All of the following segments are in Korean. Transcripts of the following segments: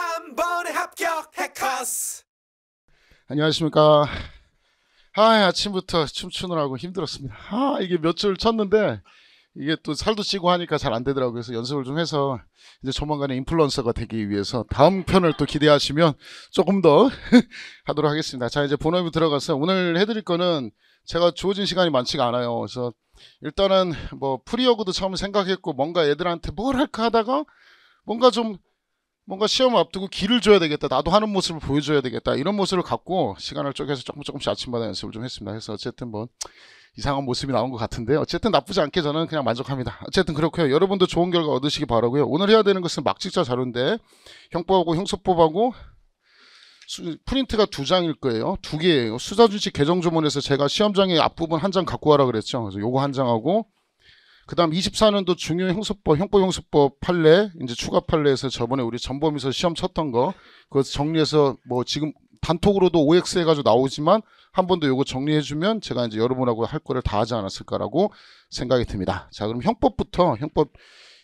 한 번에 합격 해커스. 안녕하십니까. 아침부터 춤추느라고 힘들었습니다. 이게 몇 줄 쳤는데 이게 또 살도 찌고 하니까 잘 안 되더라고요. 그래서 연습을 좀 해서 이제 조만간에 인플루언서가 되기 위해서 다음 편을 또 기대하시면 조금 더 하도록 하겠습니다. 자, 이제 본업에 들어가서 오늘 해드릴 거는 제가 주어진 시간이 많지가 않아요. 그래서 일단은 뭐 프리어구도 처음 생각했고 뭔가 애들한테 뭘 할까 하다가 뭔가 시험을 앞두고 길을 줘야 되겠다. 나도 하는 모습을 보여줘야 되겠다. 이런 모습을 갖고 시간을 쪼개서 조금씩 아침마다 연습을 좀 했습니다. 그래서 어쨌든 뭐 이상한 모습이 나온 것 같은데 어쨌든 나쁘지 않게 저는 그냥 만족합니다. 어쨌든 그렇고요. 여러분도 좋은 결과 얻으시기 바라고요. 오늘 해야 되는 것은 막직자 자료인데 형법하고 형소법하고 프린트가 2장일 거예요. 2개예요. 수사준칙 개정조문에서 제가 시험장에 앞부분 1장 갖고 와라 그랬죠. 그래서 요거 1장하고 그 다음 24년도 중요 형소법, 형법형소법 판례, 이제 추가 판례에서 저번에 우리 전범위서 시험 쳤던 거, 그거 정리해서 뭐 지금 단톡으로도 OX 해가지고 나오지만 한 번 더 요거 정리해주면 제가 이제 여러분하고 할 거를 다 하지 않았을까라고 생각이 듭니다. 자, 그럼 형법부터,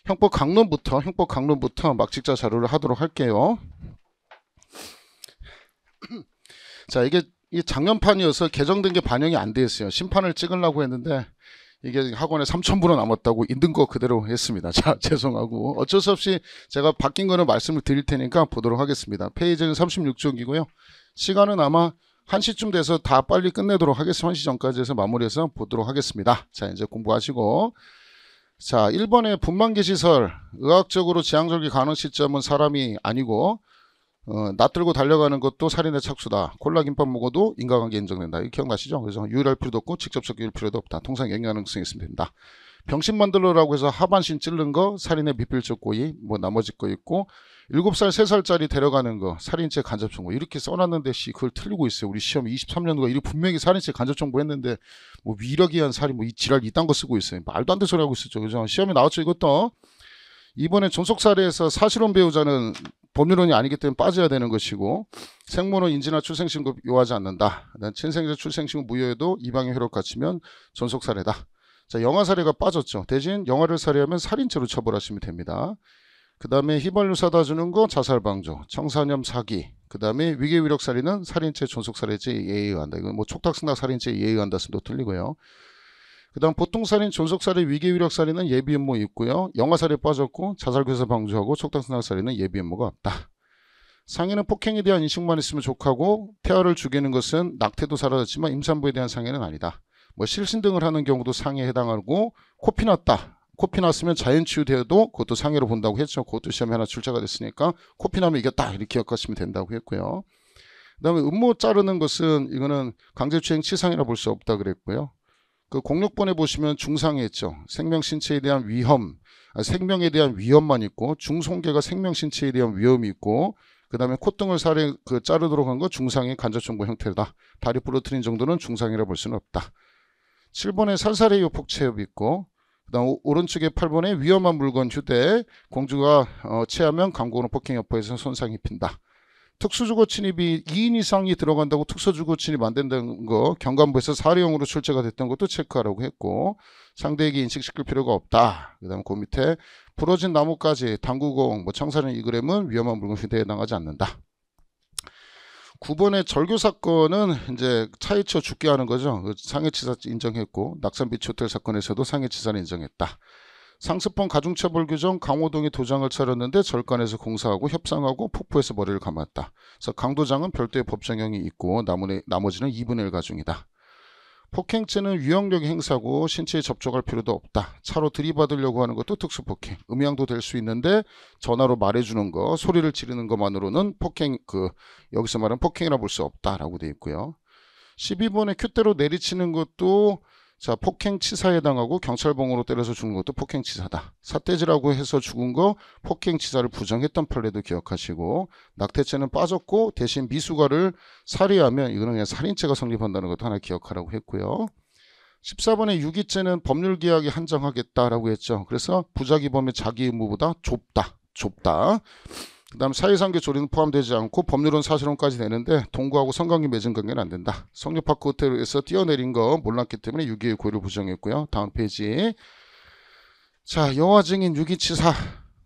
형법 강론부터 막직자 자료를 하도록 할게요. 자, 이게 작년판이어서 개정된 게 반영이 안 돼 있어요. 심판을 찍으려고 했는데 이게 학원에 3,000불은 남았다고 있는 거 그대로 했습니다. 자, 죄송하고 어쩔 수 없이 제가 바뀐 거는 말씀을 드릴 테니까 보도록 하겠습니다. 페이지는 36쪽이고요. 시간은 아마 1시쯤 돼서 다 빨리 끝내도록 하겠습니다. 1시 전까지 해서 마무리해서 보도록 하겠습니다. 자, 이제 공부하시고. 자, 1번에 분만기시설, 의학적으로 지향절개 가능 시점은 사람이 아니고 낯들고 달려가는 것도 살인의 착수다. 콜라김밥 먹어도 인과관계 인정된다. 이거 기억나시죠? 그래서 유일할 필요도 없고 직접적 유일 필요도 없다. 통상 영향 가능성이 있으면 됩니다. 병신 만들러라고 해서 하반신 찌른 거, 살인의 미필적 고의, 뭐 나머지 거 있고 7살, 3살짜리 데려가는 거, 살인죄 간접정보 이렇게 써놨는데 그걸 틀리고 있어요. 우리 시험 23년도가 이거 분명히 살인죄 간접정보 했는데 뭐 위력이한 살인, 뭐 이 지랄 이딴 거 쓰고 있어요. 말도 안 되는 소리 하고 있었죠. 그죠? 시험에 나왔죠, 이것도. 이번에 존속살해에서 사실혼 배우자는 법률혼이 아니기 때문에 빠져야 되는 것이고 생모는 인지나 출생신고 요하지 않는다. 친생자 출생신고 무효에도 이방의 효력 갖추면 존속살해다. 자, 영아살해가 빠졌죠. 대신 영아를 살해하면 살인죄로 처벌하시면 됩니다. 그 다음에 휘발유 사다 주는 거 자살방조, 청산염 사기, 그 다음에 위계위력살인은 살인죄 존속살해죄 예의에 의한다. 이건 뭐 촉탁승낙 살인죄 예의에 의한다 쓰면 틀리고요. 그 다음 보통살인, 존속살해, 위계위력살인은 예비음모 있고요. 영아살해 빠졌고 자살교사 방조하고 촉탁승낙살인은 예비음모가 없다. 상해는 폭행에 대한 인식만 있으면 족하고 태아를 죽이는 것은 낙태도 사라졌지만 임산부에 대한 상해는 아니다. 뭐 실신 등을 하는 경우도 상해에 해당하고 코피 났다. 코피 났으면 자연치유되어도 그것도 상해로 본다고 했죠. 그것도 시험에 하나 출제가 됐으니까 코피 나면 이겼다 이렇게 기억하시면 된다고 했고요. 그 다음에 음모 자르는 것은 이거는 강제추행 치상이라 볼 수 없다 그랬고요. 그 06번에 보시면 중상해했죠. 생명신체에 대한 위험, 생명에 대한 위험만 있고 중손괴가 생명신체에 대한 위험이 있고 그 다음에 콧등을 살해 자르도록 한 거 중상해 간접정보 형태다. 다리 부러뜨린 정도는 중상이라 볼 수는 없다. 7번에 살살해 요폭체협이 있고 그 다음 오른쪽에 8번에 위험한 물건 휴대, 공주가 체하면 강고로 폭행 여파에서 손상이 입힌다. 특수주거 침입이 2인 이상이 들어간다고 특수주거 침입 안 된다는 거 경감부에서 사례용으로 출제가 됐던 것도 체크하라고 했고 상대에게 인식시킬 필요가 없다. 그 다음 그 밑에 부러진 나뭇가지, 당구공, 뭐 청산인 2g은 위험한 물건 휴대에 해당하지 않는다. 9번의 절교사건은 이제 차에 치어 죽게 하는 거죠. 상해치사 인정했고 낙산비치 호텔 사건에서도 상해치사를 인정했다. 상습범 가중처벌 규정 강호동이 도장을 차렸는데 절간에서 공사하고 협상하고 폭포에서 머리를 감았다. 그래서 강도장은 별도의 법정형이 있고 나머지는 2분의 1 가중이다. 폭행죄는 유형력이 행사고 신체에 접촉할 필요도 없다. 차로 들이받으려고 하는 것도 특수폭행. 음양도 될 수 있는데 전화로 말해주는 거, 소리를 지르는 것만으로는 폭행, 여기서 말하는 폭행이라 볼 수 없다라고 돼 있고요. 12번에 큐대로 내리치는 것도 자, 폭행치사에 해당하고 경찰봉으로 때려서 죽는 것도 폭행치사다. 삿대질이라고 해서 죽은 거 폭행치사를 부정했던 판례도 기억하시고 낙태죄는 빠졌고 대신 미수가를 살해하면 이거는 그냥 살인죄가 성립한다는 것도 하나 기억하라고 했고요. 14번에 유기죄는 법률계약에 한정하겠다라고 했죠. 그래서 부작위범의 자기 의무보다 좁다. 그 다음 사회상계 조리는 포함되지 않고 법률은 사실혼까지 되는데 동거하고 성관계 맺은 관계는 안 된다. 성류파크 호텔에서 뛰어내린 거 몰랐기 때문에 유기의 고의를 부정했고요. 다음 페이지. 자, 여화증인 유기치사.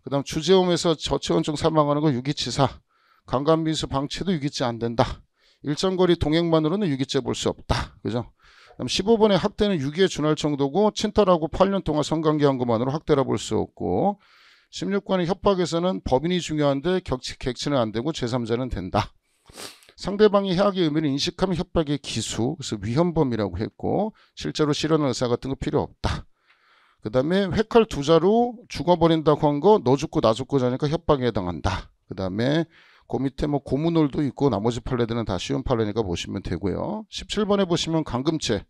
그 다음 주재홈에서 저체온증 사망하는 거 유기치사. 강간미수 방치도 유기죄 안 된다. 일정거리 동행만으로는 유기죄 볼 수 없다. 그죠? 15번의 학대는 유기에 준할 정도고 친탈하고 8년 동안 성관계한 것만으로 학대라 볼 수 없고 16권의 협박에서는 법인이 중요한데 객체는 안 되고 제3자는 된다. 상대방이 해악의 의미를 인식하면 협박의 기수, 그래서 위헌범이라고 했고 실제로 실현 의사 같은 거 필요 없다. 그 다음에 회칼 두자로 죽어버린다고 한 거 너 죽고 나 죽고 자니까 협박에 해당한다. 그 다음에 그 밑에 뭐 고무놀도 있고 나머지 판례들은 다 쉬운 판례니까 보시면 되고요. 17번에 보시면 감금죄.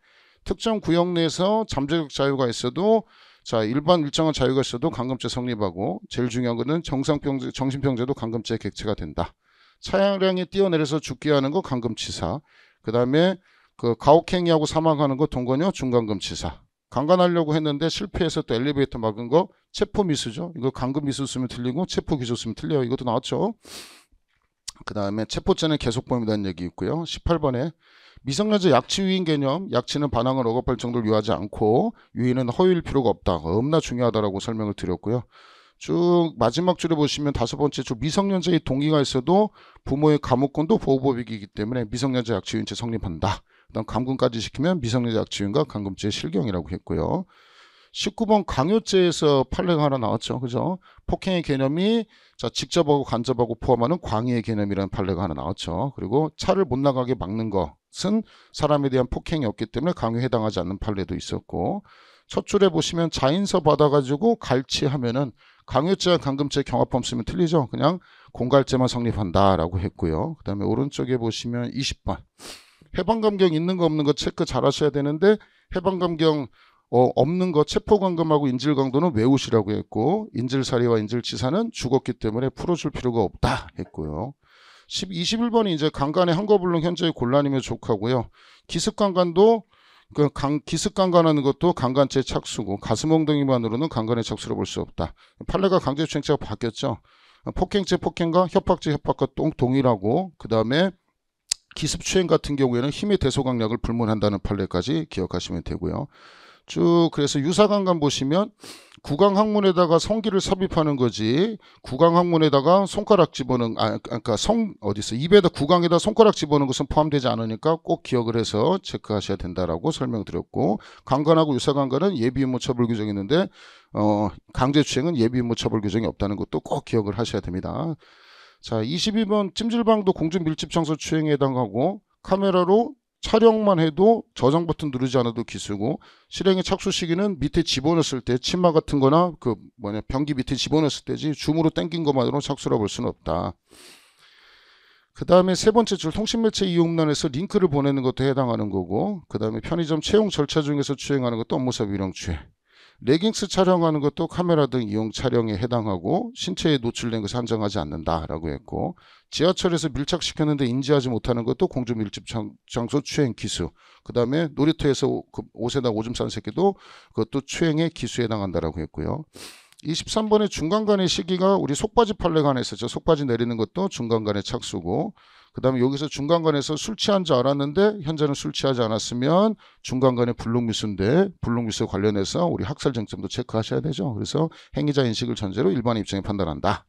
특정 구역 내에서 잠재적 자유가 있어도 자 일반 일정한 자유가 있어도 감금죄 성립하고 제일 중요한 거는 정신병자도 감금죄의 객체가 된다. 차량에 뛰어내려서 죽게 하는 거 감금치사. 그 다음에 그 가혹행위하고 사망하는 거 동거녀 중간금치사. 강간하려고 했는데 실패해서 또 엘리베이터 막은 거 체포미수죠. 이거 감금미수 쓰면 틀리고 체포기소 쓰면 틀려요. 이것도 나왔죠. 그 다음에 체포죄는 계속범이라는 얘기 있고요. 18번에 미성년자 약취유인 개념. 약취는 반항을 억압할 정도를 유하지 않고 유인은 허위일 필요가 없다. 너무나 중요하다라고 설명을 드렸고요. 쭉 마지막 줄에 보시면 5번째 줄 미성년자의 동의가 있어도 부모의 감호권도 보호법이기 때문에 미성년자 약취유인죄 성립한다. 그다음 감금까지 시키면 미성년자 약취유인과 감금죄 실경이라고 했고요. 19번 강요죄에서 판례가 하나 나왔죠. 그죠? 폭행의 개념이 자 직접하고 간접하고 포함하는 광의의 개념이라는 판례가 하나 나왔죠. 그리고 차를 못 나가게 막는 것은 사람에 대한 폭행이 없기 때문에 강요에 해당하지 않는 판례도 있었고 첫 줄에 보시면 자인서 받아가지고 갈취하면은 강요죄와 감금죄 경합범 쓰면 틀리죠. 그냥 공갈죄만 성립한다라고 했고요. 그 다음에 오른쪽에 보시면 20번. 해방감경 있는 거 없는 거 체크 잘 하셔야 되는데 해방감경 없는 거 체포감금하고 인질강도는 외우시라고 했고 인질살해와 인질치사는 죽었기 때문에 풀어줄 필요가 없다 했고요. 21번이 이제 강간의 한거불능 현재의 곤란이며 족하고요. 기습강간도 그 기습강간하는 것도 강간죄의 착수고 가슴엉덩이만으로는 강간의 착수로 볼 수 없다. 판례가 강제추행죄가 바뀌었죠. 폭행죄 폭행과 협박죄 협박과 동일하고 그 다음에 기습추행 같은 경우에는 힘의 대소강약을 불문한다는 판례까지 기억하시면 되고요. 쭉 그래서 유사강간 보시면 구강항문에다가 성기를 삽입하는 거지 구강항문에다가 손가락 집어넣은 그러니까 성 어디서 입에다 구강에다 손가락 집어넣은 것은 포함되지 않으니까 꼭 기억을 해서 체크하셔야 된다라고 설명드렸고 강간하고 유사강간은 예비의무 처벌 규정이 있는데 강제추행은 예비의무 처벌 규정이 없다는 것도 꼭 기억을 하셔야 됩니다. 자 22번 찜질방도 공중밀집장소 추행에 해당하고 카메라로 촬영만 해도 저장 버튼 누르지 않아도 기수고 실행의 착수 시기는 밑에 집어넣었을 때 치마 같은 거나 그 변기 밑에 집어넣었을 때지 줌으로 당긴 것만으로는 착수라 볼 수는 없다. 그 다음에 세 번째 줄 통신매체 이용란에서 링크를 보내는 것도 해당하는 거고 그 다음에 편의점 채용 절차 중에서 추행하는 것도 업무사비 위령죄 레깅스 촬영하는 것도 카메라 등 이용 촬영에 해당하고 신체에 노출된 것을 한정하지 않는다라고 했고 지하철에서 밀착시켰는데 인지하지 못하는 것도 공중밀집장소 추행 기수 그 다음에 놀이터에서 옷에다 오줌 싼 새끼도 그것도 추행의 기수에 해당한다라고 했고요. 23번의 중간간의 시기가 우리 속바지 판례가 하나 있었죠. 속바지 내리는 것도 중간간의 착수고 그 다음에 여기서 중간간에서 술 취한 줄 알았는데 현재는 술 취하지 않았으면 중간간의 불능미수인데 불능미수 관련해서 우리 학살쟁점도 체크하셔야 되죠. 그래서 행위자 인식을 전제로 일반 입증에 판단한다.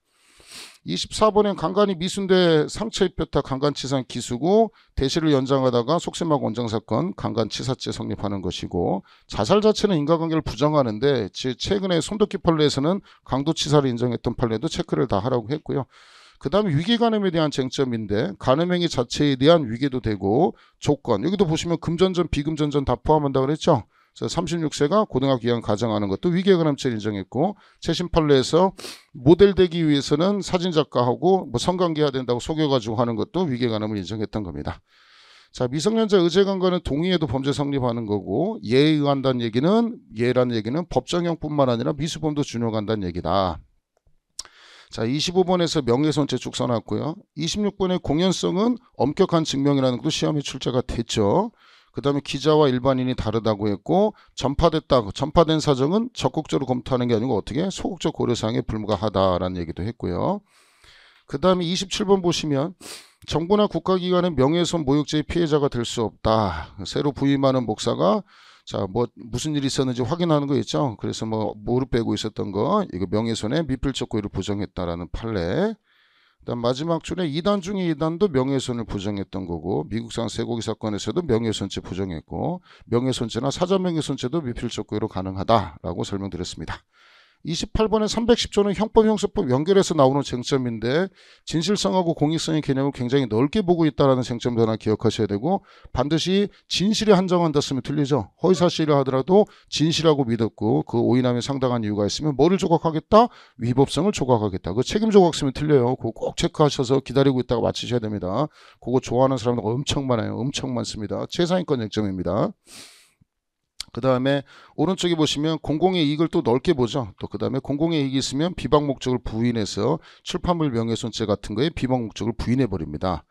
24번엔 강간이 미수인데 상처 입혔다 강간치사는 기수고 대시를 연장하다가 속세막 원장사건 강간치사죄 성립하는 것이고 자살 자체는 인과관계를 부정하는데 최근에 손도끼 판례에서는 강도치사를 인정했던 판례도 체크를 다 하라고 했고요. 그 다음에 위계간음에 대한 쟁점인데 간음행위 자체에 대한 위계도 되고 조건 여기도 보시면 금전전 비금전전 다 포함한다고 그랬죠. 그래서 36세가 고등학교 2학년 가정하는 것도 위계간음죄를 인정했고 최신 판례에서 모델 되기 위해서는 사진작가하고 뭐 성관계해야 된다고 속여가지고 하는 것도 위계간음을 인정했던 겁니다. 자 미성년자 의제관과는 동의해도 범죄 성립하는 거고 예에 의한다는 얘기는 예라는 얘기는 법정형뿐만 아니라 미수범도 준용한다는 얘기다. 자 25번에서 명예훼손죄 쭉 써놨고요. 26번의 공연성은 엄격한 증명이라는 것도 시험에 출제가 됐죠. 그 다음에 기자와 일반인이 다르다고 했고 전파됐다 전파된 사정은 적극적으로 검토하는 게 아니고 어떻게 소극적 고려사항에 불과하다라는 얘기도 했고요. 그 다음에 27번 보시면 정부나 국가기관은 명예훼손 모욕죄의 피해자가 될 수 없다. 새로 부임하는 목사가 자, 무슨 일이 있었는지 확인하는 거 있죠. 그래서 무릎 빼고 있었던 거, 이거 명예훼손에 미필적 고의를 부정했다라는 판례. 그다음 마지막 줄에 2단 중에 2단도 명예훼손을 부정했던 거고, 미국산 쇠고기 사건에서도 명예훼손죄 부정했고, 명예훼손죄나 사자명예훼손죄도 미필적 고의로 가능하다라고 설명드렸습니다. 28번에 310조는 형법, 형소법 연결해서 나오는 쟁점인데 진실성하고 공익성의 개념을 굉장히 넓게 보고 있다는 쟁점도 하나 기억하셔야 되고, 반드시 진실이 한정한다 쓰면 틀리죠. 허위사실이라 하더라도 진실하고 믿었고 그 오인함에 상당한 이유가 있으면 뭐를 조각하겠다? 위법성을 조각하겠다. 그 책임 조각 쓰면 틀려요. 그거 꼭 체크하셔서 기다리고 있다가 맞히셔야 됩니다. 그거 좋아하는 사람들 엄청 많아요. 엄청 많습니다. 최상위권 쟁점입니다. 그 다음에 오른쪽에 보시면 공공의 이익을 또 넓게 보죠. 또 그 다음에 공공의 이익이 있으면 비방 목적을 부인해서 출판물 명예훼손죄 같은 거에 비방 목적을 부인해버립니다.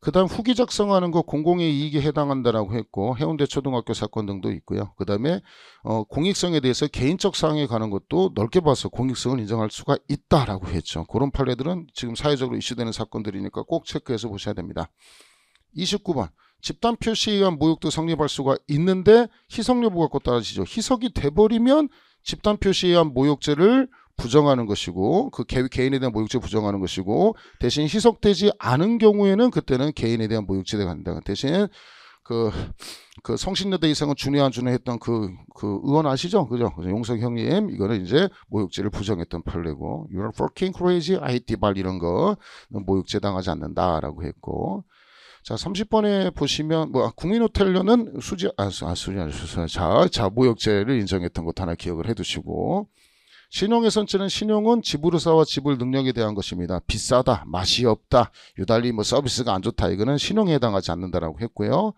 그 다음 후기 작성하는 거 공공의 이익에 해당한다라고 했고, 해운대 초등학교 사건 등도 있고요. 그 다음에 공익성에 대해서 개인적 사항에 관한 것도 넓게 봐서 공익성을 인정할 수가 있다라고 했죠. 그런 판례들은 지금 사회적으로 이슈되는 사건들이니까 꼭 체크해서 보셔야 됩니다. 29번. 집단 표시에 의한 모욕도 성립할 수가 있는데 희석 여부가 꼭 따라지죠. 희석이 돼버리면 집단 표시에 의한 모욕죄를 부정하는 것이고, 그 개인에 대한 모욕죄 부정하는 것이고, 대신 희석되지 않은 경우에는 그때는 개인에 대한 모욕죄가 간다. 대신 그 성신여대 이상은 준회 안 준회했던 그 의원 아시죠? 그죠? 용석 형님, 이거는 이제 모욕죄를 부정했던 판례고, You're fucking crazy, I hate you, 이런 거 모욕죄 당하지 않는다라고 했고. 자, 30번에 보시면, 국민호텔료는 모욕죄를 인정했던 것 하나 기억을 해 두시고, 신용훼손죄는 신용은 지불의사와 지불능력에 대한 것입니다. 비싸다, 맛이 없다, 유달리 서비스가 안 좋다, 이거는 신용에 해당하지 않는다라고 했고요.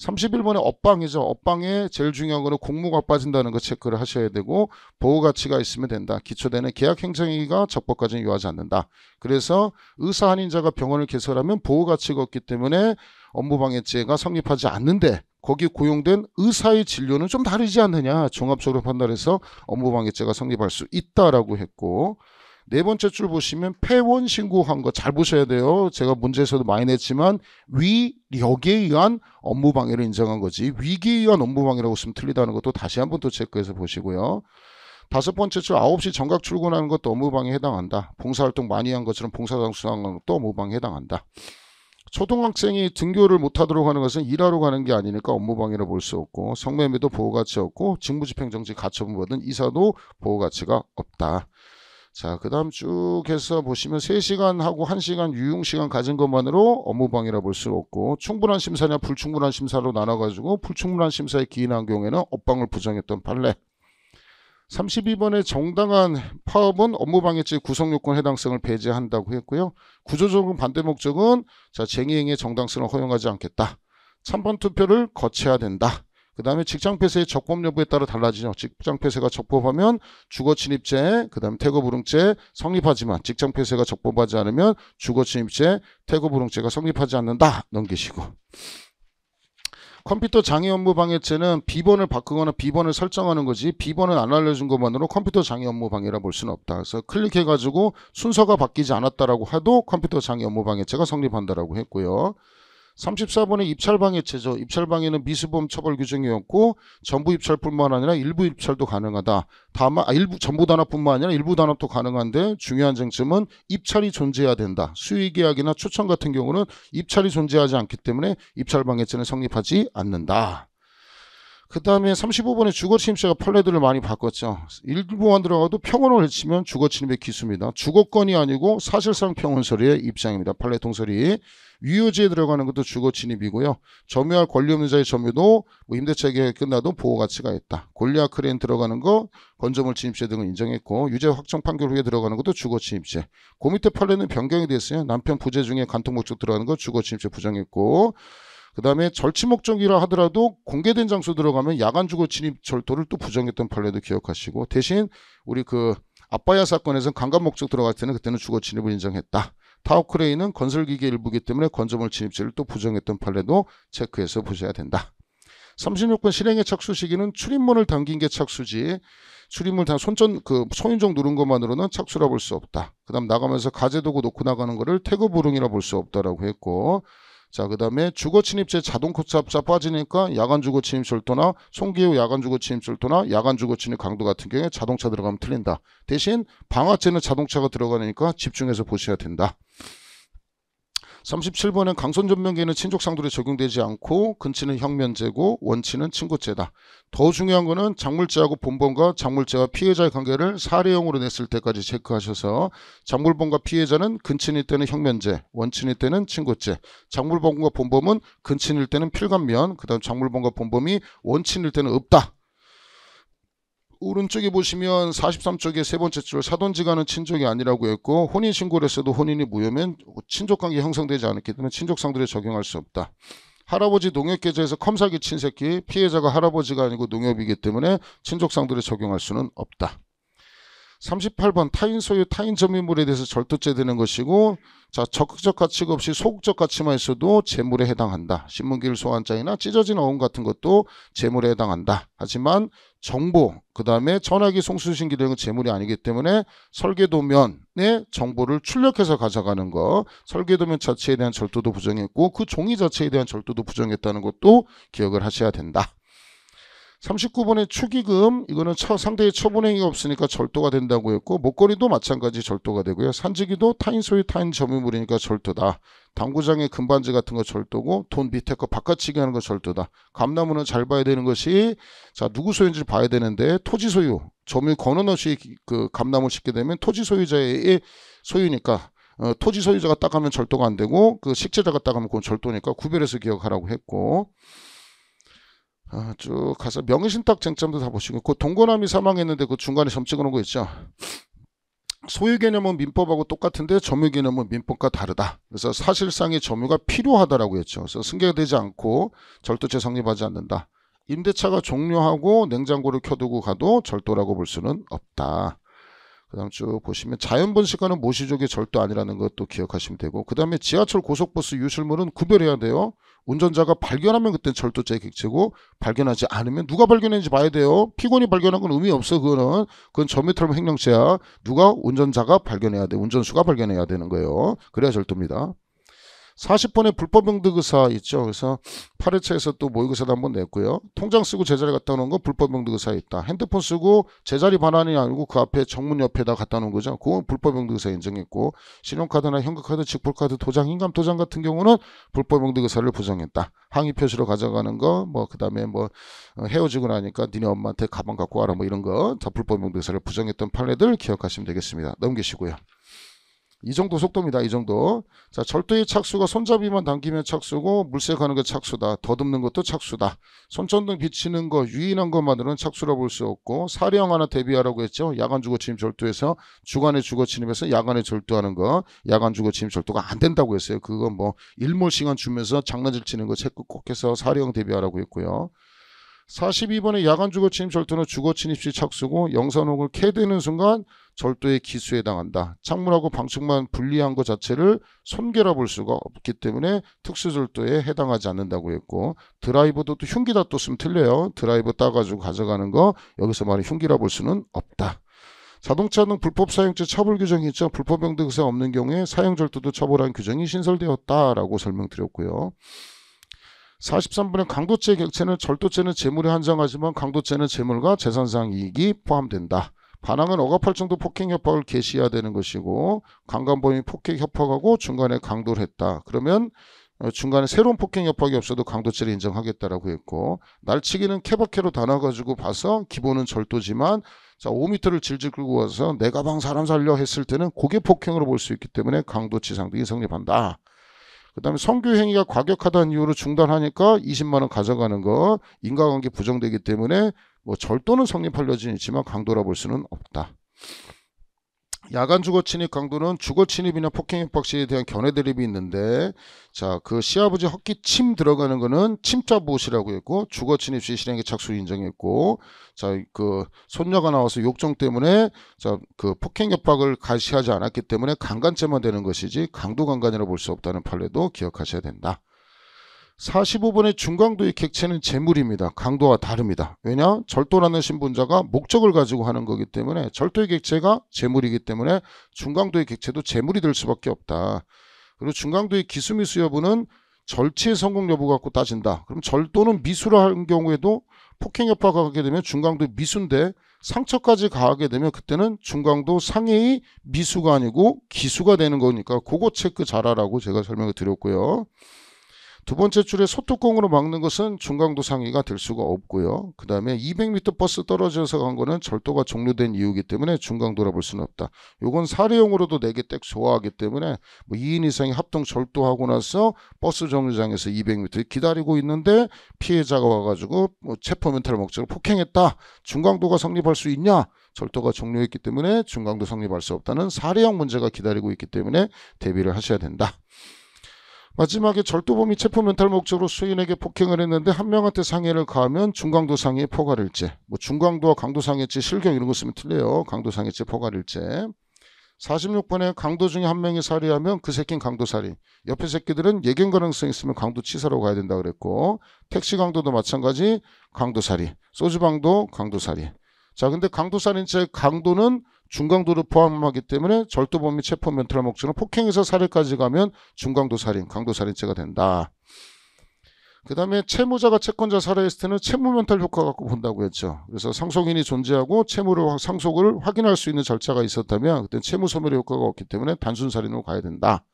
31번에 업방이죠. 업방에 제일 중요한 거는 공무가 빠진다는 거 체크를 하셔야 되고, 보호가치가 있으면 된다. 기초되는 계약행정행위가 적법까지는 요하지 않는다. 그래서 의사, 한의자가 병원을 개설하면 보호가치가 없기 때문에 업무방해죄가 성립하지 않는데, 거기 고용된 의사의 진료는 좀 다르지 않느냐, 종합적으로 판단해서 업무방해죄가 성립할 수 있다라고 했고, 네 번째 줄 보시면 폐원 신고한 거 잘 보셔야 돼요. 제가 문제에서도 많이 냈지만 위력에 의한 업무방해를 인정한 거지 위기에 의한 업무방해라고 쓰면 틀리다는 것도 다시 한번 또 체크해서 보시고요. 다섯 번째 줄 9시 정각 출근하는 것도 업무방해에 해당한다. 봉사활동 많이 한 것처럼 봉사활동 수행한 것도 업무방해에 해당한다. 초등학생이 등교를 못하도록 하는 것은 일하러 가는 게 아니니까 업무방해로 볼 수 없고, 성매매도 보호가치 없고, 직무집행정지 가처분받은 이사도 보호가치가 없다. 자, 그 다음 쭉 해서 보시면 3시간하고 1시간 유용시간 가진 것만으로 업무방해라 볼 수 없고, 충분한 심사냐 불충분한 심사로 나눠가지고 불충분한 심사에 기인한 경우에는 업방을 부정했던 판례. 32번의 정당한 파업은 업무방해죄 구성요건 해당성을 배제한다고 했고요. 구조적인 반대 목적은 쟁의행위의 정당성을 허용하지 않겠다. 찬반투표를 거쳐야 된다. 그 다음에 직장폐쇄의 적법 여부에 따라 달라지죠. 직장폐쇄가 적법하면 주거침입죄, 그 다음에 태거불응죄 성립하지만, 직장폐쇄가 적법하지 않으면 주거침입죄, 태거불응죄가 성립하지 않는다. 넘기시고. 컴퓨터 장애 업무방해죄는 비번을 바꾸거나 비번을 설정하는 거지 비번을 안 알려준 것만으로 컴퓨터 장애 업무방해라 볼 수는 없다. 그래서 클릭해가지고 순서가 바뀌지 않았다라고 해도 컴퓨터 장애 업무방해죄가 성립한다라고 했고요. 34번에 입찰방해죄죠. 입찰방해는 미수범 처벌 규정이었고, 전부 입찰뿐만 아니라 일부 입찰도 가능하다. 다만 전부 단합뿐만 아니라 일부 단합도 가능한데, 중요한 쟁점은 입찰이 존재해야 된다. 수의계약이나 추천 같은 경우는 입찰이 존재하지 않기 때문에 입찰방해죄는 성립하지 않는다. 그 다음에 35번에 주거침입죄가 판례들을 많이 바꿨죠. 일부만 들어가도 평원을 해치면 주거침입의 기수입니다. 주거권이 아니고 사실상 평원설의 입장입니다. 판례 통설이. 유효지에 들어가는 것도 주거침입이고요. 점유할 권리 없는 자의 점유도 임대차계약이 끝나도 보호가치가 있다. 권리와 크레인 들어가는 거 건조물 침입죄 등을 인정했고, 유죄 확정 판결 후에 들어가는 것도 주거침입죄. 그 밑에 판례는 변경이 됐어요. 남편 부재 중에 간통 목적 들어가는 거 주거침입죄 부정했고, 그 다음에 절취 목적이라 하더라도 공개된 장소 들어가면 야간 주거 침입 절도를 또 부정했던 판례도 기억하시고, 대신 우리 아빠야 사건에서는 강간 목적 들어갈 때는 그때는 주거 침입을 인정했다. 타워크레인은 건설기계 일부기 때문에 건조물 침입죄를 또 부정했던 판례도 체크해서 보셔야 된다. 36번 실행의 착수시기는 출입문을 당긴 게 착수지, 출입문 손인종 누른 것만으로는 착수라 볼 수 없다. 그 다음 나가면서 가재도구 놓고 나가는 거를 태그불응이라 볼 수 없다라고 했고, 자, 그 다음에 주거침입죄 자동코차 빠지니까 야간주거침입절도나 송기호 야간주거침입절도나 야간주거침입 강도 같은 경우에 자동차 들어가면 틀린다. 대신 방화죄는 자동차가 들어가니까 집중해서 보셔야 된다. 37번은 강선전면계는 친족상도에 적용되지 않고 근친은 형면죄고 원친은 친고죄다. 더 중요한 거는 작물죄하고 본범과 작물죄와 피해자의 관계를 사례형으로 냈을 때까지 체크하셔서 작물범과 피해자는 근친일 때는 형면죄, 원친일 때는 친고죄, 작물범과 본범은 근친일 때는 필감면, 그 다음 작물범과 본범이 원친일 때는 없다. 오른쪽에 보시면 43쪽에 세 번째 줄 사돈지간은 친족이 아니라고 했고 혼인신고를 했어도 혼인이 무효면 친족관계 형성되지 않았기 때문에 친족상도에 적용할 수 없다. 할아버지 농협계좌에서 컴사기 친새끼 피해자가 할아버지가 아니고 농협이기 때문에 친족상도에 적용할 수는 없다. 38번 타인 소유 타인 점유물에 대해서 절도죄 되는 것이고 자 적극적 가치가 없이 소극적 가치만 있어도 재물에 해당한다. 신문기일 소환장이나 찢어진 어음 같은 것도 재물에 해당한다. 하지만 정보 그 다음에 전화기 송수신기 등은 재물이 아니기 때문에 설계도면에 정보를 출력해서 가져가는 거 설계도면 자체에 대한 절도도 부정했고 그 종이 자체에 대한 절도도 부정했다는 것도 기억을 하셔야 된다. 39번의 추기금 이거는 상대의 처분행위가 없으니까 절도가 된다고 했고 목걸이도 마찬가지 절도가 되고요. 산지기도 타인 소유 타인 점유물이니까 절도다. 당구장의 금반지 같은 거 절도고 돈 밑에 거 바깥치기 하는 거 절도다. 감나무는 잘 봐야 되는 것이 자 누구 소유인지 봐야 되는데 토지 소유 점유 권한 없이 그 감나무를 짓게 되면 토지 소유자의 소유니까 토지 소유자가 딱 하면 절도가 안 되고 그 식재자가 딱 하면 그건 절도니까 구별해서 기억하라고 했고 쭉 가서 명의신탁 쟁점도 다 보시고 그 동거남이 사망했는데 그 중간에 점 찍어놓은 거 있죠. 소유 개념은 민법하고 똑같은데 점유 개념은 민법과 다르다. 그래서 사실상의 점유가 필요하다라고 했죠. 그래서 승계가 되지 않고 절도죄 성립하지 않는다. 임대차가 종료하고 냉장고를 켜두고 가도 절도라고 볼 수는 없다. 그 다음 쭉 보시면 자연분식과는 모시족의 절도 아니라는 것도 기억하시면 되고 그 다음에 지하철 고속버스 유실물은 구별해야 돼요. 운전자가 발견하면 그때 절도죄의 객체고 발견하지 않으면 누가 발견했는지 봐야 돼요. 피고인이 발견한 건 의미 없어. 그건 점유털법 횡령죄야. 누가 운전자가 발견해야 돼. 운전수가 발견해야 되는 거예요. 그래야 절도입니다. 40번에 불법용득의사 있죠. 그래서 8회차에서 또 모의고사도 한번 냈고요. 통장 쓰고 제자리 갖다 놓은 거 불법용득의사 있다. 핸드폰 쓰고 제자리 반환이 아니고 그 앞에 정문 옆에다 갖다 놓은 거죠. 그건 불법용득의사 인정했고 신용카드나 현금카드, 직불카드, 도장, 인감도장 같은 경우는 불법용득의사를 부정했다. 항의 표시로 가져가는 거, 뭐 그 다음에 헤어지고 나니까 니네 엄마한테 가방 갖고 와라 뭐 이런 거 다 불법용득의사를 부정했던 판례들 기억하시면 되겠습니다. 넘기시고요. 이 정도 속도입니다. 이 정도. 자, 절도의 착수가 손잡이만 당기면 착수고 물색 가는 게 착수다. 더듬는 것도 착수다. 손전등 비치는 거 유인한 것만으로는 착수라 볼 수 없고 사례형 하나 대비하라고 했죠. 야간 주거 침입 절도에서 주간에 주거 침입해서 야간에 절도하는 거 야간 주거 침입 절도가 안 된다고 했어요. 그건 일몰 시간 주면서 장난질 치는 거 체크 꼭 해서 사례형 대비하라고 했고요. 42번의 야간 주거 침입 절도는 주거 침입 시 착수고 영산옥을 캐드는 순간 절도의 기수에 해당한다. 창문하고 방충만 분리한 것 자체를 손괴라 볼 수가 없기 때문에 특수절도에 해당하지 않는다고 했고 드라이버도 또 흉기다 또 쓰면 틀려요. 드라이버 따가지고 가져가는 거 여기서 말해 흉기라 볼 수는 없다. 자동차 등 불법 사용죄 처벌 규정이 있죠. 불법용득 의사 없는 경우에 사용절도도 처벌한 규정이 신설되었다라고 설명드렸고요. 43번에 강도죄의 객체는 절도죄는 재물에 한정하지만 강도죄는 재물과 재산상 이익이 포함된다. 반항은 억압할 정도 폭행협박을 개시해야 되는 것이고 강간범이 폭행협박하고 중간에 강도를 했다. 그러면 중간에 새로운 폭행협박이 없어도 강도죄를 인정하겠다라고 했고 날치기는 케바케로 다 나가지고 봐서 기본은 절도지만 자 5m를 질질 끌고 와서 내 가방 사람 살려 했을 때는 그게 폭행으로 볼 수 있기 때문에 강도치상 등이 성립한다. 그 다음에 성교 행위가 과격하다는 이유로 중단하니까 20만 원 가져가는 거 인과관계 부정되기 때문에 절도는 성립할려진 있지만 강도라 볼 수는 없다. 야간 주거 침입 강도는 주거 침입이나 폭행 협박 시에 대한 견해 대립이 있는데 자, 그 시아버지 헛기 침 들어가는 거는 침자보호시라고 했고 주거 침입 시 실행의 착수 인정했고 자, 그 손녀가 나와서 욕정 때문에 자, 그 폭행 협박을 가시하지 않았기 때문에 강간죄만 되는 것이지 강도 강간이라 볼 수 없다는 판례도 기억하셔야 된다. 45번의 중강도의 객체는 재물입니다. 강도와 다릅니다. 왜냐? 절도라는 신분자가 목적을 가지고 하는 거기 때문에 절도의 객체가 재물이기 때문에 중강도의 객체도 재물이 될 수밖에 없다. 그리고 중강도의 기수미수 여부는 절취의 성공 여부 갖고 따진다. 그럼 절도는 미수라 한 경우에도 폭행협박을 하게 되면 중강도 미수인데 상처까지 가게 되면 그때는 중강도 상해의 미수가 아니고 기수가 되는 거니까 그거 체크 잘하라고 제가 설명을 드렸고요. 두 번째 줄에 소뚜껑으로 막는 것은 중강도 상해가 될 수가 없고요. 그 다음에 200m 버스 떨어져서 간 거는 절도가 종료된 이유이기 때문에 중강도라 볼 수는 없다. 요건 사례용으로도 4개 딱 좋아하기 때문에 뭐 2인 이상이 합동 절도하고 나서 버스 정류장에서 200m 기다리고 있는데 피해자가 와가지고 뭐 체포멘탈 목적으로 폭행했다. 중강도가 성립할 수 있냐? 절도가 종료했기 때문에 중강도 성립할 수 없다는 사례형 문제가 기다리고 있기 때문에 대비를 하셔야 된다. 마지막에 절도범이 체포멘탈 목적으로 수인에게 폭행을 했는데 한 명한테 상해를 가하면 중강도 상해 포괄일죄, 뭐 중강도와 강도 상해죄 실경 이런 거 쓰면 틀려요. 강도 상해죄 포괄일죄. 46번에 강도 중에 한 명이 살해하면 그 새끼는 강도 살인, 옆에 새끼들은 예견 가능성이 있으면 강도 치사로 가야 된다 그랬고, 택시 강도도 마찬가지 강도 살인, 소주방도 강도 살인. 자, 근데 강도 살인죄 강도는 중강도를 포함하기 때문에 절도범이 체포멘탈 목적으로 폭행에서 살해까지 가면 중강도 살인, 강도 살인죄가 된다. 그 다음에 채무자가 채권자 살해했을 때는 채무멘탈 효과 갖고 본다고 했죠. 그래서 상속인이 존재하고 채무를 상속을 확인할 수 있는 절차가 있었다면 그때 채무소멸의 효과가 없기 때문에 단순 살인으로 가야 된다.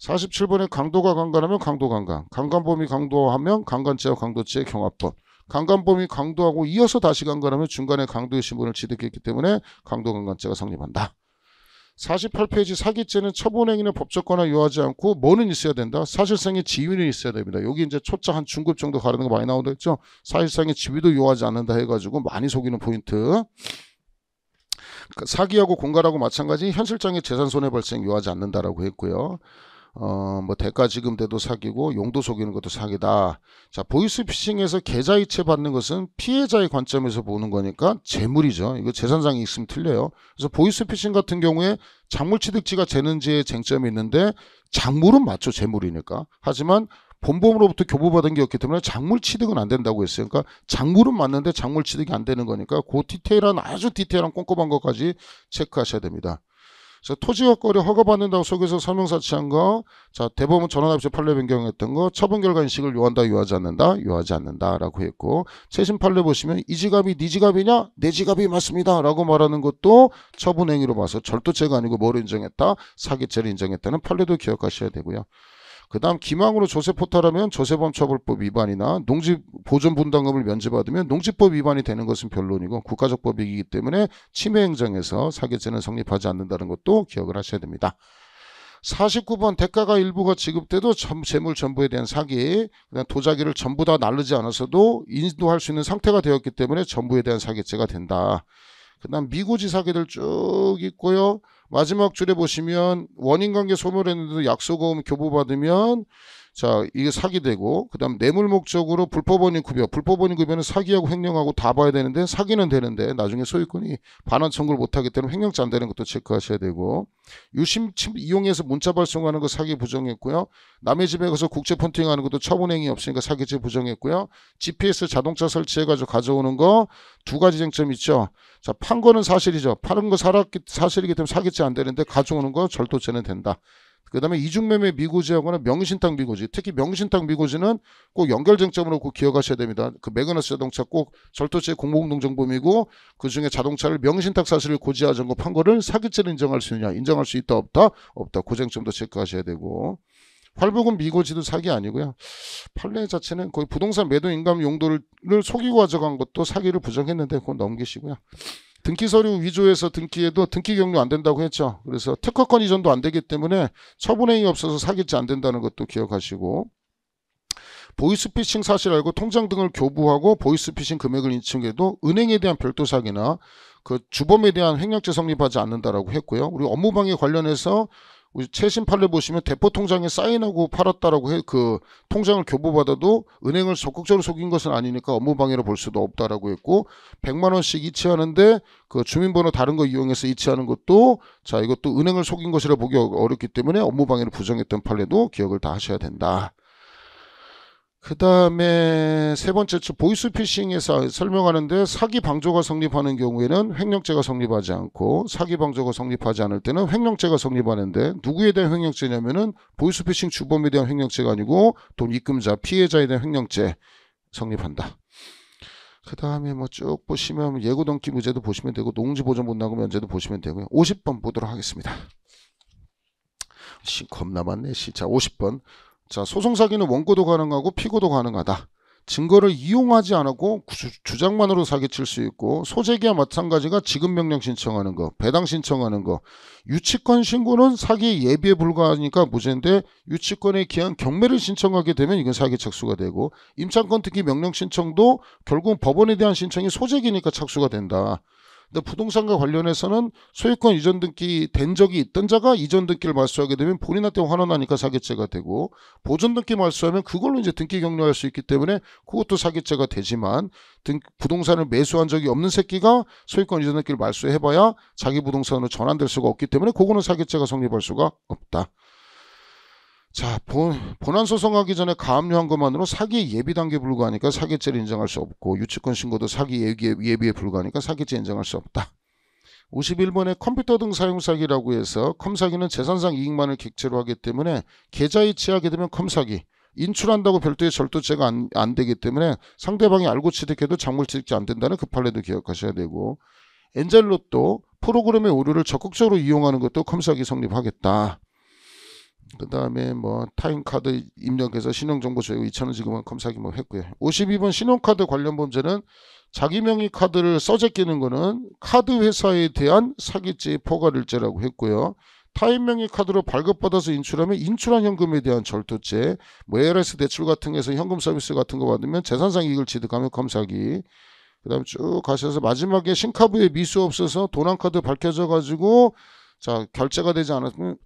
47번에 강도가 강간하면 강도 강간, 강간범이 강도하면 강간죄와 강도죄의 경합법. 강간범이 강도하고 이어서 다시 강간하면 중간에 강도의 신분을 취득했기 때문에 강도강간죄가 성립한다. 48페이지 사기죄는 처분행위는 법적거나 요하지 않고 뭐는 있어야 된다? 사실상의 지위는 있어야 됩니다. 여기 이제 초짜 한 중급 정도 가르는 거 많이 나온다 했죠? 사실상의 지위도 요하지 않는다 해가지고 많이 속이는 포인트. 사기하고 공갈하고 마찬가지 현실적인 재산 손해 발생 요하지 않는다라고 했고요. 뭐 대가 지급돼도 사기고 용도 속이는 것도 사기다. 자, 보이스피싱에서 계좌이체 받는 것은 피해자의 관점에서 보는 거니까 재물이죠. 이거 재산상에 있으면 틀려요. 그래서 보이스피싱 같은 경우에 작물취득지가 재는지의 쟁점이 있는데 작물은 맞죠, 재물이니까. 하지만 본범으로부터 교부받은 게 없기 때문에 작물취득은 안 된다고 했어요. 그러니까 작물은 맞는데 작물취득이 안 되는 거니까 그 디테일한, 아주 디테일한 꼼꼼한 것까지 체크하셔야 됩니다. 자, 토지거래 허가받는다고 속여서 서명사 취한 거, 자, 대법원 전원합의체 판례 변경했던 거, 처분 결과 인식을 요한다, 요하지 않는다, 요하지 않는다라고 했고, 최신 판례 보시면 이 지갑이 네 지갑이냐, 내 지갑이 맞습니다라고 말하는 것도 처분행위로 봐서 절도죄가 아니고 뭐를 인정했다, 사기죄를 인정했다는 판례도 기억하셔야 되고요. 그 다음 기망으로 조세포탈하면 조세범처벌법 위반이나 농지보존분담금을 면제받으면 농지법 위반이 되는 것은 변론이고 국가적 법익이기 때문에 침해행정에서 사기죄는 성립하지 않는다는 것도 기억을 하셔야 됩니다. 49번 대가가 일부가 지급돼도 재물 전부에 대한 사기, 그다음 도자기를 전부 다 나르지 않았어도 인도할 수 있는 상태가 되었기 때문에 전부에 대한 사기죄가 된다. 그 다음 미고지 사기들 쭉 있고요. 마지막 줄에 보시면 원인관계 소멸했는데도 약소거금 교부받으면 자, 이게 사기되고, 그 다음 뇌물 목적으로 불법원인 급여, 불법원인 급여는 사기하고 횡령하고 다 봐야 되는데 사기는 되는데 나중에 소유권이 반환 청구를 못하기 때문에 횡령죄 안 되는 것도 체크하셔야 되고, 유심 이용해서 문자 발송하는 거 사기 부정했고요. 남의 집에 가서 국제 폰팅하는 것도 처분행위 없으니까 사기죄 부정했고요. GPS 자동차 설치해가지고 가져오는 거 두 가지 쟁점 있죠. 자, 판 거는 사실이죠. 파는 거 사실이기 때문에 사기죄 안 되는데 가져오는 거 절도죄는 된다. 그 다음에 이중매매 미고지하거나 명의신탁 미고지, 특히 명의신탁 미고지는 꼭 연결쟁점으로 꼭 기억하셔야 됩니다. 그 매그너스 자동차 꼭 절도죄 공모공동정범이고 그중에 자동차를 명의신탁 사실을 고지하자고 판 거를 사기죄로 인정할 수 있느냐, 인정할 수 있다 없다 없다, 고쟁점도 체크하셔야 되고, 활부금 미고지도 사기 아니고요. 판례 자체는 거의 부동산 매도 인감 용도를 속이고 가져간 것도 사기를 부정했는데 그건 넘기시고요. 등기서류 위조해서 등기해도 등기 경료 안 된다고 했죠. 그래서 특허권 이전도 안 되기 때문에 처분행위 없어서 사기죄 안 된다는 것도 기억하시고, 보이스피싱 사실 알고 통장 등을 교부하고 보이스피싱 금액을 인증해도 은행에 대한 별도 사기나 그 주범에 대한 횡령죄 성립하지 않는다라고 했고요. 우리 업무방해 관련해서 우리 최신 판례 보시면 대포 통장에 사인하고 팔았다라고 해, 그 통장을 교부받아도 은행을 적극적으로 속인 것은 아니니까 업무방해로 볼 수도 없다라고 했고, 100만 원씩 이체하는데 그 주민번호 다른 거 이용해서 이체하는 것도, 자, 이것도 은행을 속인 것이라 보기 어렵기 때문에 업무방해를 부정했던 판례도 기억을 다 하셔야 된다. 그 다음에 세 번째 주 보이스피싱에서 설명하는데 사기방조가 성립하는 경우에는 횡령죄가 성립하지 않고, 사기방조가 성립하지 않을 때는 횡령죄가 성립하는데 누구에 대한 횡령죄냐면은 보이스피싱 주범에 대한 횡령죄가 아니고 돈 입금자 피해자에 대한 횡령죄 성립한다. 그 다음에 뭐 쭉 보시면 예고등기부제도 보시면 되고 농지보전분담금 면제도 보시면 되고요. 50번 보도록 하겠습니다. 겁나 많네. 자, 50번. 자, 소송사기는 원고도 가능하고 피고도 가능하다. 증거를 이용하지 않고 주장만으로 사기칠 수 있고, 소재기와 마찬가지가 지급명령 신청하는 거, 배당 신청하는 거, 유치권 신고는 사기 예비에 불과하니까 무죄인데 유치권에 기한 경매를 신청하게 되면 이건 사기 착수가 되고, 임차권 특히 명령 신청도 결국 법원에 대한 신청이 소재기니까 착수가 된다. 근데 부동산과 관련해서는 소유권 이전 등기 된 적이 있던 자가 이전 등기를 말소하게 되면 본인한테 환원하니까 사기죄가 되고, 보존 등기 말소하면 그걸로 이제 등기 격려할 수 있기 때문에 그것도 사기죄가 되지만, 부동산을 매수한 적이 없는 새끼가 소유권 이전 등기를 말소해봐야 자기 부동산으로 전환될 수가 없기 때문에 그거는 사기죄가 성립할 수가 없다. 자, 본안 소송하기 전에 가압류한 것만으로 사기 예비 단계에 불과하니까 사기죄를 인정할 수 없고, 유치권 신고도 사기 예비에 불과하니까 사기죄 인정할 수 없다. 51번에 컴퓨터 등 사용 사기라고 해서 컴사기는 재산상 이익만을 객체로 하기 때문에 계좌 이체하게 되면 컴사기, 인출한다고 별도의 절도죄가 안 되기 때문에 상대방이 알고 취득해도 장물 취득죄 안 된다는 그 판례도 기억하셔야 되고, 엔젤로또 프로그램의 오류를 적극적으로 이용하는 것도 컴사기 성립하겠다. 그 다음에 뭐 타인카드 입력해서 신용정보 조회고 2,000원 지급은 검사기 뭐 했고요. 52번 신용카드 관련 범죄는 자기 명의 카드를 써제끼는 거는 카드 회사에 대한 사기죄 포괄일죄라고 했고요. 타인 명의 카드로 발급받아서 인출하면 인출한 현금에 대한 절도죄, 뭐 ARS 대출 같은 거에서 현금 서비스 같은 거 받으면 재산상 이익을 취득하면 검사기. 그 다음에 쭉 가셔서 마지막에 신카부에 미수 없어서 도난카드 밝혀져 가지고 자, 결제가 되지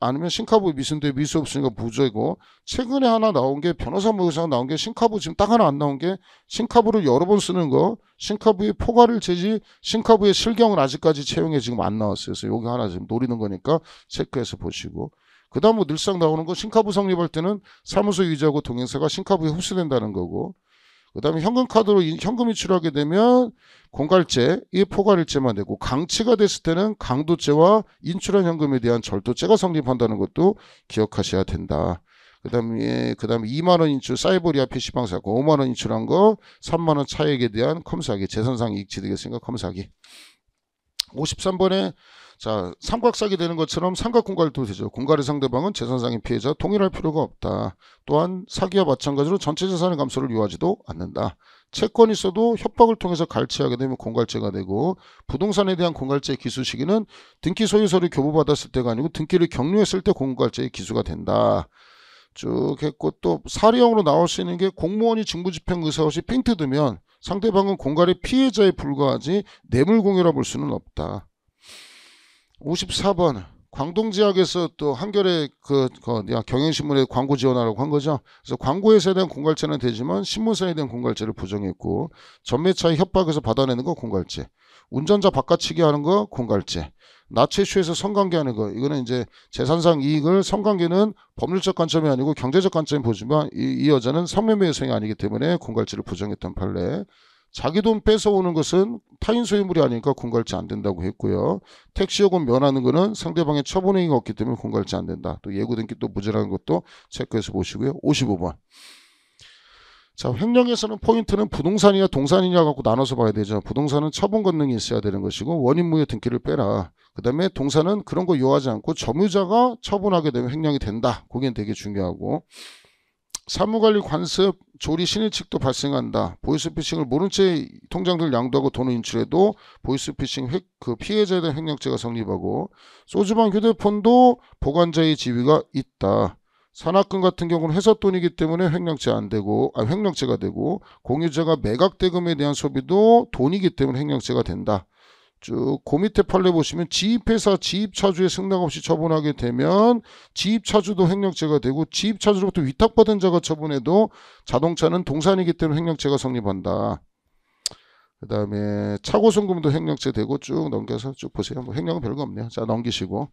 않으면 신카부 미수인데 미수 없으니까 무죄고, 최근에 하나 나온 게 변호사 모의고사 나온 게 신카부 지금 딱 하나 안 나온 게 신카부를 여러 번 쓰는 거, 신카부의 포괄을 제지, 신카부의 실경은 아직까지 채용에 지금 안 나왔어요. 그래서 여기 하나 지금 노리는 거니까 체크해서 보시고, 그 다음 뭐 늘상 나오는 거 신카부 성립할 때는 사무소 유지하고 동행사가 신카부에 흡수된다는 거고, 그 다음에 현금카드로 현금 인출하게 되면 공갈죄, 이 포괄일죄만 되고, 강치가 됐을 때는 강도죄와 인출한 현금에 대한 절도죄가 성립한다는 것도 기억하셔야 된다. 그 다음에 2만원 인출, 사이버리아 PC방 사고, 5만원 인출한 거, 3만원 차액에 대한 컴사기, 재산상 이익 취득했으니까 컴사기. 53번에 자, 삼각사기 되는 것처럼 삼각공갈도 되죠. 공갈의 상대방은 재산상의 피해자 동일할 필요가 없다. 또한 사기와 마찬가지로 전체 재산의 감소를 요하지도 않는다. 채권이 있어도 협박을 통해서 갈취하게 되면 공갈죄가 되고, 부동산에 대한 공갈죄의 기수 시기는 등기 소유서를 교부받았을 때가 아니고 등기를 격려했을 때 공갈죄의 기수가 된다. 쭉 했고, 또 사례형으로 나올 수 있는 게 공무원이 직무집행 의사 없이 핀트 드면 상대방은 공갈의 피해자에 불과하지 뇌물공여라 볼 수는 없다. 54번 광동지역에서 또 한겨레 경향신문에 광고 지원하라고 한 거죠. 그래서 광고회사에 대한 공갈죄는 되지만 신문사에 대한 공갈죄를 부정했고, 전매차의 협박에서 받아내는 거 공갈죄, 운전자 바꿔치기 하는 거 공갈죄, 나체슈에서 성관계하는 거 이거는 이제 재산상 이익을, 성관계는 법률적 관점이 아니고 경제적 관점이 보지만 이 여자는 성매매 여성이 아니기 때문에 공갈죄를 부정했던 판례. 자기 돈 뺏어오는 것은 타인 소유물이 아니니까 공갈죄 안 된다고 했고요. 택시요금 면하는 거는 상대방의 처분행위가 없기 때문에 공갈죄 안 된다. 또 예고등기 또 무죄라는 것도 체크해서 보시고요. 55번. 자, 횡령에서는 포인트는 부동산이냐 동산이냐 갖고 나눠서 봐야 되죠. 부동산은 처분 권능이 있어야 되는 것이고 원인무효 등기를 빼라. 그 다음에 동산은 그런 거 요하지 않고 점유자가 처분하게 되면 횡령이 된다. 그게 되게 중요하고. 사무관리, 관습, 조리, 신의칙도 발생한다. 보이스피싱을 모른 채 통장들 양도하고 돈을 인출해도 보이스피싱 피해자에 대한 횡령죄가 성립하고, 소주방 휴대폰도 보관자의 지위가 있다. 산악금 같은 경우는 회사 돈이기 때문에 횡령죄가 되고, 공유자가 매각 대금에 대한 소비도 돈이기 때문에 횡령죄가 된다. 쭉 그 밑에 판례 보시면 지입회사 지입차주의 승낙 없이 처분하게 되면 지입차주도 횡령죄가 되고, 지입차주로부터 위탁받은 자가 처분해도 자동차는 동산이기 때문에 횡령죄가 성립한다. 그 다음에 차고송금도 횡령죄 되고, 쭉 넘겨서 쭉 보세요. 뭐 횡령은 별거 없네요. 자, 넘기시고.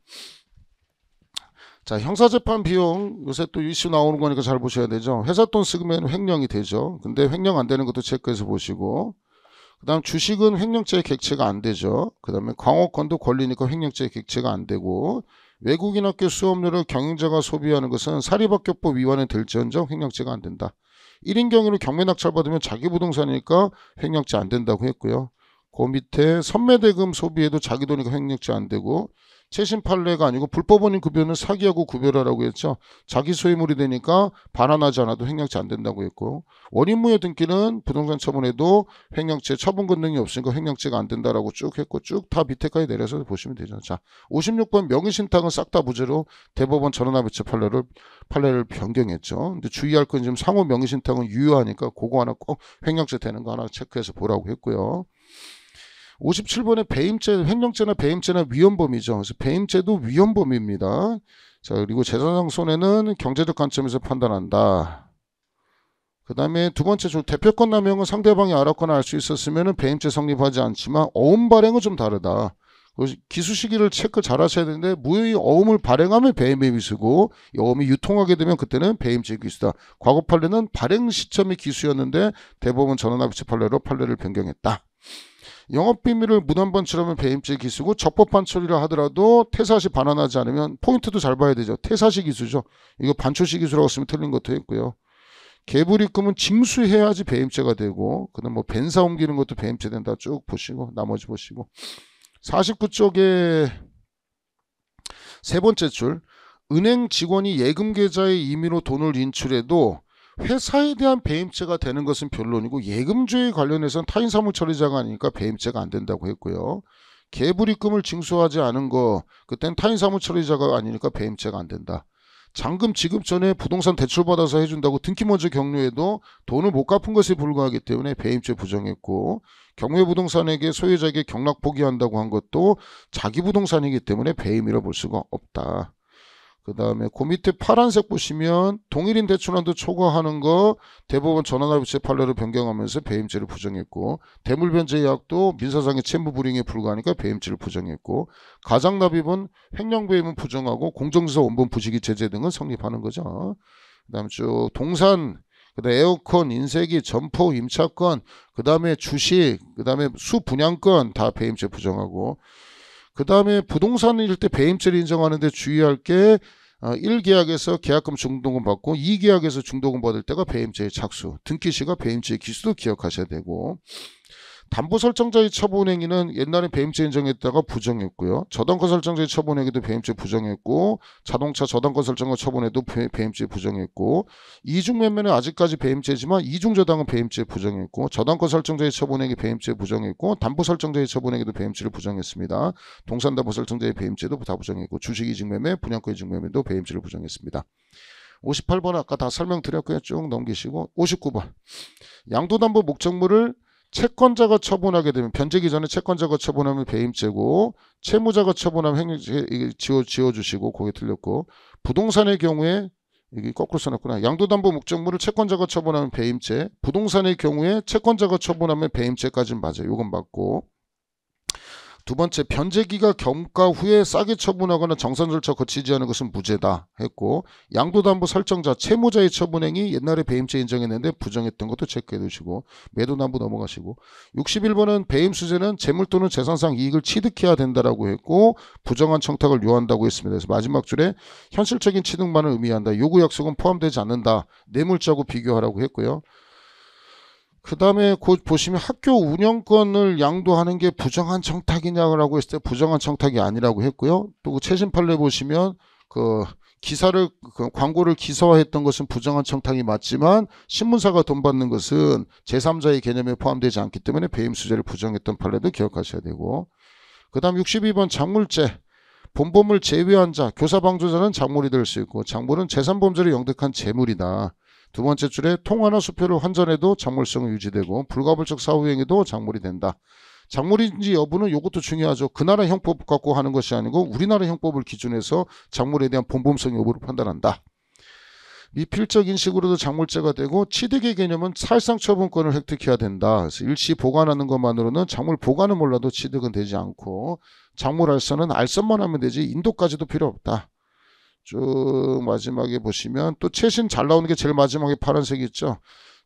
자, 형사재판 비용 요새 또 이슈 나오는 거니까 잘 보셔야 되죠. 회사 돈 쓰면 횡령이 되죠. 근데 횡령 안 되는 것도 체크해서 보시고, 그 다음 주식은 횡령죄의 객체가 안 되죠. 그 다음에 광호권도 권리니까 횡령죄의 객체가 안 되고, 외국인 학교 수업료를 경영자가 소비하는 것은 사립학교법 위반에 될지언정 횡령죄가 안 된다. 1인 경위로 경매낙찰받으면 자기 부동산이니까 횡령죄 안 된다고 했고요. 그 밑에 선매대금 소비에도 자기 돈이니까 횡령죄 안 되고, 최신 판례가 아니고 불법원인 급여는 사기하고 구별하라고 했죠. 자기 소유물이 되니까 반환하지 않아도 횡령죄 안 된다고 했고, 원인무효 등기는 부동산 처분에도 횡령죄 처분 권능이 없으니까 횡령죄가 안 된다라고 쭉 했고, 쭉 다 밑에까지 내려서 보시면 되죠. 자, 56번 명의신탁은 싹 다 무죄로 대법원 전원합의체 판례를 변경했죠. 근데 주의할 건 지금 상호 명의신탁은 유효하니까 그거 하나 꼭 횡령죄 되는 거 하나 체크해서 보라고 했고요. 57번에 배임죄, 횡령죄나 배임죄나 위헌범이죠. 그래서 배임죄도 위헌범입니다. 자, 그리고 재산상 손해는 경제적 관점에서 판단한다. 그 다음에 두 번째 조 대표권 남용은 상대방이 알았거나 알 수 있었으면 배임죄 성립하지 않지만 어음 발행은 좀 다르다. 기수 시기를 체크 잘 하셔야 되는데, 무효의 어음을 발행하면 배임의 기수고, 이 어음이 유통하게 되면 그때는 배임죄의 기수다. 과거 판례는 발행 시점이 기수였는데 대법원 전원합의체 판례로 판례를 변경했다. 영업비밀을 무단반출하면 배임죄 기수고, 적법한 처리를 하더라도 퇴사시 반환하지 않으면, 포인트도 잘 봐야 되죠. 퇴사시 기수죠. 이거 반출시 기수라고 쓰면 틀린 것도 했고요. 개불입금은 징수해야지 배임죄가 되고, 그다음 뭐 벤사 옮기는 것도 배임죄 된다. 쭉 보시고 나머지 보시고, 49쪽에 세 번째 줄, 은행 직원이 예금 계좌의 임의로 돈을 인출해도 회사에 대한 배임죄가 되는 것은 변론이고, 예금죄에 관련해서는 타인사무처리자가 아니니까 배임죄가 안 된다고 했고요. 개불입금을 징수하지 않은 거, 그땐 타인사무처리자가 아니니까 배임죄가 안 된다. 잔금 지급 전에 부동산 대출받아서 해준다고 등기 먼저 경유해도 돈을 못 갚은 것에 불과하기 때문에 배임죄 부정했고, 경매 부동산에게 소유자에게 경락 포기한다고 한 것도 자기 부동산이기 때문에 배임이라 볼 수가 없다. 그 다음에 그 밑에 파란색 보시면 동일인 대출한도 초과하는 거 대법원 전원합의체 판례로 변경하면서 배임죄를 부정했고, 대물변제 예약도 민사상의 채무 불이행에 불과하니까 배임죄를 부정했고, 가장납입은 횡령배임은 부정하고, 공정지사 원본 부식이 제재 등은 성립하는 거죠. 그 다음 쭉 동산, 그 다음에 에어컨, 인쇄기, 점포, 임차권, 그 다음에 주식, 그 다음에 수분양권 다 배임죄 부정하고, 그 다음에 부동산일 때 배임죄를 인정하는데 주의할 게, 1계약에서 계약금 중도금 받고 2계약에서 중도금 받을 때가 배임죄의 착수, 등기시가 배임죄의 기수도 기억하셔야 되고, 담보 설정자의 처분 행위는 옛날에 배임죄 인정했다가 부정했고요. 저당권 설정자의 처분 행위도 배임죄 부정했고, 자동차 저당권 설정과 처분에도 배임죄 부정했고, 이중매매는 아직까지 배임죄지만 이중저당은 배임죄 부정했고, 저당권 설정자의 처분 행위 배임죄 부정했고, 담보 설정자의 처분 행위도 배임죄를 부정했습니다. 동산 담보 설정자의 배임죄도 다 부정했고, 주식 이중매매, 분양권 이중매매도 배임죄를 부정했습니다. 58번 아까 다 설명드렸고요. 쭉 넘기시고, 59번 양도담보 목적물을 채권자가 처분하게 되면, 변제기 전에 채권자가 처분하면 배임죄고, 채무자가 처분하면 횡령죄, 이게 지워주시고, 거기 틀렸고, 부동산의 경우에, 이게 거꾸로 써놨구나. 양도담보 목적물을 채권자가 처분하면 배임죄, 부동산의 경우에 채권자가 처분하면 배임죄까지는 맞아요. 이건 맞고, 두 번째, 변제기가 경과 후에 싸게 처분하거나 정산 절차 거치지 않은 것은 무죄다 했고, 양도담보 설정자, 채무자의 처분행위 옛날에 배임죄 인정했는데 부정했던 것도 체크해 두시고, 매도담보 넘어가시고, 61번은 배임수재는 재물 또는 재산상 이익을 취득해야 된다라고 했고, 부정한 청탁을 요한다고 했습니다. 그래서 마지막 줄에 현실적인 취득만을 의미한다. 요구 약속은 포함되지 않는다. 뇌물죄하고 비교하라고 했고요. 그 다음에 곧 보시면 학교 운영권을 양도하는 게 부정한 청탁이냐고 했을 때 부정한 청탁이 아니라고 했고요. 또 최신 판례 보시면 광고를 기사화했던 것은 부정한 청탁이 맞지만, 신문사가 돈 받는 것은 제3자의 개념에 포함되지 않기 때문에 배임수재를 부정했던 판례도 기억하셔야 되고, 그 다음 62번 작물죄, 본범을 제외한 자, 교사방조자는 작물이 될 수 있고, 작물은 재산범죄를 영득한 재물이다. 두 번째 줄에 통화나 수표를 환전해도 작물성은 유지되고, 불가불적 사후행위도 작물이 된다. 작물인지 여부는 이것도 중요하죠. 그 나라 형법 갖고 하는 것이 아니고 우리나라 형법을 기준해서 작물에 대한 본범성 여부를 판단한다. 미필적 인식으로도 작물죄가 되고, 취득의 개념은 사실상 처분권을 획득해야 된다. 그래서 일시 보관하는 것만으로는 작물 보관은 몰라도 취득은 되지 않고, 작물 알선은 알선만 하면 되지 인도까지도 필요 없다. 쭉 마지막에 보시면 또 최신 잘 나오는 게 제일 마지막에 파란색이 있죠.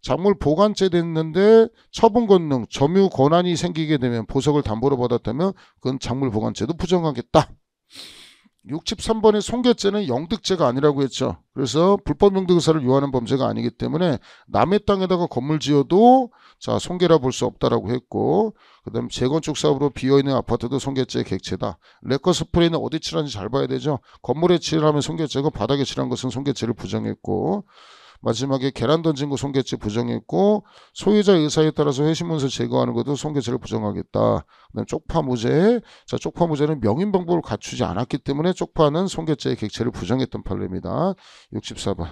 작물 보관죄 됐는데 처분 권능, 점유 권한이 생기게 되면, 보석을 담보로 받았다면 그건 작물 보관죄도 부정하겠다. 63번의 손괴죄는 영득죄가 아니라고 했죠. 그래서 불법 영득의사를 요하는 범죄가 아니기 때문에 남의 땅에다가 건물 지어도 자 손괴라 볼 수 없다라고 했고, 그 다음 재건축 사업으로 비어있는 아파트도 손괴죄의 객체다. 래커 스프레이는 어디 칠하는지 잘 봐야 되죠. 건물에 칠하면 손괴죄고 바닥에 칠한 것은 손괴죄를 부정했고, 마지막에 계란 던진 거 손괴죄 부정했고, 소유자 의사에 따라서 회신문서 제거하는 것도 손괴죄를 부정하겠다. 그다음 쪽파무죄. 자, 쪽파무죄는 명인 방법을 갖추지 않았기 때문에 쪽파는 손괴죄의 객체를 부정했던 판례입니다. 64번.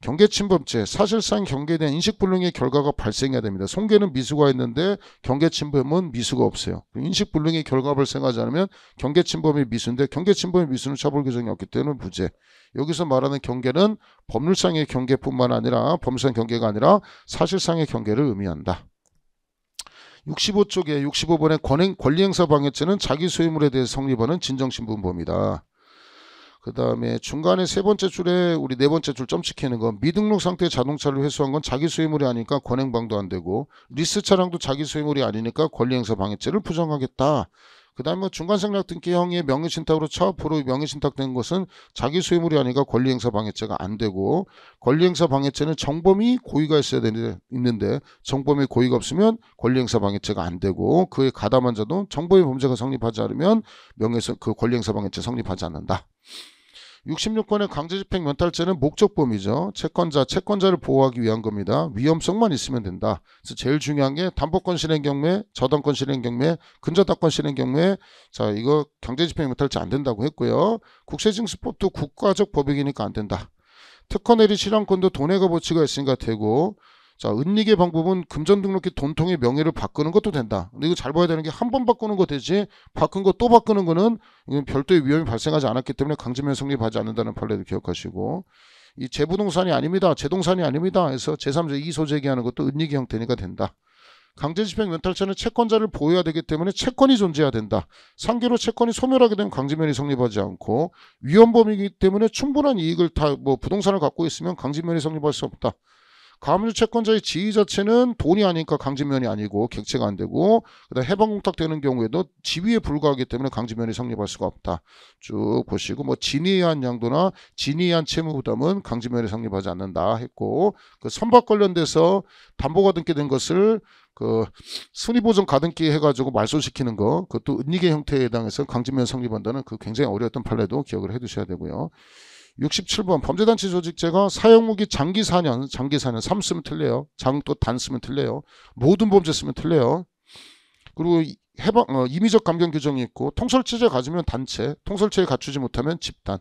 경계침범죄. 사실상 경계에 대한 인식불능의 결과가 발생해야 됩니다. 손괴는 미수가 있는데 경계침범은 미수가 없어요. 인식불능의 결과가 발생하지 않으면 경계침범이 미수인데, 경계침범의 미수는 처벌규정이 없기 때문에 무죄. 여기서 말하는 경계는 법률상의 경계뿐만 아니라, 법률상 경계가 아니라 사실상의 경계를 의미한다. 65쪽에 65번의 권리행사 방해죄는 자기 소유물에 대해서 성립하는 진정신분범이다. 그 다음에 중간에 세 번째 줄에 우리 네 번째 줄 점 찍히는 건, 미등록 상태의 자동차를 회수한 건 자기 소유물이 아니니까 권행방도 안 되고, 리스 차량도 자기 소유물이 아니니까 권리행사 방해죄를 부정하겠다. 그 다음에 중간생략등기 형의 명의신탁으로 차업으로 명의신탁된 것은 자기 소유물이 아니니까 권리행사 방해죄가 안 되고, 권리행사 방해죄는 정범이 고의가 있어야 있는데 정범이 고의가 없으면 권리행사 방해죄가 안 되고, 그에 가담한 자도 정범의 범죄가 성립하지 않으면 명예훼손 그 권리행사 방해죄 성립하지 않는다. 66번의 강제집행 면탈죄는 목적범이죠. 채권자를 보호하기 위한 겁니다. 위험성만 있으면 된다. 그래서 제일 중요한 게 담보권 실행 경매, 저당권 실행 경매, 근저당권 실행 경매. 자, 이거 강제집행 면탈죄 안 된다고 했고요. 국세징수법도 국가적 법익이니까 안 된다. 특허 내리 실현권도 돈의 값어치가 있으니까 되고, 자, 은닉의 방법은 금전등록기 돈통의 명예를 바꾸는 것도 된다. 근데 이거 잘 봐야 되는 게, 한 번 바꾸는 거 되지 바꾼 거 또 바꾸는 거는 별도의 위험이 발생하지 않았기 때문에 강제면 성립하지 않는다는 판례도 기억하시고, 이 재부동산이 아닙니다, 제동산이 아닙니다 해서 제3자 이의소 제기하는 것도 은닉의 형태니까 된다. 강제집행 면탈죄는 채권자를 보호해야 되기 때문에 채권이 존재해야 된다. 상계로 채권이 소멸하게 되면 강제면이 성립하지 않고, 위험범이기 때문에 충분한 이익을 다 부동산을 갖고 있으면 강제면이 성립할 수 없다. 가압류 채권자의 지위 자체는 돈이 아니니까 강제면이 아니고 객체가 안 되고, 그다음 해방공탁되는 경우에도 지위에 불과하기 때문에 강제면이 성립할 수가 없다. 쭉 보시고, 진위에 의한 양도나 진위에 의한 채무 부담은 강제면이 성립하지 않는다 했고, 그 선박 관련돼서 담보가 등기된 것을 그 순위보증 가등기 해가지고 말소시키는 거, 그것도 은닉의 형태에 해당해서 강제면 성립한다는 그 굉장히 어려웠던 판례도 기억을 해두셔야 되고요. 67번 범죄단체 조직죄가 사형무기 장기 4년 3 쓰면 틀려요. 장또 단 쓰면 틀려요. 모든 범죄 쓰면 틀려요. 그리고 임의적 감경 규정이 있고, 통설체제 가지면 단체, 통설체에 갖추지 못하면 집단.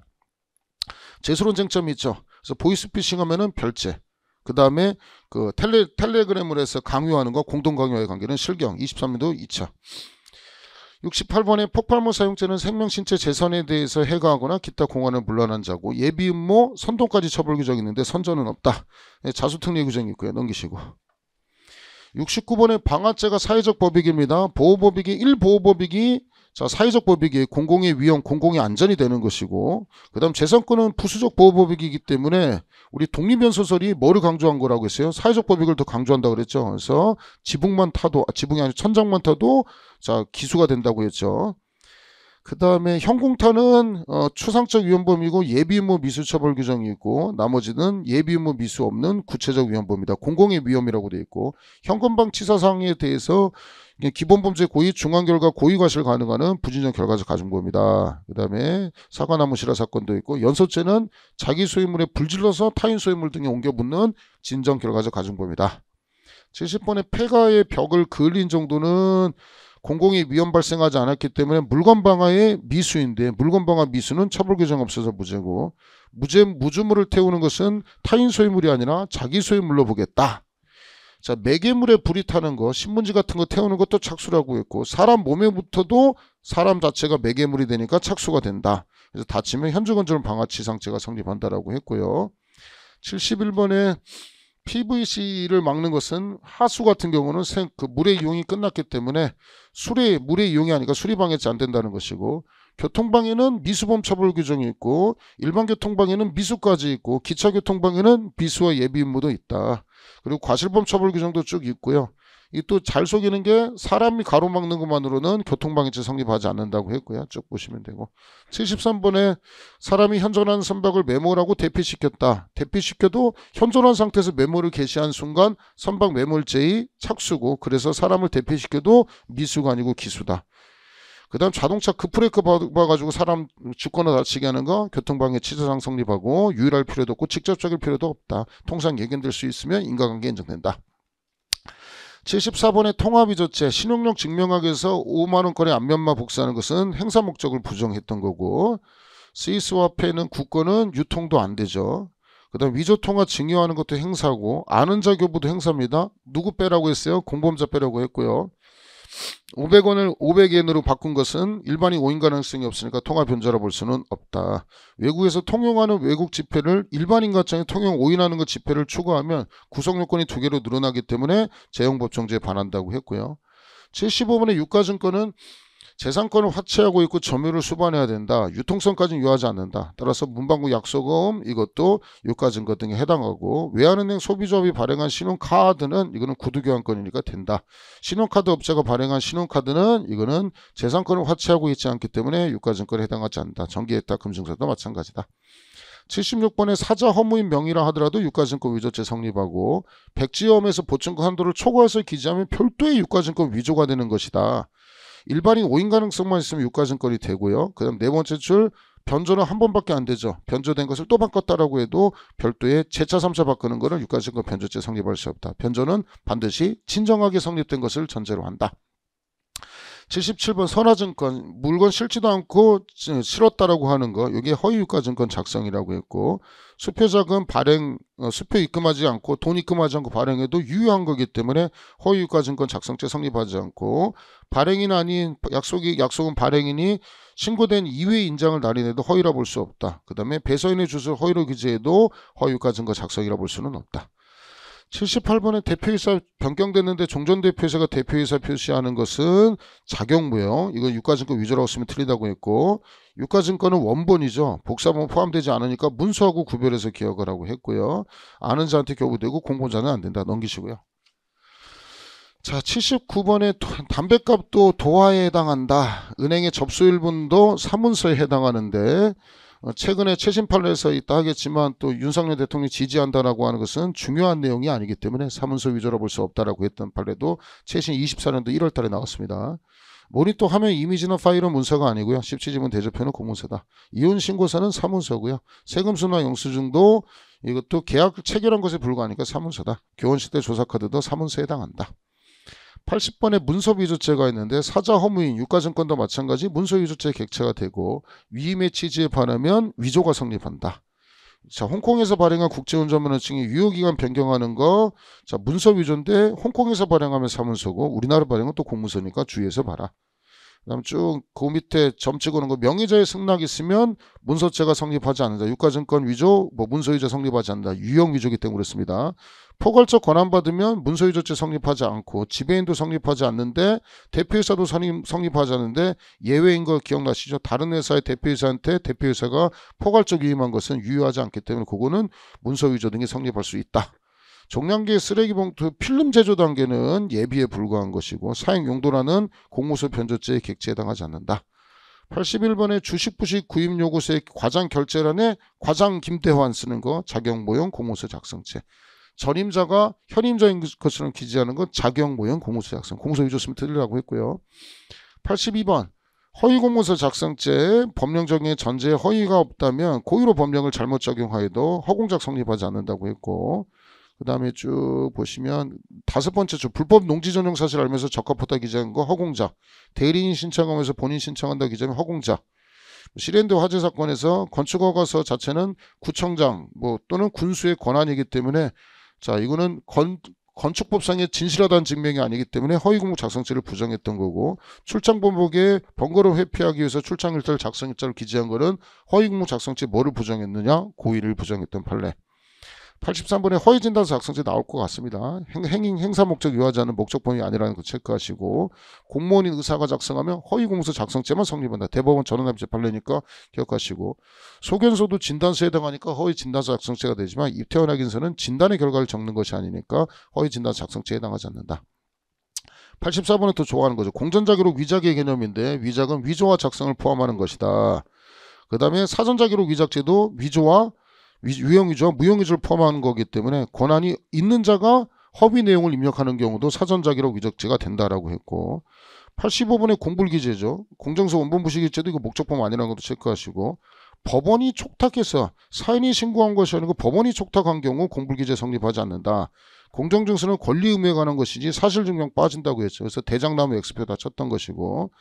재수론 쟁점이 있죠. 그래서 보이스피싱 하면은 별죄. 그 다음에 그 텔레그램으로 해서 강요하는 거, 공동강요의 관계는 실경 23년도 2차. 68번의 폭발물 사용죄는 생명, 신체, 재산에 대해서 해가하거나 기타 공안을 물란한 자고, 예비음모, 선동까지 처벌 규정이 있는데 선전은 없다. 자수특례 규정이 있고요. 넘기시고. 69번의 방화죄가 사회적 법익입니다. 보호법익이 1보호법익이 자 사회적 법익이 공공의 위험, 공공의 안전이 되는 것이고, 그 다음 재산권은 부수적 보호법익이기 때문에 우리 독립연소설이 뭐를 강조한 거라고 했어요? 사회적 법익을 더 강조한다고 그랬죠. 그래서 지붕이 아니라 천장만 타도 자 기수가 된다고 했죠. 그 다음에 형공탄은 추상적 위험범이고, 예비음모 미수 처벌 규정이 있고, 나머지는 예비음모 미수 없는 구체적 위험범이다. 공공의 위험이라고 돼 있고, 형건방치사상에 대해서 기본범죄 고의, 중앙결과 고의과실 가능하는 부진정 결과적 가중범이다. 그 다음에 사과나무실화 사건도 있고, 연소죄는 자기 소유물에 불질러서 타인 소유물 등에 옮겨붙는 진정 결과적 가중범이다. 70번의 폐가의 벽을 그을린 정도는 공공의 위험 발생하지 않았기 때문에 물건방화의 미수인데, 물건방화 미수는 처벌 규정 없어서 무죄고, 무주물을 태우는 것은 타인 소유물이 아니라 자기 소유물로 보겠다. 자, 매개물에 불이 타는 거, 신문지 같은 거 태우는 것도 착수라고 했고, 사람 몸에 붙어도 사람 자체가 매개물이 되니까 착수가 된다. 그래서 다치면 현저건조는 방화치상죄가 성립한다라고 했고요. 71번에 PVC를 막는 것은, 하수 같은 경우는 물의 이용이 끝났기 때문에 물의 이용이 아니니까 수리방해죄 안 된다는 것이고, 교통방해는 미수범 처벌 규정이 있고, 일반교통방해는 미수까지 있고, 기차교통방해는 미수와 예비음모도 있다. 그리고 과실범 처벌 규정도 쭉 있고요. 이 또 잘 속이는 게 사람이 가로막는 것만으로는 교통방해죄 성립하지 않는다고 했고요. 쭉 보시면 되고 73번에 사람이 현존하는 선박을 매몰하고 대피시켰다. 대피시켜도 현존한 상태에서 매몰을 개시한 순간 선박 매몰죄의 착수고 그래서 사람을 대피시켜도 미수가 아니고 기수다. 그 다음 자동차 급브레이크 밟아가지고 사람 죽거나 다치게 하는 거 교통방해 치사상 성립하고 유일할 필요도 없고 직접적일 필요도 없다. 통상 예견될 수 있으면 인과관계 인정된다. 74번의 통화비조죄 신용력 증명학에서 5만원권의 안면마 복사하는 것은 행사 목적을 부정했던 거고 스위스화폐는 국권은 유통도 안 되죠. 그 다음 위조통화 증여하는 것도 행사고 아는 자 교부도 행사입니다. 누구 빼라고 했어요? 공범자 빼라고 했고요. 500원을 500엔으로 바꾼 것은 일반인 오인 가능성이 없으니까 통화 변제라 볼 수는 없다. 외국에서 통용하는 외국 지폐를 일반인 가정에 통용 오인하는 것 지폐를 추가하면 구성 요건이 두 개로 늘어나기 때문에 재형법정죄에 반한다고 했고요. 75번의 유가증권은 재산권을 화체하고 있고 점유를 수반해야 된다. 유통성까지는 유하지 않는다. 따라서 문방구 약소금 이것도 유가증권 등에 해당하고 외환은행 소비조합이 발행한 신용카드는 이거는 구두교환권이니까 된다. 신용카드 업체가 발행한 신용카드는 이거는 재산권을 화체하고 있지 않기 때문에 유가증권에 해당하지 않는다. 전기예탁 금증서도 마찬가지다. 76번에 사자 허무인 명의라 하더라도 유가증권 위조죄 성립하고 백지엄에서 보증금 한도를 초과해서 기재하면 별도의 유가증권 위조가 되는 것이다. 일반인 오인 가능성만 있으면 유가증권이 되고요. 그 다음 네 번째 줄 변조는 한 번밖에 안 되죠. 변조된 것을 또 바꿨다라고 해도 별도의 제차 3차 바꾸는 것은 유가증권 변조죄 성립할 수 없다. 변조는 반드시 진정하게 성립된 것을 전제로 한다. 77번 선화증권 물건 실지도 않고 실었다라고 하는 거 여기에 허위유가증권 작성이라고 했고 수표자금 발행 수표 입금하지 않고 돈 입금하지 않고 발행해도 유효한 거기 때문에 허위유가증권 작성죄 성립하지 않고 발행인 아닌 약속은 발행인이 신고된 이외의 인장을 날인해도 허위라 볼 수 없다. 그 다음에 배서인의 주소를 허위로 기재해도 허위유가증권 작성이라 볼 수는 없다. 78번에 대표이사 변경됐는데 종전대표이사가 대표이사 표시하는 것은 작용무효. 이거 유가증권 위조라고 쓰면 틀리다고 했고 유가증권은 원본이죠. 복사본 포함되지 않으니까 문서하고 구별해서 기억을 하고 했고요. 아는 자한테 교부되고 공범자는 안 된다. 넘기시고요. 자, 79번에 담뱃값도 도화에 해당한다. 은행의 접수일분도 사문서에 해당하는데 최근에 최신 판례에서 있다 하겠지만 또 윤석열 대통령이 지지한다라고 하는 것은 중요한 내용이 아니기 때문에 사문서 위조라 볼 수 없다라고 했던 판례도 최신 24년도 1월 달에 나왔습니다. 모니터 화면 이미지나 파일은 문서가 아니고요. 17지문 대조표는 공문서다. 이혼신고서는 사문서고요. 세금수나 영수증도 이것도 계약 체결한 것에 불과하니까 사문서다. 교원시대 조사카드도 사문서에 해당한다. 80번에 문서위조죄가 있는데 사자 허무인 유가증권도 마찬가지 문서위조죄의 객체가 되고 위임의 취지에 반하면 위조가 성립한다. 자, 홍콩에서 발행한 국제운전면허증의 유효기간 변경하는 거, 자, 문서위조인데 홍콩에서 발행하면 사문서고 우리나라 발행은 또 공문서니까 주의해서 봐라. 그다음 쭉 그 밑에 점 찍어놓은 거 명의자의 승낙이 있으면 문서죄가 성립하지 않는다. 유가증권 위조, 문서위조 성립하지 않는다. 유형위조기 때문에 그렇습니다. 포괄적 권한받으면 문서위조죄 성립하지 않고 지배인도 성립하지 않는데 대표이사도 성립하지 않는데 예외인 거 기억나시죠? 다른 회사의 대표이사한테 대표이사가 포괄적 위임한 것은 유효하지 않기 때문에 그거는 문서위조 등이 성립할 수 있다. 종량계 쓰레기봉투 필름 제조 단계는 예비에 불과한 것이고 사용 용도라는 공모서 변조죄의 객체에 해당하지 않는다. 81번에 주식 부식 구입 요구서의 과장 결제란에 과장 김대환 쓰는 거 작용모형 공모서 작성죄. 전임자가 현임자인 것처럼 기재하는 건 작용모형 공모서 작성. 공모서 위조 쓰면 틀리라고 했고요. 82번. 허위공문서 작성죄 법령적인 전제에 허위가 없다면 고의로 법령을 잘못 적용하여도 허공작 성립하지 않는다고 했고 그 다음에 쭉 보시면 5번째 줄 불법 농지 전용 사실 알면서 적합하다 기재한 거 허공작 대리인 신청하면서 본인 신청한다 기재하면 허공작 시랜드 화재 사건에서 건축허가서 자체는 구청장 또는 군수의 권한이기 때문에 자 이거는 건축법상의 진실하다는 증명이 아니기 때문에 허위공문 작성죄를 부정했던 거고 출장 번복에 번거로움 회피하기 위해서 출장일자를 작성일자를 기재한 거는 허위공문 작성죄 뭐를 부정했느냐 고의를 부정했던 판례. 83번에 허위진단서 작성죄 나올 것 같습니다. 행위 행사 목적 유하지 않은 목적 범위 아니라는 걸 체크하시고 공무원인 의사가 작성하면 허위공문서 작성죄만 성립한다. 대법원 전원합의체 판례니까 기억하시고 소견서도 진단서에 해당하니까 허위진단서 작성죄가 되지만 입퇴원 확인서는 진단의 결과를 적는 것이 아니니까 허위진단서 작성죄에 해당하지 않는다. 84번에 또 좋아하는 거죠. 공전자기록 위작의 개념인데 위작은 위조와 작성을 포함하는 것이다. 그 다음에 사전자기록 위작죄도 위조와 유형위조와 무형위조를 포함하는 거기 때문에 권한이 있는 자가 허위 내용을 입력하는 경우도 사전자기록 위작죄가 된다라고 했고, 85번의 공불기재죠. 공정서 원본부실기재도 이거 목적법 아니라는 것도 체크하시고, 법원이 촉탁해서 사인이 신고한 것이 아니고 법원이 촉탁한 경우 공불기재 성립하지 않는다. 공정증서는 권리 의무에 관한 것이지 사실증명 빠진다고 했죠. 그래서 대장나무 X표 다 쳤던 것이고,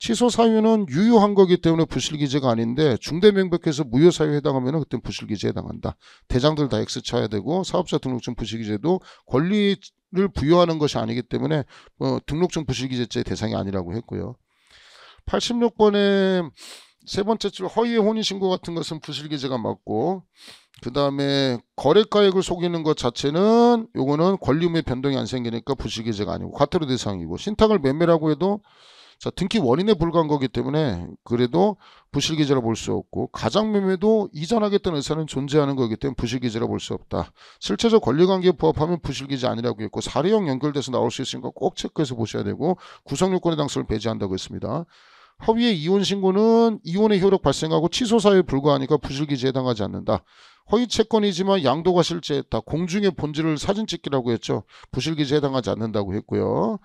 취소 사유는 유효한 거기 때문에 부실기재가 아닌데 중대명백해서 무효 사유에 해당하면 그때 부실기재에 해당한다. 대장들 다 X 쳐야 되고, 사업자 등록증 부실기재도 권리를 부여하는 것이 아니기 때문에 등록증 부실기재죄의 대상이 아니라고 했고요. 86번에 세 번째 줄 허위의 혼인신고 같은 것은 부실기재가 맞고, 그 다음에 거래가액을 속이는 것 자체는 요거는 권리의무의 변동이 안 생기니까 부실기재가 아니고 과태료 대상이고, 신탁을 매매라고 해도 자 등기 원인에 불과한 거기 때문에 그래도 부실기재라 볼 수 없고, 가장매매도 이전하겠다는 의사는 존재하는 거기 때문에 부실기재라 볼 수 없다. 실체적 권리관계에 부합하면 부실기재 아니라고 했고, 사례형 연결돼서 나올 수 있으니까 꼭 체크해서 보셔야 되고, 구성요건의 당성을 배제한다고 했습니다. 허위의 이혼신고는 이혼의 효력 발생하고 취소사유에 불과하니까 부실기재에 해당하지 않는다. 허위 채권이지만 양도가 실제했다. 공중의 본질을 사진 찍기라고 했죠. 부실기재에 해당하지 않는다고 했고요.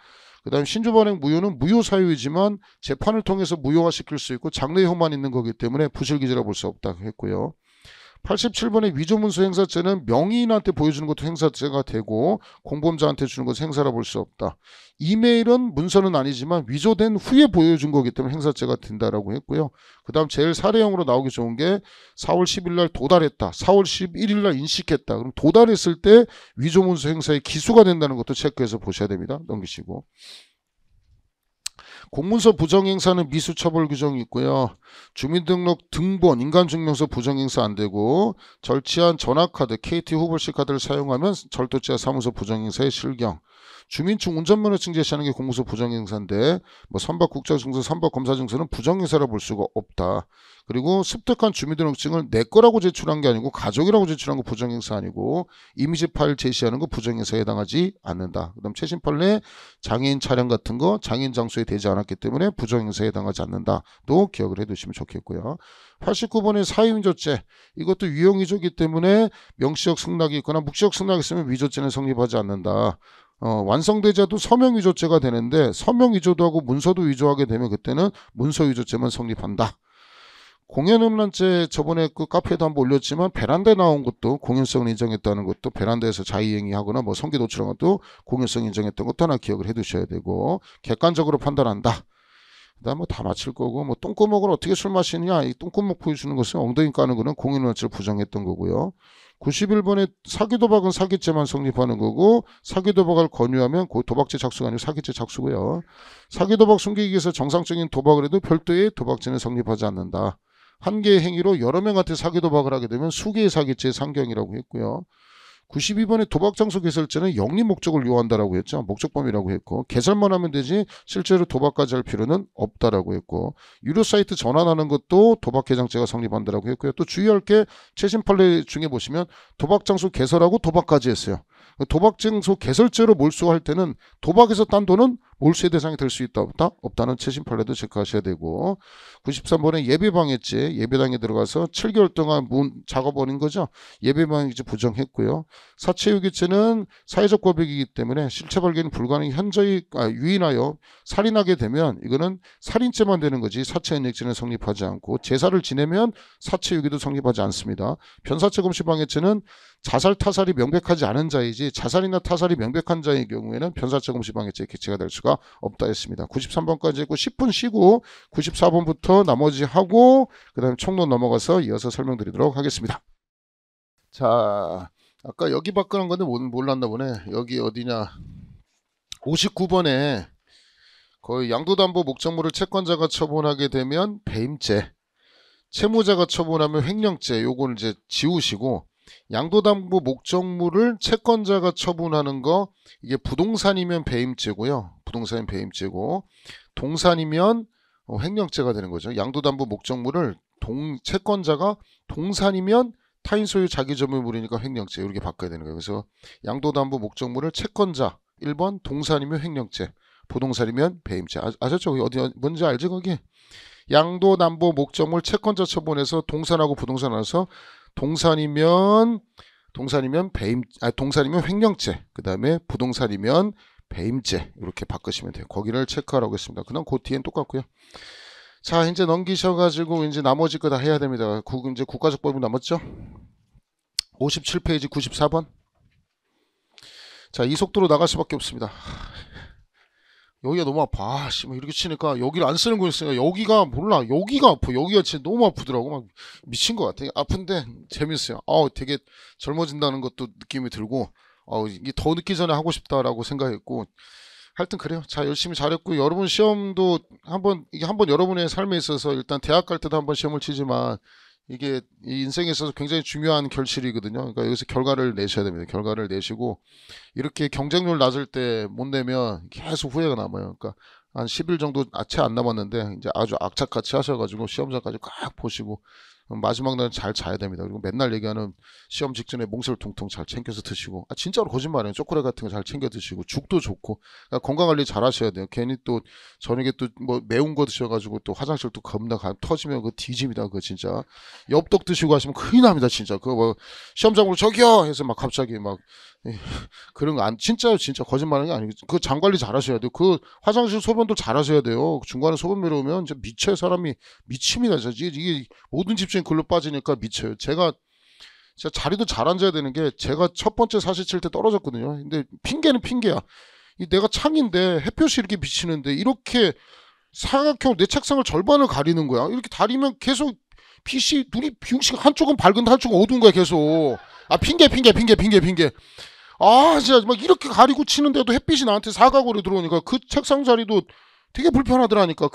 그 다음 신주반행 무효는 무효사유이지만 재판을 통해서 무효화시킬 수 있고 장래효만 있는 거기 때문에 부실기재라 볼 수 없다고 했고요. 87번의 위조문서 행사죄는 명의인한테 보여주는 것도 행사죄가 되고 공범자한테 주는 것은 행사라 볼 수 없다. 이메일은 문서는 아니지만 위조된 후에 보여준 거기 때문에 행사죄가 된다라고 했고요. 그 다음 제일 사례형으로 나오기 좋은 게 4월 10일 날 도달했다, 4월 11일 날 인식했다. 그럼 도달했을 때 위조문서 행사의 기수가 된다는 것도 체크해서 보셔야 됩니다. 넘기시고, 공문서 부정행사는 미수처벌 규정이 있고요. 주민등록 등본, 인간증명서 부정행사 안 되고, 절취한 전화카드, KT 후불식 카드를 사용하면 절도죄와 사무소 부정행사의 실경. 주민증 운전면허증 제시하는 게 공문서 부정행사인데, 뭐 선박국장증서, 선박검사증서는 부정행사라 볼 수가 없다. 그리고 습득한 주민등록증을 내 거라고 제출한 게 아니고 가족이라고 제출한 거 부정행사 아니고, 이미지 파일 제시하는 거 부정행사에 해당하지 않는다. 그 다음 최신 판례 장애인 차량 같은 거 장애인 장소에 대지 않았기 때문에 부정행사에 해당하지 않는다도 기억을 해두시면 좋겠고요. 89번의 사유위조죄, 이것도 유형위조기 때문에 명시적 승낙이 있거나 묵시적 승낙이 있으면 위조죄는 성립하지 않는다. 완성되자도 서명위조죄가 되는데 서명위조도 하고 문서도 위조하게 되면 그때는 문서위조죄만 성립한다. 공연음란죄 저번에 그 카페에도 한번 올렸지만 베란다에 나온 것도 공연성을 인정했다는 것도, 베란다에서 자의행위 하거나 뭐 성기 노출한 것도 공연성 인정했던 것도 하나 기억을 해두셔야 되고, 객관적으로 판단한다. 그 다음 뭐 다 맞힐 거고, 뭐 똥구멍을 어떻게 술 마시느냐, 이 똥구멍 보여주는 것은 엉덩이 까는 거는 공연음란죄를 부정했던 거고요. 91번에 사기도박은 사기죄만 성립하는 거고, 사기도박을 권유하면 그 도박죄 착수가 아니고 사기죄 착수고요. 사기도박 숨기기 위해서 정상적인 도박을 해도 별도의 도박죄는 성립하지 않는다. 한 개의 행위로 여러 명한테 사기도박을 하게 되면 수개의 사기죄의 상경이라고 했고요. 92번에 도박장소 개설죄는 영리 목적을 요한다라고 했죠. 목적범이라고 했고, 개설만 하면 되지 실제로 도박까지 할 필요는 없다라고 했고, 유료 사이트 전환하는 것도 도박개장죄가 성립한다라고 했고요. 또 주의할 게 최신 판례 중에 보시면 도박장소 개설하고 도박까지 했어요. 도박장소 개설죄로 몰수할 때는 도박에서 딴 돈은 몰수의 대상이 될 수 있다 없다는 최신 판례도 체크하셔야 되고, 93번에 예배방해죄, 예배당에 들어가서 7개월 동안 작업원인 거죠. 예배방해죄 부정했고요. 사체유기죄는 사회적 고백이기 때문에 실체 발견이 불가능한 현저히 유인하여 살인하게 되면 이거는 살인죄만 되는 거지 사체연액죄는 성립하지 않고, 제사를 지내면 사체유기도 성립하지 않습니다. 변사체검시방해죄는 자살 타살이 명백하지 않은 자이지 자살이나 타살이 명백한 자의 경우에는 변사체검시방해죄의 개체가 될 수가 없다 했습니다. 93번까지 했고, 10분 쉬고 94번부터 나머지 하고 그 다음에 총론 넘어가서 이어서 설명드리도록 하겠습니다. 자, 아까 여기 바꾸는 건데 몰랐나 보네. 여기 어디냐, 59번에 거의 양도담보 목적물을 채권자가 처분하게 되면 배임죄, 채무자가 처분하면 횡령죄, 요거는 이제 지우시고, 양도담보 목적물을 채권자가 처분하는 거, 이게 부동산이면 배임죄고요. 부동산이면 배임죄고, 동산이면 횡령죄가 되는 거죠. 양도담보 목적물을 채권자가, 동산이면 타인 소유 자기 점유물이니까 횡령죄, 이렇게 바꿔야 되는 거예요. 그래서 양도담보 목적물을 채권자 1번, 동산이면 횡령죄, 부동산이면 배임죄. 아셨죠? 어디 뭔지 알지 거기? 양도 담보 목적물 채권자 처분해서 동산하고 부동산 나눠서 동산이면 동산이면 횡령죄. 그다음에 부동산이면 배임죄. 이렇게 바꾸시면 돼요. 거기를 체크하라고 했습니다. 그럼 그 뒤엔 똑같고요. 자, 이제 넘기셔가지고 이제 나머지 거 다 해야 됩니다. 이제 국가적법이 남았죠? 57페이지 94번. 자, 이 속도로 나갈 수밖에 없습니다. 여기가 너무 아파. 이렇게 치니까 여기를 안 쓰는 거였으니까 여기가 몰라. 여기가 아파. 여기가 진짜 너무 아프더라고. 막 미친 것 같아. 아픈데 재밌어요. 되게 젊어진다는 것도 느낌이 들고, 이게 더 늦기 전에 하고 싶다라고 생각했고, 하여튼 그래요. 자, 열심히 잘했고, 여러분 시험도 이게 한번 여러분의 삶에 있어서 일단 대학 갈 때도 한번 시험을 치지만, 이게 이 인생에 있어서 굉장히 중요한 결실이거든요. 그러니까 여기서 결과를 내셔야 됩니다. 결과를 내시고, 이렇게 경쟁률 낮을 때 못 내면 계속 후회가 남아요. 그러니까 한 10일 정도 채 안 남았는데 이제 아주 악착같이 하셔가지고 시험장까지 꽉 보시고 마지막 날은 잘 자야 됩니다. 그리고 맨날 얘기하는 시험 직전에 몽쇠를 통통 잘 챙겨서 드시고, 진짜로 거짓말이에요. 초콜릿 같은 거 잘 챙겨 드시고, 죽도 좋고, 그러니까 건강관리 잘 하셔야 돼요. 괜히 또 저녁에 또 뭐 매운 거 드셔가지고 또 화장실 또 겁나 터지면 그거 뒤집니다. 그거 진짜 엽떡 드시고 하시면 큰일 납니다. 진짜 그거 뭐 시험장으로 저기요 해서 막 갑자기 막 그런 거 안, 진짜 거짓말하는 게 아니고 그 장관리 잘 하셔야 돼요. 그 화장실 소변도 잘 하셔야 돼요. 중간에 소변 내려오면 진짜 미쳐요. 사람이 미칩니다. 이게 모든 집중이 글로 빠지니까 미쳐요. 제가 자리도 잘 앉아야 되는 게, 제가 첫 번째 사시 칠 때 떨어졌거든요. 근데 핑계는 핑계야. 내가 창인데 햇볕이 이렇게 비치는데 이렇게 사각형 내 책상을 절반을 가리는 거야. 이렇게 다리면 계속 빛이, 눈이 비용식 한쪽은 밝은데 한쪽은 어두운 거야 계속. 핑계. 진짜 막 이렇게 가리고 치는데도 햇빛이 나한테 사각으로 들어오니까 그 책상 자리도 되게 불편하더라니까.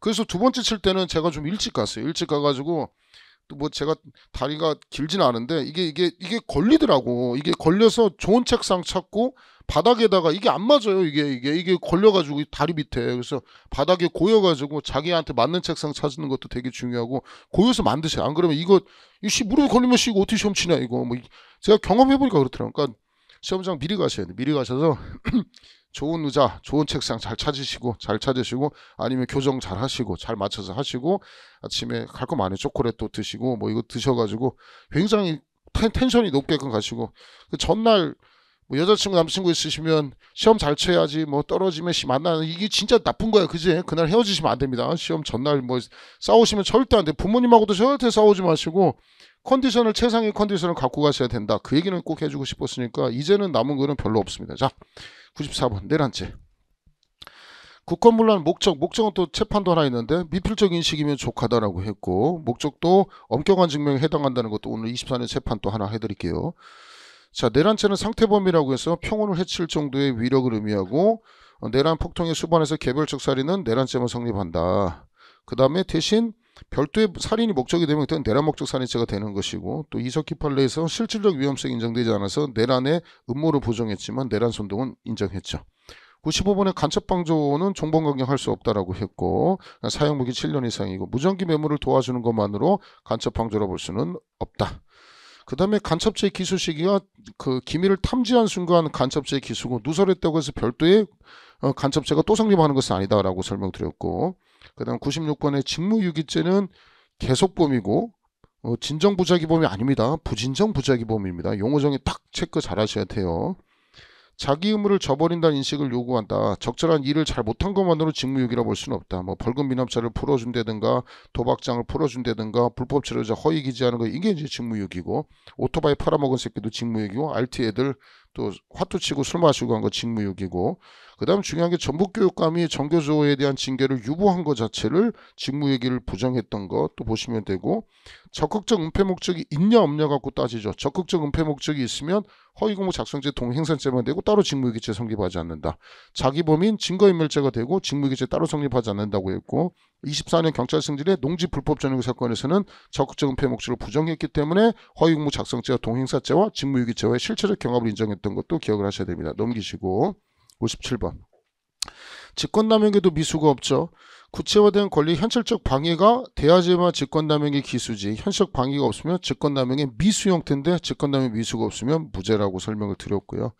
그래서 두 번째 칠 때는 제가 좀 일찍 갔어요. 일찍 가가지고, 또 뭐 제가 다리가 길진 않은데 이게 걸리더라고. 이게 걸려서 좋은 책상 찾고, 바닥에다가 이게 안 맞아요. 이게 걸려가지고 다리 밑에. 그래서 바닥에 고여가지고 자기한테 맞는 책상 찾는 것도 되게 중요하고, 고여서 만드세요. 안 그러면 무릎 걸리면 이거 어떻게 시험 치냐 이거. 뭐 제가 경험해보니까 그렇더라고요. 그러니까 시험장 미리 가셔야 돼요. 미리 가셔서 좋은 의자, 좋은 책상 잘 찾으시고, 아니면 교정 잘 하시고, 잘 맞춰서 하시고, 아침에 갈 거 많아요. 초콜릿도 드시고, 뭐 이거 드셔가지고 굉장히 텐션이 높게끔 가시고, 그 전날 뭐 여자친구 남자친구 있으시면 시험 잘 쳐야지, 뭐 떨어지면 만나는, 이게 진짜 나쁜 거야 그지? 그날 헤어지시면 안 됩니다. 시험 전날 뭐 싸우시면 절대 안 돼. 부모님하고도 절대 싸우지 마시고, 컨디션을, 최상의 컨디션을 갖고 가셔야 된다. 그 얘기는 꼭 해주고 싶었으니까 이제는 남은 거는 별로 없습니다. 자, 94번 내란죄. 국권문란 목적은 또 재판도 하나 있는데, 미필적 인식이면 족하다라고 했고, 목적도 엄격한 증명에 해당한다는 것도 오늘 24년 재판 또 하나 해드릴게요. 자, 내란죄는 상태범이라고 해서 평온을 해칠 정도의 위력을 의미하고, 내란 폭통의 수반에서 개별적 살인은 내란죄만 성립한다. 그 다음에 대신 별도의 살인이 목적이 되면 그때는 내란 목적 살인죄가 되는 것이고, 또 이석기 판례에서 실질적 위험성이 인정되지 않아서 내란의 음모를 부정했지만 내란 선동은 인정했죠. 95번의 간첩방조는 정범강령할 수 없다라고 했고, 사형무기 7년 이상이고, 무전기 매물을 도와주는 것만으로 간첩방조라 볼 수는 없다. 그 다음에 간첩죄 기소 시기가 그 기밀을 탐지한 순간 간첩죄 기소고, 누설했다고 해서 별도의 간첩죄가 또 성립하는 것은 아니다라고 설명드렸고, 그 다음 96번의 직무유기죄는 계속범이고 진정부작위범이 아닙니다. 부진정부작위범입니다. 용어정의 딱 체크 잘 하셔야 돼요. 자기 의무를 저버린다는 인식을 요구한다. 적절한 일을 잘 못한 것만으로 직무유기라 볼 수는 없다. 뭐 벌금 미납자를 풀어준다든가, 도박장을 풀어준다든가, 불법 체류자 허위 기재하는 거, 이게 이제 직무유기고, 오토바이 팔아먹은 새끼도 직무유기고, RT 애들 또 화투치고 술 마시고 한 거 직무유기고, 그 다음 중요한 게 전북교육감이 전교조에 대한 징계를 유보한 것 자체를 직무유기를 부정했던 것도 보시면 되고, 적극적 은폐 목적이 있냐 없냐 갖고 따지죠. 적극적 은폐 목적이 있으면 허위공모 작성죄 동행산죄만 되고 따로 직무유기죄 성립하지 않는다. 자기범인 증거인멸죄가 되고 직무유기죄 따로 성립하지 않는다고 했고, 24년 경찰 승진의 농지 불법 전용 사건에서는 적극적 은폐 목적을 부정했기 때문에 허위공모 작성죄와 동행사죄와 직무유기죄와의 실체적 경합을 인정했던 것도 기억을 하셔야 됩니다. 넘기시고 57번. 직권남용에도 미수가 없죠. 구체화된 권리 현실적 방해가 돼야지만 직권남용의 기수지, 현실적 방해가 없으면 직권남용의 미수 형태인데 직권남용 미수가 없으면 무죄라고 설명을 드렸고요.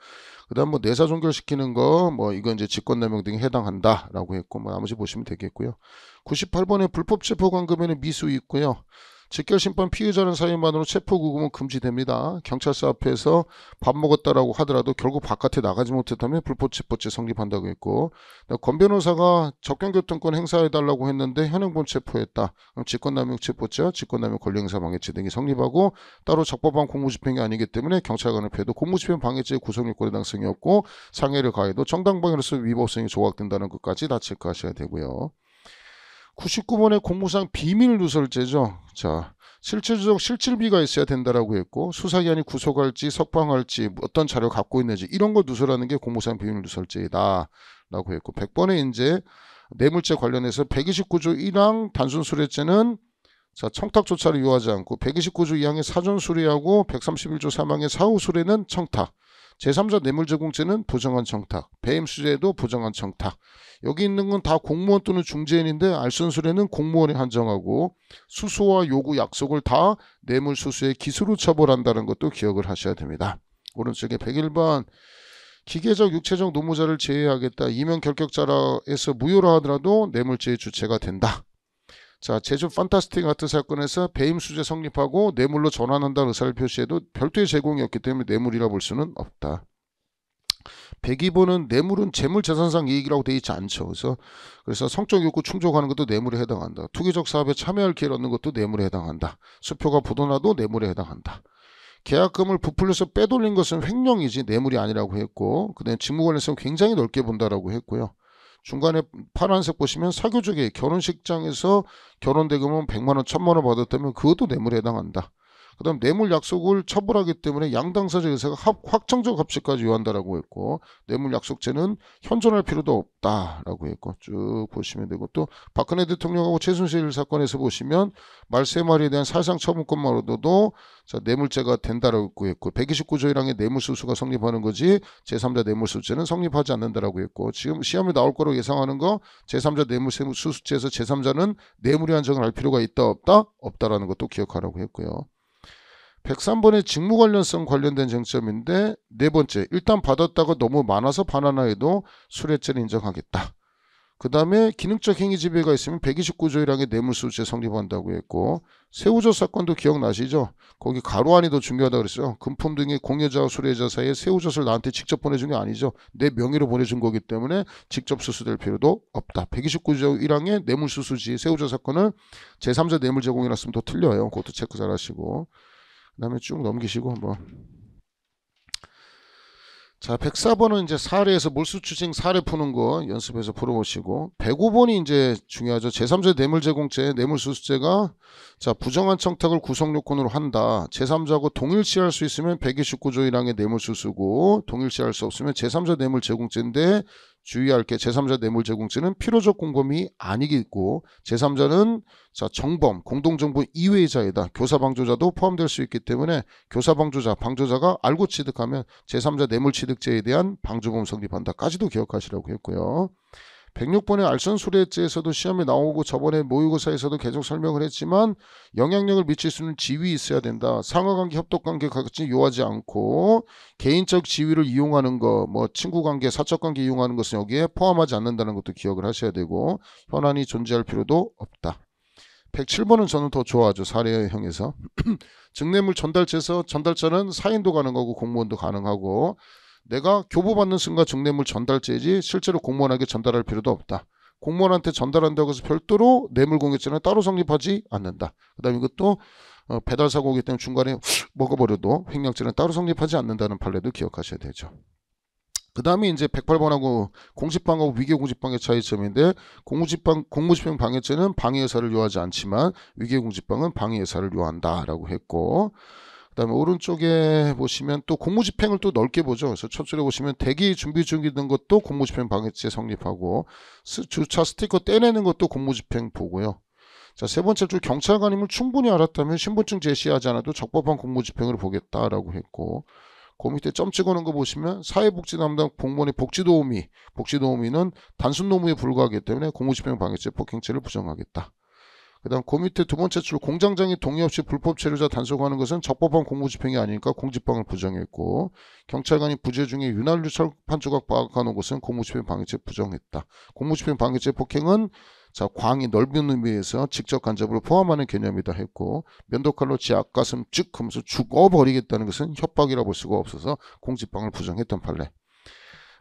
그 다음 뭐 내사 종결시키는 거 뭐 이건 이제 직권남용 등에 해당한다 라고 했고, 뭐 나머지 보시면 되겠고요. 98번에 불법 체포감금에는 미수 있고요. 직결심판 피의자는 사유만으로 체포구금은 금지됩니다. 경찰서 앞에서 밥 먹었다라고 하더라도 결국 바깥에 나가지 못했다면 불법체포죄 성립한다고 했고, 권 변호사가 적경교통권 행사해달라고 했는데 현행범 체포했다. 그럼 직권남용체포죄와 직권남용 권리행사 방해죄 등이 성립하고, 따로 적법한 공무집행이 아니기 때문에 경찰관을 피해도 공무집행 방해죄의 구성요건에 해당성이 없고, 상해를 가해도 정당방위로서 위법성이 조각된다는 것까지 다 체크하셔야 되고요. 99번에 공무상 비밀 누설죄죠. 자, 실질적 실질비가 있어야 된다라고 했고, 수사기관이 구속할지 석방할지 어떤 자료 갖고 있는지 이런 거 누설하는 게 공무상 비밀 누설죄다라고 했고, 100번에 이제 뇌물죄 관련해서 129조 1항 단순 수뢰죄는 자, 청탁 조차를 요하지 않고 129조 2항의 사전 수뢰하고 131조 3항의 사후 수뢰는 청탁. 제3자 뇌물제공죄는 부정한 청탁, 배임수재도 부정한 청탁. 여기 있는 건 다 공무원 또는 중재인인데 알선수뢰는 공무원에 한정하고, 수수와 요구 약속을 다 뇌물수수의 기수로 처벌한다는 것도 기억을 하셔야 됩니다. 오른쪽에 101번 기계적 육체적 노무자를 제외하겠다. 이면결격자라 해서 무효라 하더라도 뇌물죄의 주체가 된다. 자, 제주 판타스틱 아트 사건에서 배임수재 성립하고 뇌물로 전환한다는 의사를 표시해도 별도의 제공이었기 때문에 뇌물이라 볼 수는 없다. 102번은 뇌물은 재물재산상 이익이라고 되어 있지 않죠. 그래서 성적 욕구 충족하는 것도 뇌물에 해당한다. 투기적 사업에 참여할 기회를 얻는 것도 뇌물에 해당한다. 수표가 부도나도 뇌물에 해당한다. 계약금을 부풀려서 빼돌린 것은 횡령이지 뇌물이 아니라고 했고, 그다음에 직무관련성 굉장히 넓게 본다라고 했고요. 중간에 파란색 보시면 사교조계 결혼식장에서 결혼대금은 100만원 1000만원 받았다면 그것도 뇌물에 해당한다. 그 다음 뇌물 약속을 처벌하기 때문에 양당사자 의사가 확정적 합의까지 요한다라고 했고, 뇌물 약속죄는 현존할 필요도 없다라고 했고, 쭉 보시면 되고, 또 박근혜 대통령하고 최순실 사건에서 보시면 말 3마리에 대한 사실상 처분권만으로도 자, 뇌물죄가 된다라고 했고, 129조 1항의 뇌물수수가 성립하는 거지 제3자 뇌물수수죄는 성립하지 않는다라고 했고, 지금 시험에 나올 거로 예상하는 거 제3자 뇌물수수죄에서 제3자는 뇌물의 한정을 할 필요가 있다 없다? 없다라는 것도 기억하라고 했고요. 103번의 직무관련성 관련된 쟁점인데, 네 번째, 일단 받았다가 너무 많아서 반환하여도 수뢰죄를 인정하겠다. 그 다음에 기능적 행위 지배가 있으면 129조 1항의 뇌물수수죄 성립한다고 했고, 세우조 사건도 기억나시죠? 거기 가로안이 더 중요하다고 그랬어요. 금품 등의 공여자와 수뢰자 사이에 세우젓을 나한테 직접 보내준 게 아니죠. 내 명의로 보내준 거기 때문에 직접 수수될 필요도 없다. 129조 1항의 뇌물수수지 세우조 사건은 제3자 뇌물제공이라서 또 틀려요. 그것도 체크 잘 하시고, 그 다음에 쭉 넘기시고 한번. 자, 104번은 이제 사례에서 몰수추징 사례 푸는 거 연습해서 풀어보시고, 105번이 이제 중요하죠. 제3자 뇌물제공죄 뇌물수수죄가 자, 부정한 청탁을 구성요건으로 한다. 제3자하고 동일시할 수 있으면 129조 1항의 뇌물수수고, 동일시할 수 없으면 제3자 뇌물제공죄인데, 주의할 게 제3자 뇌물제공죄는 필요적 공범이 아니겠고, 제3자는 자, 정범, 공동정범 이외의 자이다. 교사방조자도 포함될 수 있기 때문에 교사방조자, 방조자가 알고 취득하면 제3자 뇌물취득죄에 대한 방조범 성립한다까지도 기억하시라고 했고요. 106번의 알선수뢰죄에서도 시험에 나오고 저번에 모의고사에서도 계속 설명을 했지만, 영향력을 미칠 수 있는 지위 있어야 된다. 상하관계, 협동관계 같이 요하지 않고, 개인적 지위를 이용하는 거, 뭐 친구관계, 사적관계 이용하는 것은 여기에 포함하지 않는다는 것도 기억을 하셔야 되고, 현안이 존재할 필요도 없다. 107번은 저는 더 좋아하죠. 사례형에서 증례물 전달죄에서 전달자는 사인도 가능하고 공무원도 가능하고, 내가 교부받는 순간 증례물 전달죄이지 실제로 공무원에게 전달할 필요도 없다. 공무원한테 전달한다고 해서 별도로 뇌물공여죄는 따로 성립하지 않는다. 그 다음에 이것도 배달사고이기 때문에 중간에 먹어버려도 횡령죄는 따로 성립하지 않는다는 판례도 기억하셔야 되죠. 그 다음에 이제 108번하고 공집방하고 위계공집방의 차이점인데, 공무집행 방해죄는 방해 의사를 요하지 않지만 위계공집방은 방해 의사를 요한다라고 했고, 그 다음에 오른쪽에 보시면 또 공무집행을 또 넓게 보죠. 그래서 첫 줄에 보시면 대기 준비 중이던 것도 공무집행 방해죄 성립하고, 주차 스티커 떼내는 것도 공무집행 보고요. 자, 세 번째 줄 경찰관임을 충분히 알았다면 신분증 제시하지 않아도 적법한 공무집행을 보겠다라고 했고, 그 밑에 점 찍어놓은 거 보시면 사회복지 담당 공무원의 복지도우미, 복지도우미는 단순 노무에 불과하기 때문에 공무집행 방해죄 폭행죄를 부정하겠다. 그 다음 그 밑에 두 번째 줄, 공장장이 동의 없이 불법 체류자 단속하는 것은 적법한 공무집행이 아니니까 공집방을 부정했고, 경찰관이 부재 중에 윤활유 철판 조각 박아놓은 것은 공무집행 방해죄 부정했다. 공무집행 방해죄 폭행은 자, 광이 넓은 의미에서 직접 간접으로 포함하는 개념이다 했고, 면도칼로 지 앞가슴 쭉 하면서 죽어버리겠다는 것은 협박이라 볼 수가 없어서 공집방을 부정했던 판례.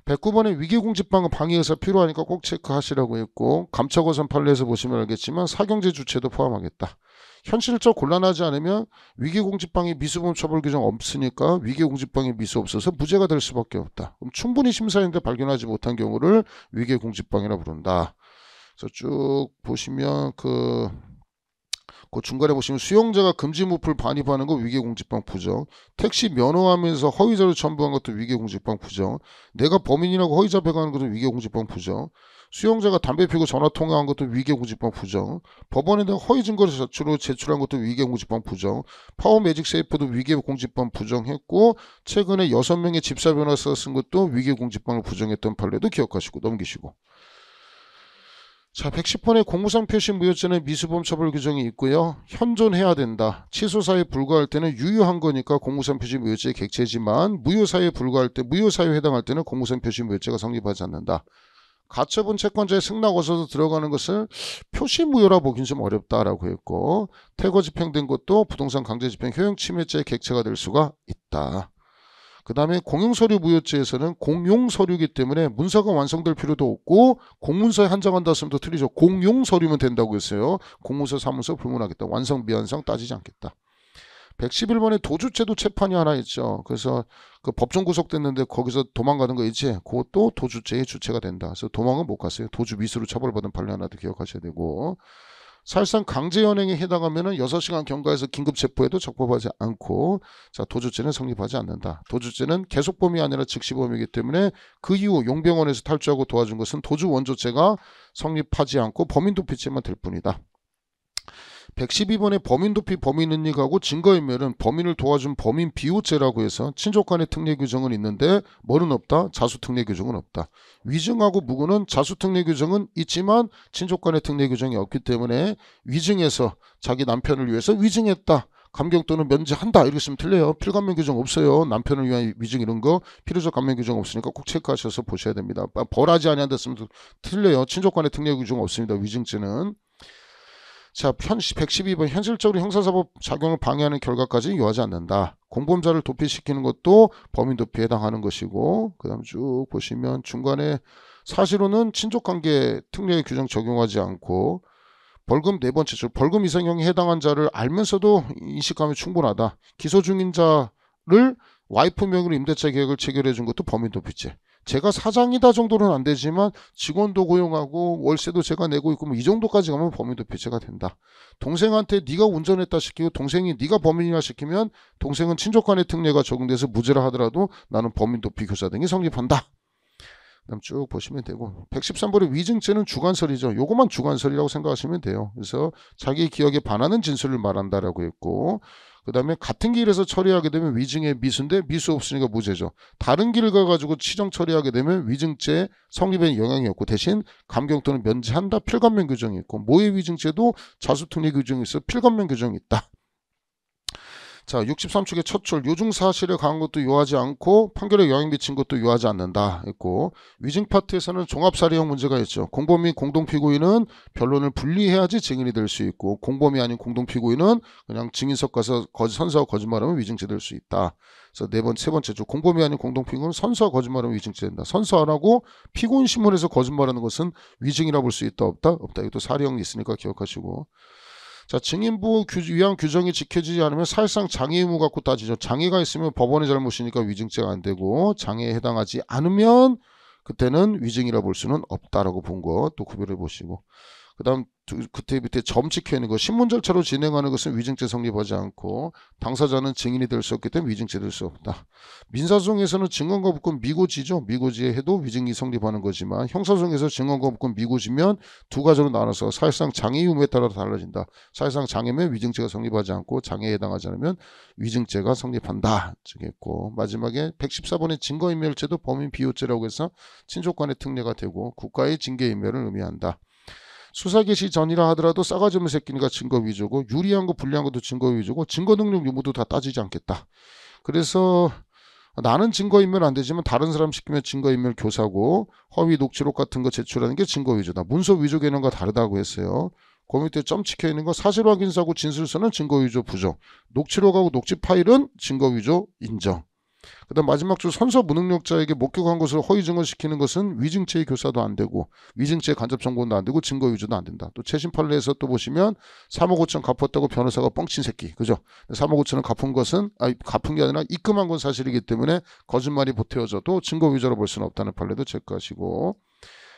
109번의 위기공집방은 방해 의사 필요하니까 꼭 체크하시라고 했고, 감척어선 판례에서 보시면 알겠지만 사경제 주체도 포함하겠다. 현실적 곤란하지 않으면 위기공집방이 미수범 처벌 규정 없으니까 위기공집방이 미수 없어서 무죄가 될 수밖에 없다. 그럼 충분히 심사했는데 발견하지 못한 경우를 위기공집방이라 부른다. 그래서 쭉 보시면 그 중간에 보시면 수용자가 금지무풀 반입하는 거 위계공직방 부정, 택시 면허하면서 허위자료 첨부한 것도 위계공직방 부정, 내가 범인이라고 허위자 배가하는 것도 위계공직방 부정, 수용자가 담배 피우고 전화 통화한 것도 위계공직방 부정, 법원에 대한 허위 증거를 제출한 것도 위계공직방 부정, 파워 매직 세이프도 위계공직방 부정했고, 최근에 6명의 집사 변호사 쓴 것도 위계공직방을 부정했던 판례도 기억하시고 넘기시고. 자, 110번의 공무상 표시 무효죄는 미수범 처벌 규정이 있고요. 현존해야 된다. 취소사유에 불과할 때는 유효한 거니까 공무상 표시 무효죄의 객체지만 무효사유에 불과할 때, 무효사유에 해당할 때는 공무상 표시 무효죄가 성립하지 않는다. 가처분 채권자의 승낙 어서도 들어가는 것을 표시 무효라 보긴 좀 어렵다라고 했고, 퇴거 집행된 것도 부동산 강제 집행 효용 침해죄의 객체가 될 수가 있다. 그 다음에 공용서류 무효죄에서는 공용서류이기 때문에 문서가 완성될 필요도 없고, 공문서에 한정한다 쓰면 또 틀리죠. 공용서류면 된다고 했어요. 공문서, 사문서 불문하겠다. 완성, 미완성 따지지 않겠다. 111번에 도주죄도 재판이 하나 있죠. 그래서 그 법정 구속됐는데 거기서 도망가는 거 있지? 그것도 도주죄의 주체가 된다. 그래서 도망은 못 갔어요. 도주 미수로 처벌받은 판례 하나도 기억하셔야 되고, 사실상 강제연행에 해당하면은 6시간 경과해서 긴급 체포해도 적법하지 않고, 자, 도주죄는 성립하지 않는다. 도주죄는 계속범이 아니라 즉시범이기 때문에 그 이후 용병원에서 탈주하고 도와준 것은 도주 원조죄가 성립하지 않고 범인 도피죄만 될 뿐이다. 112번의 범인 도피, 범인 은닉하고 증거인멸은 범인을 도와준 범인 비호죄라고 해서 친족 간의 특례 규정은 있는데 뭐는 없다? 자수 특례 규정은 없다. 위증하고 무고는 자수 특례 규정은 있지만 친족 간의 특례 규정이 없기 때문에 위증해서 자기 남편을 위해서 위증했다, 감경 또는 면제한다 이렇게 쓰면 틀려요. 필감면 규정 없어요. 남편을 위한 위증 이런 거 필요적 감면 규정 없으니까 꼭 체크하셔서 보셔야 됩니다. 벌하지 아니한다 쓰면 틀려요. 친족 간의 특례 규정 없습니다. 위증죄는. 자, 112번 현실적으로 형사사법 작용을 방해하는 결과까지 요하지 않는다. 공범자를 도피시키는 것도 범인 도피에 해당하는 것이고, 그 다음 쭉 보시면 중간에 사실로는 친족관계 특례 규정 적용하지 않고, 벌금 4번째 줄, 벌금 이상형에 해당한 자를 알면서도 인식감이 충분하다. 기소 중인 자를 와이프 명의로 임대차 계약을 체결해 준 것도 범인 도피죄. 제가 사장이다 정도는 안 되지만 직원도 고용하고 월세도 제가 내고 있고 뭐 이 정도까지 가면 범인도피죄가 된다. 동생한테 네가 운전했다 시키고 동생이 네가 범인이라 시키면 동생은 친족 간의 특례가 적용돼서 무죄라 하더라도 나는 범인도피 교사 등이 성립한다. 그다음 쭉 보시면 되고, 113번의 위증죄는 주관설이죠. 요것만 주관설이라고 생각하시면 돼요. 그래서 자기 기억에 반하는 진술을 말한다라고 했고, 그 다음에 같은 길에서 처리하게 되면 위증의 미수인데 미수 없으니까 무죄죠. 다른 길을 가가지고 치정 처리하게 되면 위증죄 성립에 영향이 없고 대신 감경 또는 면제한다 필감면 규정이 있고, 모해 위증죄도 자수특례 규정이 있어 필감면 규정이 있다. 자, 63축의 첫 줄, 요중사실에 관한 것도 요하지 않고 판결에 영향 미친 것도 요하지 않는다 했고, 위증 파트에서는 종합살해형 문제가 있죠. 공범이 공동피고인은 변론을 분리해야지 증인이 될 수 있고, 공범이 아닌 공동피고인은 그냥 증인석 가서 선서와 거짓말하면 위증죄 될 수 있다. 그래서 세 번째 줄, 공범이 아닌 공동피고인은 선서와 거짓말하면 위증죄 된다. 선서 안 하고 피고인 신문에서 거짓말하는 것은 위증이라 볼 수 있다, 없다? 없다. 이것도 살해형이 있으니까 기억하시고. 자, 증인보호 위한 규정이 지켜지지 않으면 사실상 장애 의무 갖고 따지죠. 장애가 있으면 법원의 잘못이니까 위증죄가 안 되고, 장애에 해당하지 않으면 그때는 위증이라 볼 수는 없다라고 본 거 또 구별해 보시고, 그다음 그때 밑에 점 찍혀 있는 거, 신문 절차로 진행하는 것은 위증죄 성립하지 않고 당사자는 증인이 될 수 없기 때문에 위증죄 될 수 없다. 민사소송에서는 증언과 묶은 미고지죠. 미고지에 해도 위증이 성립하는 거지만 형사소송에서 증언과 묶은 미고지면 두 가지로 나눠서 사실상 장애 유무에 따라 달라진다. 사실상 장애면 위증죄가 성립하지 않고 장애에 해당하지 않으면 위증죄가 성립한다. 되겠고, 마지막에 114번의 증거인멸죄도 범인 비호죄라고 해서 친족 간의 특례가 되고 국가의 징계인멸을 의미한다. 수사 개시 전이라 하더라도 싸가지 없는 새끼니까 증거 위조고, 유리한 거 불리한 것도 증거 위조고, 증거 능력 유무도 다 따지지 않겠다. 그래서 나는 증거인멸 안 되지만 다른 사람 시키면 증거인멸 교사고, 허위 녹취록 같은 거 제출하는 게 증거 위조다. 문서 위조 개념과 다르다고 했어요. 그 밑에 점 찍혀 있는 거, 사실 확인서하고 진술서는 증거 위조 부정, 녹취록하고 녹취 파일은 증거 위조 인정. 그다음 마지막 줄, 선서 무능력자에게 목격한 것을 허위 증언시키는 것은 위증죄의 교사도 안 되고 위증죄의 간접 정보도 안 되고 증거 위조도 안 된다. 또 최신 판례에서 또 보시면 3억 5천 갚았다고 변호사가 뻥친 새끼, 그죠? 3억 5천은 갚은 것은, 아니 갚은 게 아니라 입금한 건 사실이기 때문에 거짓말이 보태어져도 증거 위조로 볼 수는 없다는 판례도 제거하시고,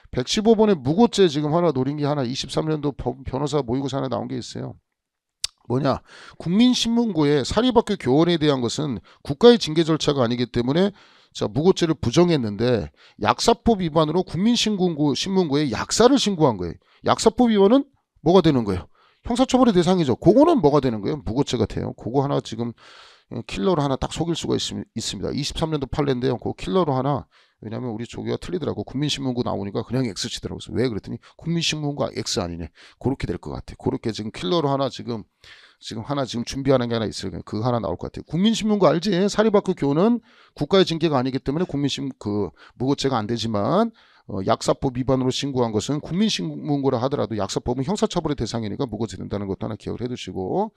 115번의 무고죄 지금 하나 노린 게 하나 23년도 변호사 모의고사 하나 나온 게 있어요. 뭐냐, 국민신문고의 사립학교 교원에 대한 것은 국가의 징계 절차가 아니기 때문에 자 무고죄를 부정했는데 약사법 위반으로 국민신문고에 약사를 신고한 거예요. 약사법 위반은 뭐가 되는 거예요? 형사처벌의 대상이죠. 그거는 뭐가 되는 거예요? 무고죄가 돼요. 그거 하나 지금 킬러로 하나 딱 속일 수가 있습니다. 23년도 판례인데요. 그 킬러로 하나, 왜냐면 우리 조교가 틀리더라고. 국민신문고 나오니까 그냥 X 치더라고. 그래서 왜 그랬더니 국민신문고가 X 아니네. 그렇게 될 것 같아. 그렇게 지금 킬러로 하나 지금 준비하는 게 하나 있어요. 그 하나 나올 것 같아요. 국민신문고 알지? 사립학교 교는 국가의 징계가 아니기 때문에 무고죄가 안 되지만 약사법 위반으로 신고한 것은 국민신문고라 하더라도 약사법은 형사처벌의 대상이니까 무고죄 된다는 것도 하나 기억을 해두시고,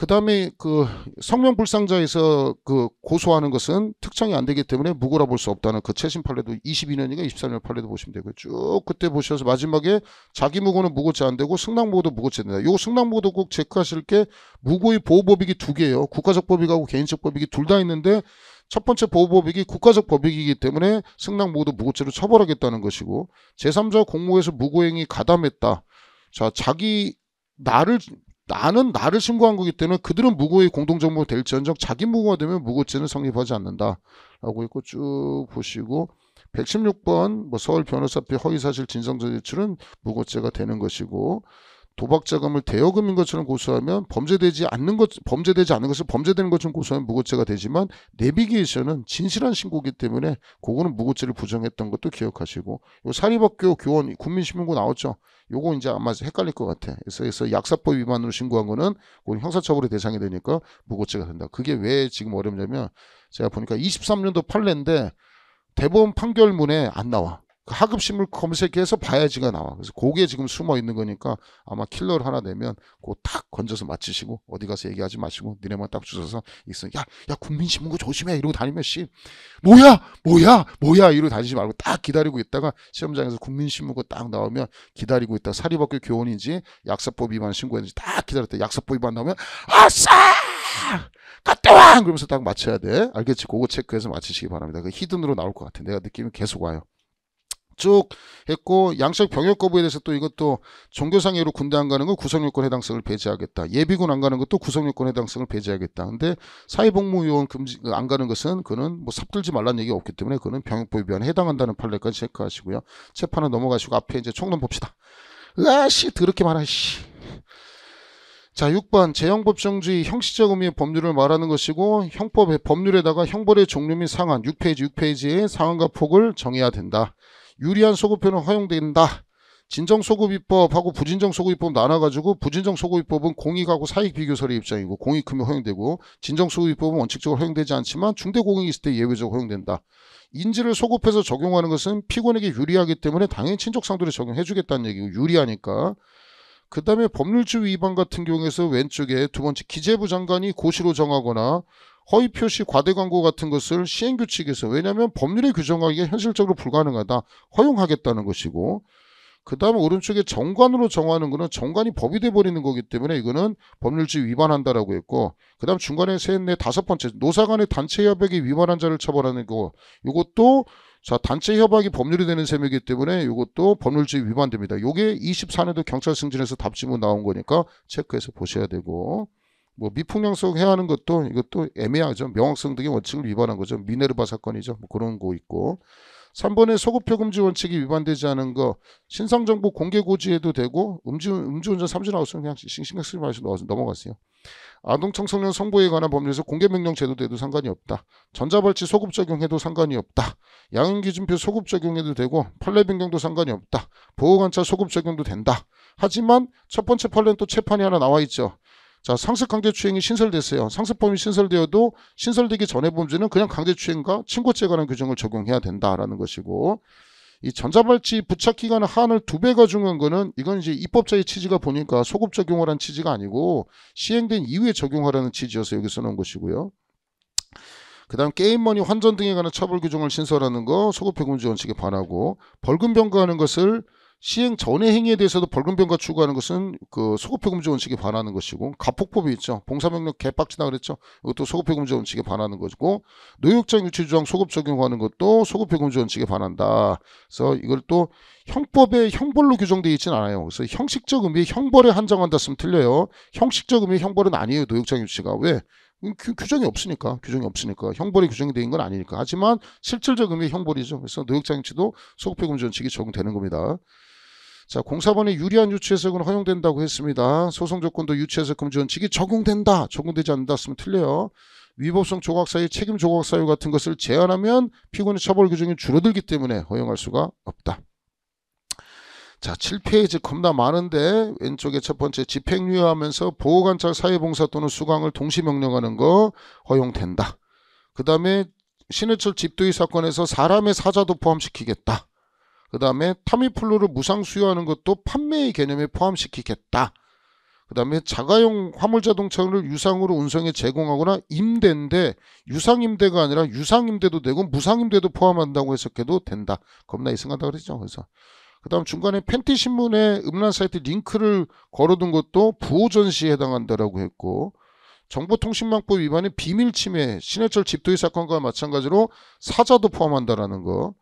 그다음에 그 성명불상자에서 그 고소하는 것은 특정이 안 되기 때문에 무고라 볼 수 없다는 그 최신 판례도 22년인가 23년 판례도 보시면 되고요. 쭉 그때 보셔서 마지막에 자기 무고는 무고죄 안 되고 승낙무고도 무고죄 된다. 요 승낙무고도 꼭 체크하실 게 무고의 보호법익이 두 개예요. 국가적 법익하고 개인적 법익이 둘 다 있는데, 첫 번째 보호법익이 국가적 법익이기 때문에 승낙무고도 무고죄로 처벌하겠다는 것이고, 제3자 공모에서 무고행위 가담했다. 자, 나는 나를 신고한 거기 때문에 그들은 무고의 공동정보 될지언정 자기 무고가 되면 무고죄는 성립하지 않는다 라고 있고, 쭉 보시고 116번 뭐 서울 변호사비 허위사실 진상조 제출은 무고죄가 되는 것이고, 도박자금을 대여금인 것처럼 고소하면 범죄되지 않는 것을 범죄되는 것처럼 고소하면 무고죄가 되지만, 내비게이션은 진실한 신고기 때문에 그거는 무고죄를 부정했던 것도 기억하시고, 요 사립학교 교원 국민신문고 나왔죠. 요거 이제 아마 헷갈릴 것 같아. 그래서 약사법 위반으로 신고한 거는 형사처벌의 대상이 되니까 무고죄가 된다. 그게 왜 지금 어렵냐면 제가 보니까 23년도 판례인데 대법원 판결문에 안 나와. 하급심을 검색해서 봐야지가 나와. 그래서 그게 지금 숨어 있는 거니까 아마 킬러를 하나 내면 그거 딱 건져서 맞히시고, 어디 가서 얘기하지 마시고 니네만 딱 주셔서 있어. 야 국민신문고 조심해 이러고 다니면 씨 뭐야 이러고 다니지 말고 딱 기다리고 있다가 시험장에서 국민신문고 딱 나오면 기다리고 있다가 사립학교 교원인지 약사법 위반 신고했는지 딱 기다렸다. 약사법 위반 나오면 아싸 갔다 와 그러면서 딱 맞춰야 돼. 알겠지? 그거 체크해서 맞히시기 바랍니다. 그 히든으로 나올 것 같아. 내가 느낌이 계속 와요. 쭉 했고, 양식 병역 거부에 대해서 또 이것도 종교상 예로 군대 안 가는 거 구성요건 해당성을 배제하겠다. 예비군 안 가는 것도 구성요건 해당성을 배제하겠다. 근데 사회복무요원 금지 안 가는 것은 그는 뭐 삽들지 말라는 얘기가 없기 때문에 그는 병역법 위반에 해당한다는 판례까지 체크하시고요. 재판은 넘어가시고 앞에 이제 총론 봅시다. 으아씨 더럽게 많아 씨. 자, 6번 재형법정주의 형식적 의미의 법률을 말하는 것이고, 형법의 법률에다가 형벌의 종류 및 상한 6페이지에 상한과 폭을 정해야 된다. 유리한 소급표는 허용된다. 진정소급입법하고 부진정소급입법 나눠가지고, 부진정소급입법은 공익하고 사익비교설의 입장이고 공익금이 허용되고, 진정소급입법은 원칙적으로 허용되지 않지만 중대공익이 있을 때 예외적으로 허용된다. 인지를 소급해서 적용하는 것은 피고인에게 유리하기 때문에 당연히 친족상도를 적용해주겠다는 얘기고, 유리하니까. 그 다음에 법률주 위반 같은 경우에서 왼쪽에 두 번째 기재부 장관이 고시로 정하거나 허위 표시, 과대 광고 같은 것을 시행규칙에서, 왜냐하면 법률에 규정하기가 현실적으로 불가능하다, 허용하겠다는 것이고, 그 다음에 오른쪽에 정관으로 정하는 거는 정관이 법이 돼버리는 거기 때문에 이거는 법률주의 위반한다라고 했고, 그 다음 중간에 5번째 노사 간의 단체 협약이 위반한 자를 처벌하는 거, 이것도 자, 단체 협약이 법률이 되는 셈이기 때문에 이것도 법률주의 위반됩니다. 요게 24년도 경찰 승진에서 답지문 나온 거니까 체크해서 보셔야 되고, 뭐 미풍양성 해야 하는 것도 이것도 애매하죠. 명확성 등의 원칙을 위반한 거죠. 미네르바 사건이죠. 뭐 그런 거 있고, 3번에 소급표 금지 원칙이 위반되지 않은 거 신상정보 공개 고지해도 되고, 음주운전 삼진아웃은 그냥 신경 쓰지 마시고 넘어가세요. 아동 청소년 성보호에 관한 법률에서 공개명령 제도돼도 상관이 없다. 전자발찌 소급 적용해도 상관이 없다. 양형기준표 소급 적용해도 되고 판례 변경도 상관이 없다. 보호관찰 소급 적용도 된다. 하지만 첫 번째 판례는 또 재판이 하나 나와 있죠. 자, 상습 강제추행이 신설됐어요. 상습범이 신설되어도 신설되기 전의 범죄는 그냥 강제추행과 친고죄에 관한 규정을 적용해야 된다라는 것이고, 이 전자발찌 부착기간 한을 2배가 중요한 거는 이건 이제 입법자의 취지가 보니까 소급 적용을 한 취지가 아니고 시행된 이후에 적용하라는 취지여서 여기 써놓은 것이고요. 그 다음 게임머니 환전 등에 관한 처벌 규정을 신설하는 거 소급표 금지 원칙에 반하고, 벌금 병과하는 것을 시행 전의 행위에 대해서도 벌금 병과 추구하는 것은 그 소급표 금지 원칙에 반하는 것이고, 가폭법이 있죠. 봉사명령 개빡치다 그랬죠. 이것도 소급표 금지 원칙에 반하는 것이고, 노역장 유치조항 소급 적용하는 것도 소급표 금지 원칙에 반한다. 그래서 이걸 또 형법에 형벌로 규정되어 있지는 않아요. 그래서 형식적 의미의 형벌에 한정한다 쓰면 틀려요. 형식적 의미의 형벌은 아니에요. 노역장 유치가. 왜? 규정이 없으니까 형벌이 규정이 되는 건 아니니까. 하지만 실질적 의미의 형벌이죠. 그래서 노역장 유치도 소급표 금지 원칙이 적용되는 겁니다. 자, 04번에 유리한 유치해석은 허용된다고 했습니다. 소송조건도 유치해석 금지 원칙이 적용된다, 적용되지 않는다 쓰면 틀려요. 위법성 조각사유, 책임 조각사유 같은 것을 제한하면 피고인의 처벌 규정이 줄어들기 때문에 허용할 수가 없다. 자, 7페이지 겁나 많은데 왼쪽에 첫 번째 집행유예하면서 보호관찰, 사회봉사 또는 수강을 동시 명령하는 거 허용된다. 그 다음에 신해철 집도의 사건에서 사람의 사자도 포함시키겠다. 그 다음에 타미플루를 무상 수여하는 것도 판매의 개념에 포함시키겠다. 그 다음에 자가용 화물자동차를 유상으로 운송에 제공하거나 임대인데 유상임대가 아니라 유상임대도 되고 무상임대도 포함한다고 해석해도 된다. 겁나 이상하다고 그랬죠. 그래서 그 다음 중간에 팬티신문에 음란 사이트 링크를 걸어둔 것도 부호전시에 해당한다라고 했고, 정보통신망법 위반의 비밀침해, 신해철 집도의 사건과 마찬가지로 사자도 포함한다라는 거,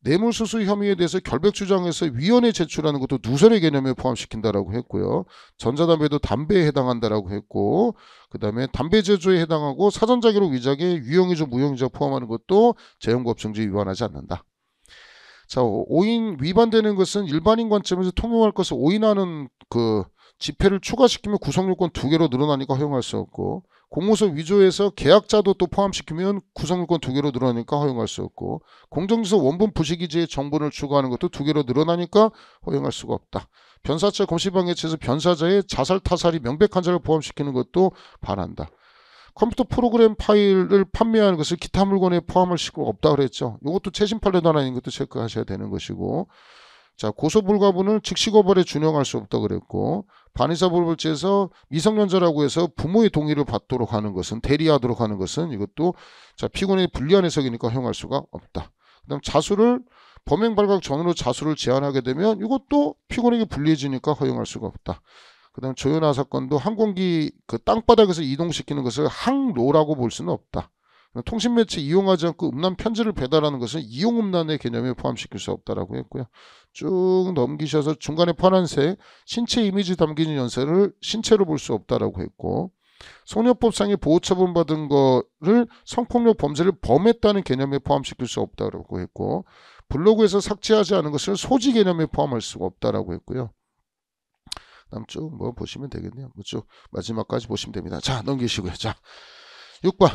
뇌물수수 혐의에 대해서 결백주장에서 위원회 제출하는 것도 누설의 개념에 포함시킨다라고 했고요. 전자담배도 담배에 해당한다라고 했고, 그 다음에 담배 제조에 해당하고, 사전자기록 위작에 유형의조 무형의조 포함하는 것도 재형법정지 위반하지 않는다. 자, 오인 위반되는 것은 일반인 관점에서 통용할 것을 오인하는 그 집회를 추가시키면 구성요건 2개로 늘어나니까 허용할 수 없고, 공모서 위조해서 계약자도 또 포함시키면 구성요건 2개로 늘어나니까 허용할 수 없고, 공정지서 원본 부식이지의 정본을 추가하는 것도 2개로 늘어나니까 허용할 수가 없다. 변사체 검시방해죄에서 변사자의 자살, 타살이 명백한 자를 포함시키는 것도 반한다. 컴퓨터 프로그램 파일을 판매하는 것을 기타 물건에 포함할 수가 없다 그랬죠. 이것도 최신 판례도 하나인 것도 체크하셔야 되는 것이고, 자, 고소불가분을 즉시고발에 준용할 수 없다 그랬고, 반의사불벌죄에서 미성년자라고 해서 부모의 동의를 받도록 하는 것은, 대리하도록 하는 것은 이것도 자 피고인의 불리한 해석이니까 허용할 수가 없다. 그다음 자수를 범행 발각 전으로 자수를 제한하게 되면 이것도 피고인에게 불리해지니까 허용할 수가 없다. 그 다음 조현아 사건도 항공기 그 땅바닥에서 이동시키는 것을 항로라고 볼 수는 없다. 통신매체 이용하지 않고 음란 편지를 배달하는 것은 이용음란의 개념에 포함시킬 수 없다라고 했고요. 쭉 넘기셔서 중간에 파란색 신체 이미지 담기는 연세를 신체로 볼 수 없다라고 했고, 소녀법상의 보호처분 받은 거를 성폭력 범죄를 범했다는 개념에 포함시킬 수 없다라고 했고, 블로그에서 삭제하지 않은 것을 소지 개념에 포함할 수가 없다라고 했고요. 다음 쭉 뭐 보시면 되겠네요. 쭉 마지막까지 보시면 됩니다. 자, 넘기시고요. 자, 6번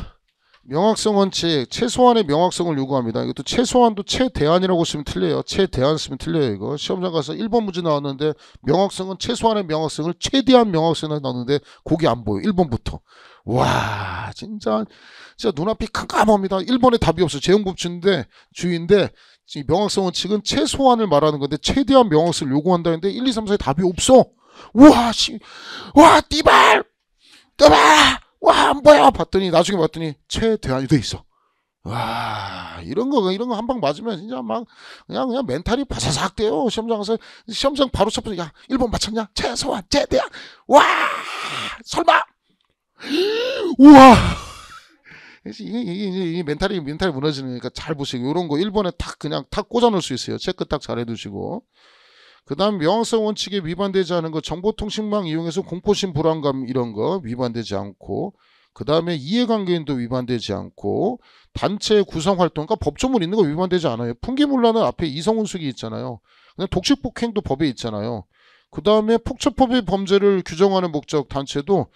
명확성 원칙, 최소한의 명확성을 요구합니다. 이것도 최소한도 최대한이라고 쓰면 틀려요. 최대한 쓰면 틀려요. 이거 시험장 가서 1번 문제 나왔는데 명확성은 최소한의 명확성을 최대한 명확성을 넣었는데 그게 안 보여. 1번부터 와 진짜 눈앞이 깜깜합니다. 1번에 답이 없어. 재형법주의인데 명확성 원칙은 최소한을 말하는 건데 최대한 명확성을 요구한다는데 1, 2, 3, 4에 답이 없어. 띠발! 와, 뭐야! 나중에 봤더니, 최대한이 돼 있어. 와, 이런 거 한 방 맞으면 진짜 막, 그냥 멘탈이 바사삭 돼요. 시험장 바로 첫 번째, 야, 1번 맞췄냐? 최소한, 최대한! 와! 설마! 우와! 그래서 이게 멘탈이 무너지니까 잘 보시고, 요런 거 1번에 탁 그냥 탁 꽂아 놓을 수 있어요. 체크 딱 잘 해두시고. 그 다음 명확성 원칙에 위반되지 않은 거, 정보통신망 이용해서 공포심, 불안감 이런 거 위반되지 않고, 그 다음에 이해관계인도 위반되지 않고, 단체 구성활동, 그러니까 법조문 있는 거 위반되지 않아요. 풍기문란은 앞에 이성훈숙이 있잖아요. 그냥 독식폭행도 법에 있잖아요. 그 다음에 폭처법의 범죄를 규정하는 목적 단체도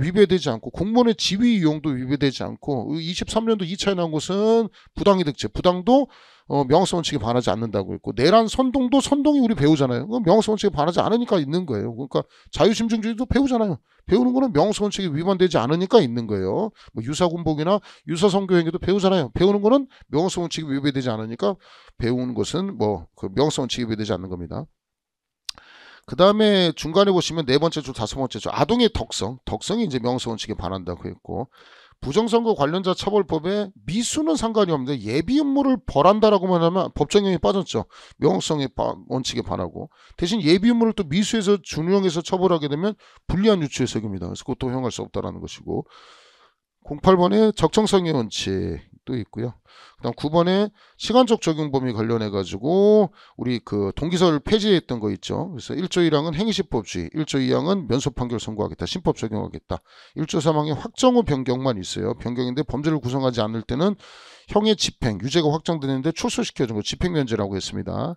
위배되지 않고, 공무원의 지위 이용도 위배되지 않고, 23년도 2차에 나온 것은 부당이득죄, 부당도 명확성 원칙에 반하지 않는다고 했고, 내란 선동도, 선동이 우리 배우잖아요. 명확성 원칙에 반하지 않으니까 있는 거예요. 그러니까 자유심증주의도 배우잖아요. 배우는 거는 명확성 원칙에 위반되지 않으니까 있는 거예요. 뭐 유사군복이나 유사선교행위도 배우잖아요. 배우는 거는 명확성 원칙에 위배되지 않으니까 배우는 것은 뭐 그 명확성 원칙에 위배되지 않는 겁니다. 그 다음에 중간에 보시면 4번째 줄, 5번째 줄, 아동의 덕성, 덕성이 이제 명확성 원칙에 반한다고 했고, 부정선거 관련자 처벌법에 미수는 상관이 없는데 예비 음모를 벌한다라고만 하면 법정형이 빠졌죠. 명확성의 원칙에 반하고, 대신 예비 음모를 또 미수해서 준용해서 처벌하게 되면 불리한 유추의 세금입니다. 그래서 그것도 허용할 수 없다라는 것이고, 08번에 적정성의 원칙도 있고요. 그다음 9번에 시간적 적용 범위 관련해 가지고 우리 그 동기설 폐지했던 거 있죠. 그래서 1조 1항은 행위시법주의, 1조 2항은 면소 판결 선고하겠다, 신법 적용하겠다. 1조 3항에 확정 후 변경만 있어요. 변경인데 범죄를 구성하지 않을 때는 형의 집행, 유죄가 확정되는데 출소시켜준 거 집행면제라고 했습니다.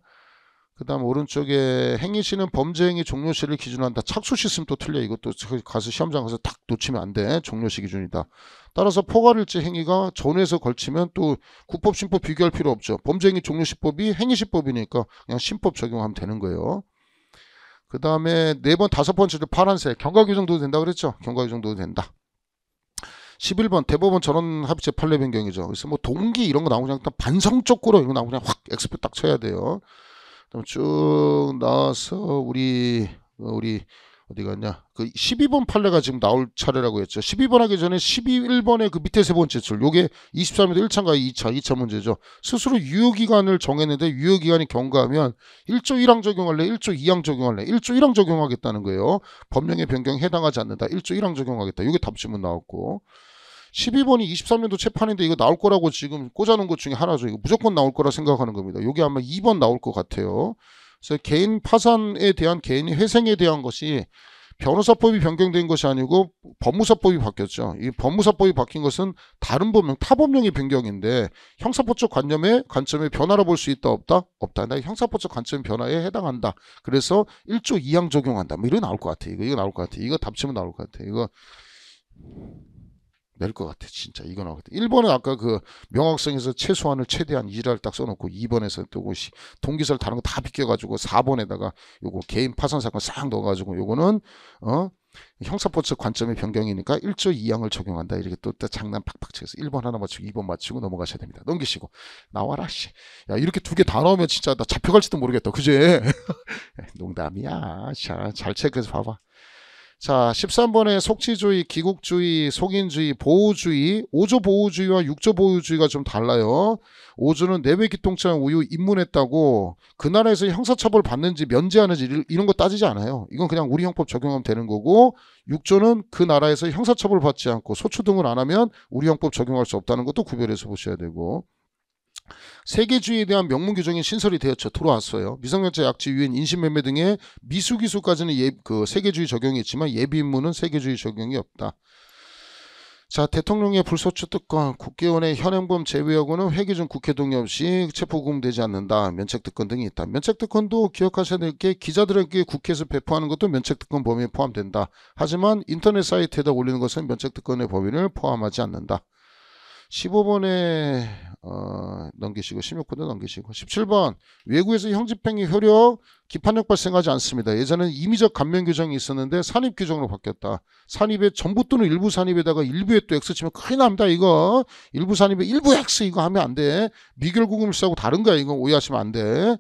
그 다음 오른쪽에 행위시는 범죄행위 종료시를 기준으로 한다. 착수시 쓰면 또 틀려. 이것도 가서 시험장 가서 딱 놓치면 안 돼. 종료시 기준이다. 따라서 포괄일지 행위가 전후에서 걸치면 또 구법, 신법 비교할 필요 없죠. 범죄행위 종료시법이 행위시법이니까 그냥 신법 적용하면 되는 거예요. 그 다음에 5번째 줄 파란색 경과규정도 된다고 그랬죠. 경과규정도 된다. 11번 대법원 전원합의체 판례변경이죠. 그래서 뭐 동기 이런 거 나오고 그냥 딱 반성적으로 이런 거 나오고 그냥 확 엑스표 딱 쳐야 돼요. 쭉 나와서 우리 어디 갔냐, 그 12번 판례가 지금 나올 차례라고 했죠. 12번 하기 전에 11번의 그 밑에 3번째 줄, 요게 23년도 1차인가 2차 문제죠. 스스로 유효기간을 정했는데 유효기간이 경과하면 1조 1항 적용할래, 1조 2항 적용할래, 1조 1항 적용하겠다는 거예요. 법령의 변경에 해당하지 않는다, 1조 1항 적용하겠다. 요게 답지문 나왔고, 12번이 23년도 재판인데 이거 나올 거라고 지금 꽂아놓은 것 중에 하나죠. 이거 무조건 나올 거라 생각하는 겁니다. 이게 아마 2번 나올 것 같아요. 그래서 개인 파산에 대한, 개인 회생에 대한 것이 변호사법이 변경된 것이 아니고 법무사법이 바뀌었죠. 이 법무사법이 바뀐 것은 다른 법령, 타법령의 변경인데 형사법적 관점의 변화라 볼 수 있다, 없다? 없다. 나 형사법적 관점 변화에 해당한다. 그래서 1조 2항 적용한다. 뭐 이거 나올 것 같아. 이거 나올 것 같아. 이거 답치면 나올 것 같아. 이거 낼 것 같아. 진짜 이거 나오겠다. 1번은 아까 그 명확성에서 최소한을 최대한 2랄 딱 써놓고, 2번에서 또 동기설 다른 거 다 비껴가지고 4번에다가 요거 개인 파산 사건 싹 넣어가지고 요거는 형사법적 관점의 변경이니까 1조 2항을 적용한다. 이렇게 또 장난 팍팍 쳐서 1번 하나 맞추고 2번 맞추고 넘어가셔야 됩니다. 넘기시고 나와라 씨. 야, 이렇게 2개 다 나오면 진짜 나 잡혀갈지도 모르겠다. 그제? 농담이야. 자, 잘 체크해서 봐봐. 자, 13번에 속지주의, 기국주의, 속인주의, 보호주의, 5조 보호주의와 6조 보호주의가 좀 달라요. 5조는 내외 기통장 우유 입문했다고 그 나라에서 형사처벌 받는지 면제하는지 이런 거 따지지 않아요. 이건 그냥 우리 형법 적용하면 되는 거고, 6조는 그 나라에서 형사처벌 받지 않고 소추 등을 안 하면 우리 형법 적용할 수 없다는 것도 구별해서 보셔야 되고, 세계주의에 대한 명문 규정이 신설이 되었죠. 들어왔어요. 미성년자 약취, 유인, 인신매매 등의 미수기수까지는 그 세계주의 적용이 있지만 예비 임무는 세계주의 적용이 없다. 자, 대통령의 불소추 특권, 국회의원의 현행범 제외하고는 회기 중 국회 동의 없이 체포구금되지 않는다. 면책특권 등이 있다. 면책특권도 기억하셔야 될 게, 기자들에게 국회에서 배포하는 것도 면책특권 범위에 포함된다. 하지만 인터넷 사이트에다 올리는 것은 면책특권의 범위를 포함하지 않는다. 15번에 넘기시고, 16번도 넘기시고, 17번 외국에서 형집행의 효력, 기판력 발생하지 않습니다. 예전에는 임의적 감면 규정이 있었는데 산입 규정으로 바뀌었다. 산입에 전부 또는 일부 산입에다가 일부에 또 X 치면 큰일 납니다. 이거 일부 산입에 일부 X 이거 하면 안 돼. 미결구금을 쓰고 다른 거야. 이거 오해하시면 안 돼.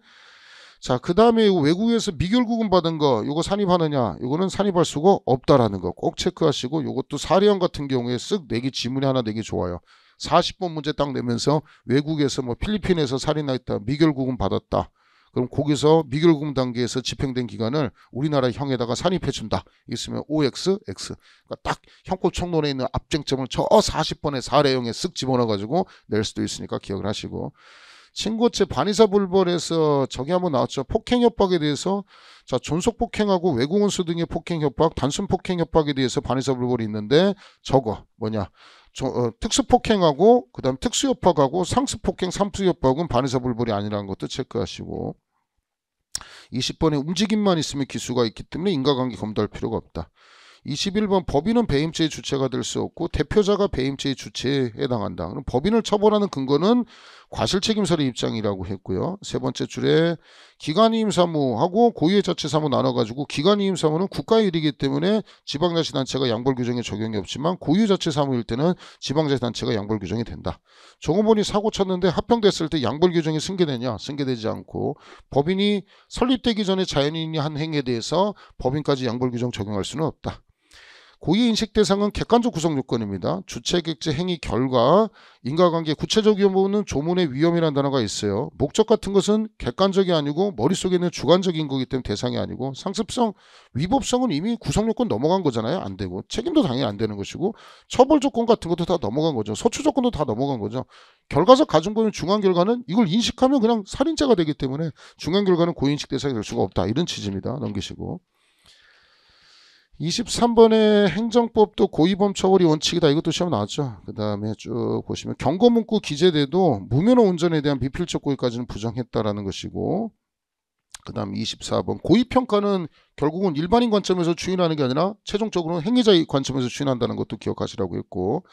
자, 그 다음에 외국에서 미결구금 받은 거, 요거 산입하느냐, 요거는 산입할 수가 없다라는 거 꼭 체크하시고, 요것도 사례형 같은 경우에 쓱 내기, 지문이 하나 내기 좋아요. 40번 문제 딱 내면서 외국에서 뭐 필리핀에서 살인하였다, 미결구금 받았다, 그럼 거기서 미결공 단계에서 집행된 기간을 우리나라 형에다가 산입해준다. 있으면 OX, X. 그러니까 딱 형법청론에 있는 압쟁점을 저 40번의 사례형에 쓱 집어넣어가지고 낼 수도 있으니까 기억을 하시고. 친고죄 반의사불벌에서 저기 한번 나왔죠. 폭행협박에 대해서 자 존속폭행하고 외국원수 등의 폭행협박, 단순 폭행협박에 대해서 반의사불벌이 있는데 저거 뭐냐. 특수폭행하고 그 다음 특수협박하고 상습폭행, 상수협박은 반의사불벌이 아니라는 것도 체크하시고 20번에 움직임만 있으면 기수가 있기 때문에 인과관계 검토할 필요가 없다. 21번 법인은 배임죄의 주체가 될 수 없고 대표자가 배임죄의 주체에 해당한다. 그럼 법인을 처벌하는 근거는 과실책임설의 입장이라고 했고요. 세 번째 줄에 기간이임사무하고 고유의 자체사무 나눠가지고 기간이임사무는 국가의 일이기 때문에 지방자치단체가 양벌규정에 적용이 없지만 고유의 자체사무일 때는 지방자치단체가 양벌규정이 된다. 종업원이 사고 쳤는데 합병됐을 때 양벌규정이 승계되냐? 승계되지 않고 법인이 설립되기 전에 자연인이 한 행위에 대해서 법인까지 양벌규정 적용할 수는 없다. 고의인식 대상은 객관적 구성요건입니다. 주체, 객체, 행위, 결과, 인과관계, 구체적 위험은 조문의 위험이라는 단어가 있어요. 목적 같은 것은 객관적이 아니고 머릿속에 있는 주관적인 거기 때문에 대상이 아니고 상습성, 위법성은 이미 구성요건 넘어간 거잖아요. 안 되고 책임도 당연히 안 되는 것이고 처벌 조건 같은 것도 다 넘어간 거죠. 소추 조건도 다 넘어간 거죠. 결과서 가중 범위 중한 결과는 이걸 인식하면 그냥 살인죄가 되기 때문에 중한 결과는 고의인식 대상이 될 수가 없다. 이런 취지입니다. 넘기시고. 23번에 행정법도 고의범 처벌이 원칙이다. 이것도 시험 나왔죠. 그 다음에 쭉 보시면 경고문구 기재돼도 무면허 운전에 대한 미필적 고의까지는 부정했다라는 것이고 그 다음 24번 고의평가는 결국은 일반인 관점에서 추인하는 게 아니라 최종적으로는 행위자의 관점에서 추인한다는 것도 기억하시라고 했고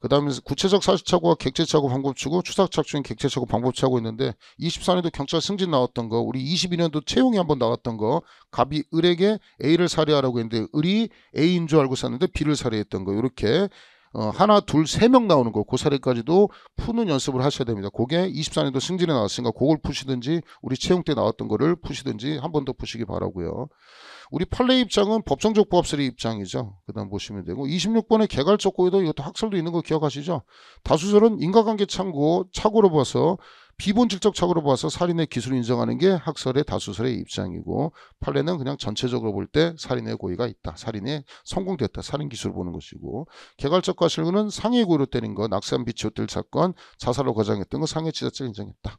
그 다음에 구체적 사실착오와 객체착오, 방법착오, 추삭착취인 객체착오, 방법착오 있는데 24년도 경찰 승진 나왔던 거 우리 22년도 채용이 한번 나왔던 거 갑이 을에게 A를 살해하라고 했는데 을이 A인 줄 알고 샀는데 B를 살해했던 거 이렇게 하나, 둘, 세 명 나오는 거 그 사례까지도 푸는 연습을 하셔야 됩니다. 그게 24년도 승진에 나왔으니까 그걸 푸시든지 우리 채용 때 나왔던 거를 푸시든지 한 번 더 푸시기 바라고요. 우리 판례 입장은 법정적 부합설의 입장이죠. 그 다음 보시면 되고 26번에 개괄적 고의도 이것도 학설도 있는 거 기억하시죠. 다수설은 인과관계 착오로 봐서 비본질적 착오로 봐서 살인의 기술을 인정하는 게 학설의 다수설의 입장이고 판례는 그냥 전체적으로 볼 때 살인의 고의가 있다. 살인에 성공됐다. 살인 기술을 보는 것이고 개괄적 과실은 상해 고의로 때린 거 낙산비치 호텔 사건 자살로 가장했던 거 상해 지자체를 인정했다.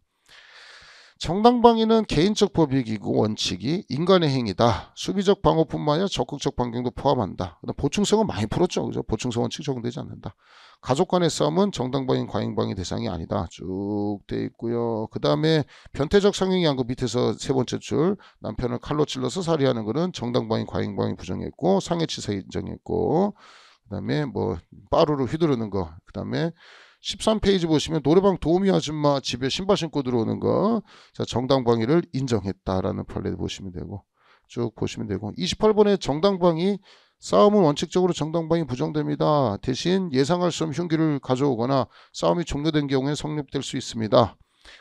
정당방위는 개인적 법익이고 원칙이 인간의 행위다. 수비적 방어뿐만 아니라 적극적 반경도 포함한다. 보충성은 많이 풀었죠. 그죠? 보충성 원칙 적용되지 않는다. 가족 간의 싸움은 정당방위, 과잉방위 대상이 아니다. 쭉 돼 있고요. 그 다음에 변태적 성행위 한 거 밑에서 세 번째 줄 남편을 칼로 찔러서 살해하는 거는 정당방위, 과잉방위 부정했고 상해치사 인정했고 그 다음에 뭐 빠루로 휘두르는 거 그 다음에 13페이지 보시면 노래방 도우미 아줌마 집에 신발 신고 들어오는 거 자, 정당방위를 인정했다라는 판례 보시면 되고 쭉 보시면 되고 28번에 정당방위 싸움은 원칙적으로 정당방위 부정됩니다. 대신 예상할 수 없는 흉기를 가져오거나 싸움이 종료된 경우에 성립될 수 있습니다.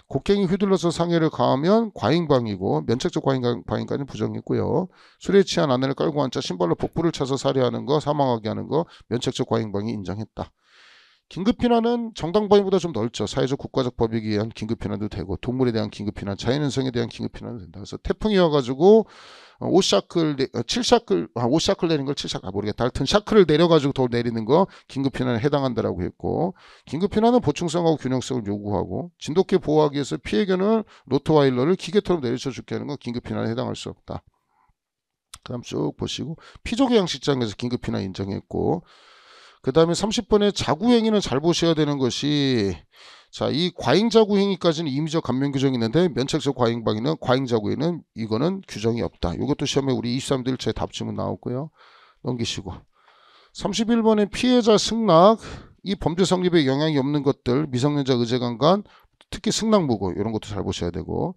곡괭이 휘둘러서 상해를 가하면 과잉방위고 면책적 과잉방위까지는 부정했고요. 술에 취한 아내를 깔고 앉아 신발로 복부를 차서 살해하는 거 사망하게 하는 거 면책적 과잉방위 인정했다. 긴급피난은 정당방위보다 좀 넓죠. 사회적 국가적 법익에 의한 긴급피난도 되고 동물에 대한 긴급피난, 자연인성에 대한 긴급피난도 된다. 그래서 태풍이 와가지고 5샤클 내린 걸 7샤클 모르겠다. 하여튼 샤클을 내려가지고 돌 내리는 거 긴급피난에 해당한다라고 했고 긴급피난은 보충성하고 균형성을 요구하고 진돗개 보호하기 위해서 피해견을 로트와일러를 기계처럼 내려쳐 죽게 하는 건 긴급피난에 해당할 수 없다. 그 다음 쭉 보시고 피조개 양식장에서 긴급피난 인정했고 그 다음에 30번에 자구행위는 잘 보셔야 되는 것이 자, 이 과잉자구행위까지는 임의적 감면 규정이 있는데 면책적 과잉방위는 과잉자구행위는 이거는 규정이 없다. 이것도 시험에 우리 23도 1차에 답지문 나왔고요. 넘기시고 31번에 피해자 승낙 이 범죄 성립에 영향이 없는 것들 미성년자 의제강간 특히 승낙무고 이런 것도 잘 보셔야 되고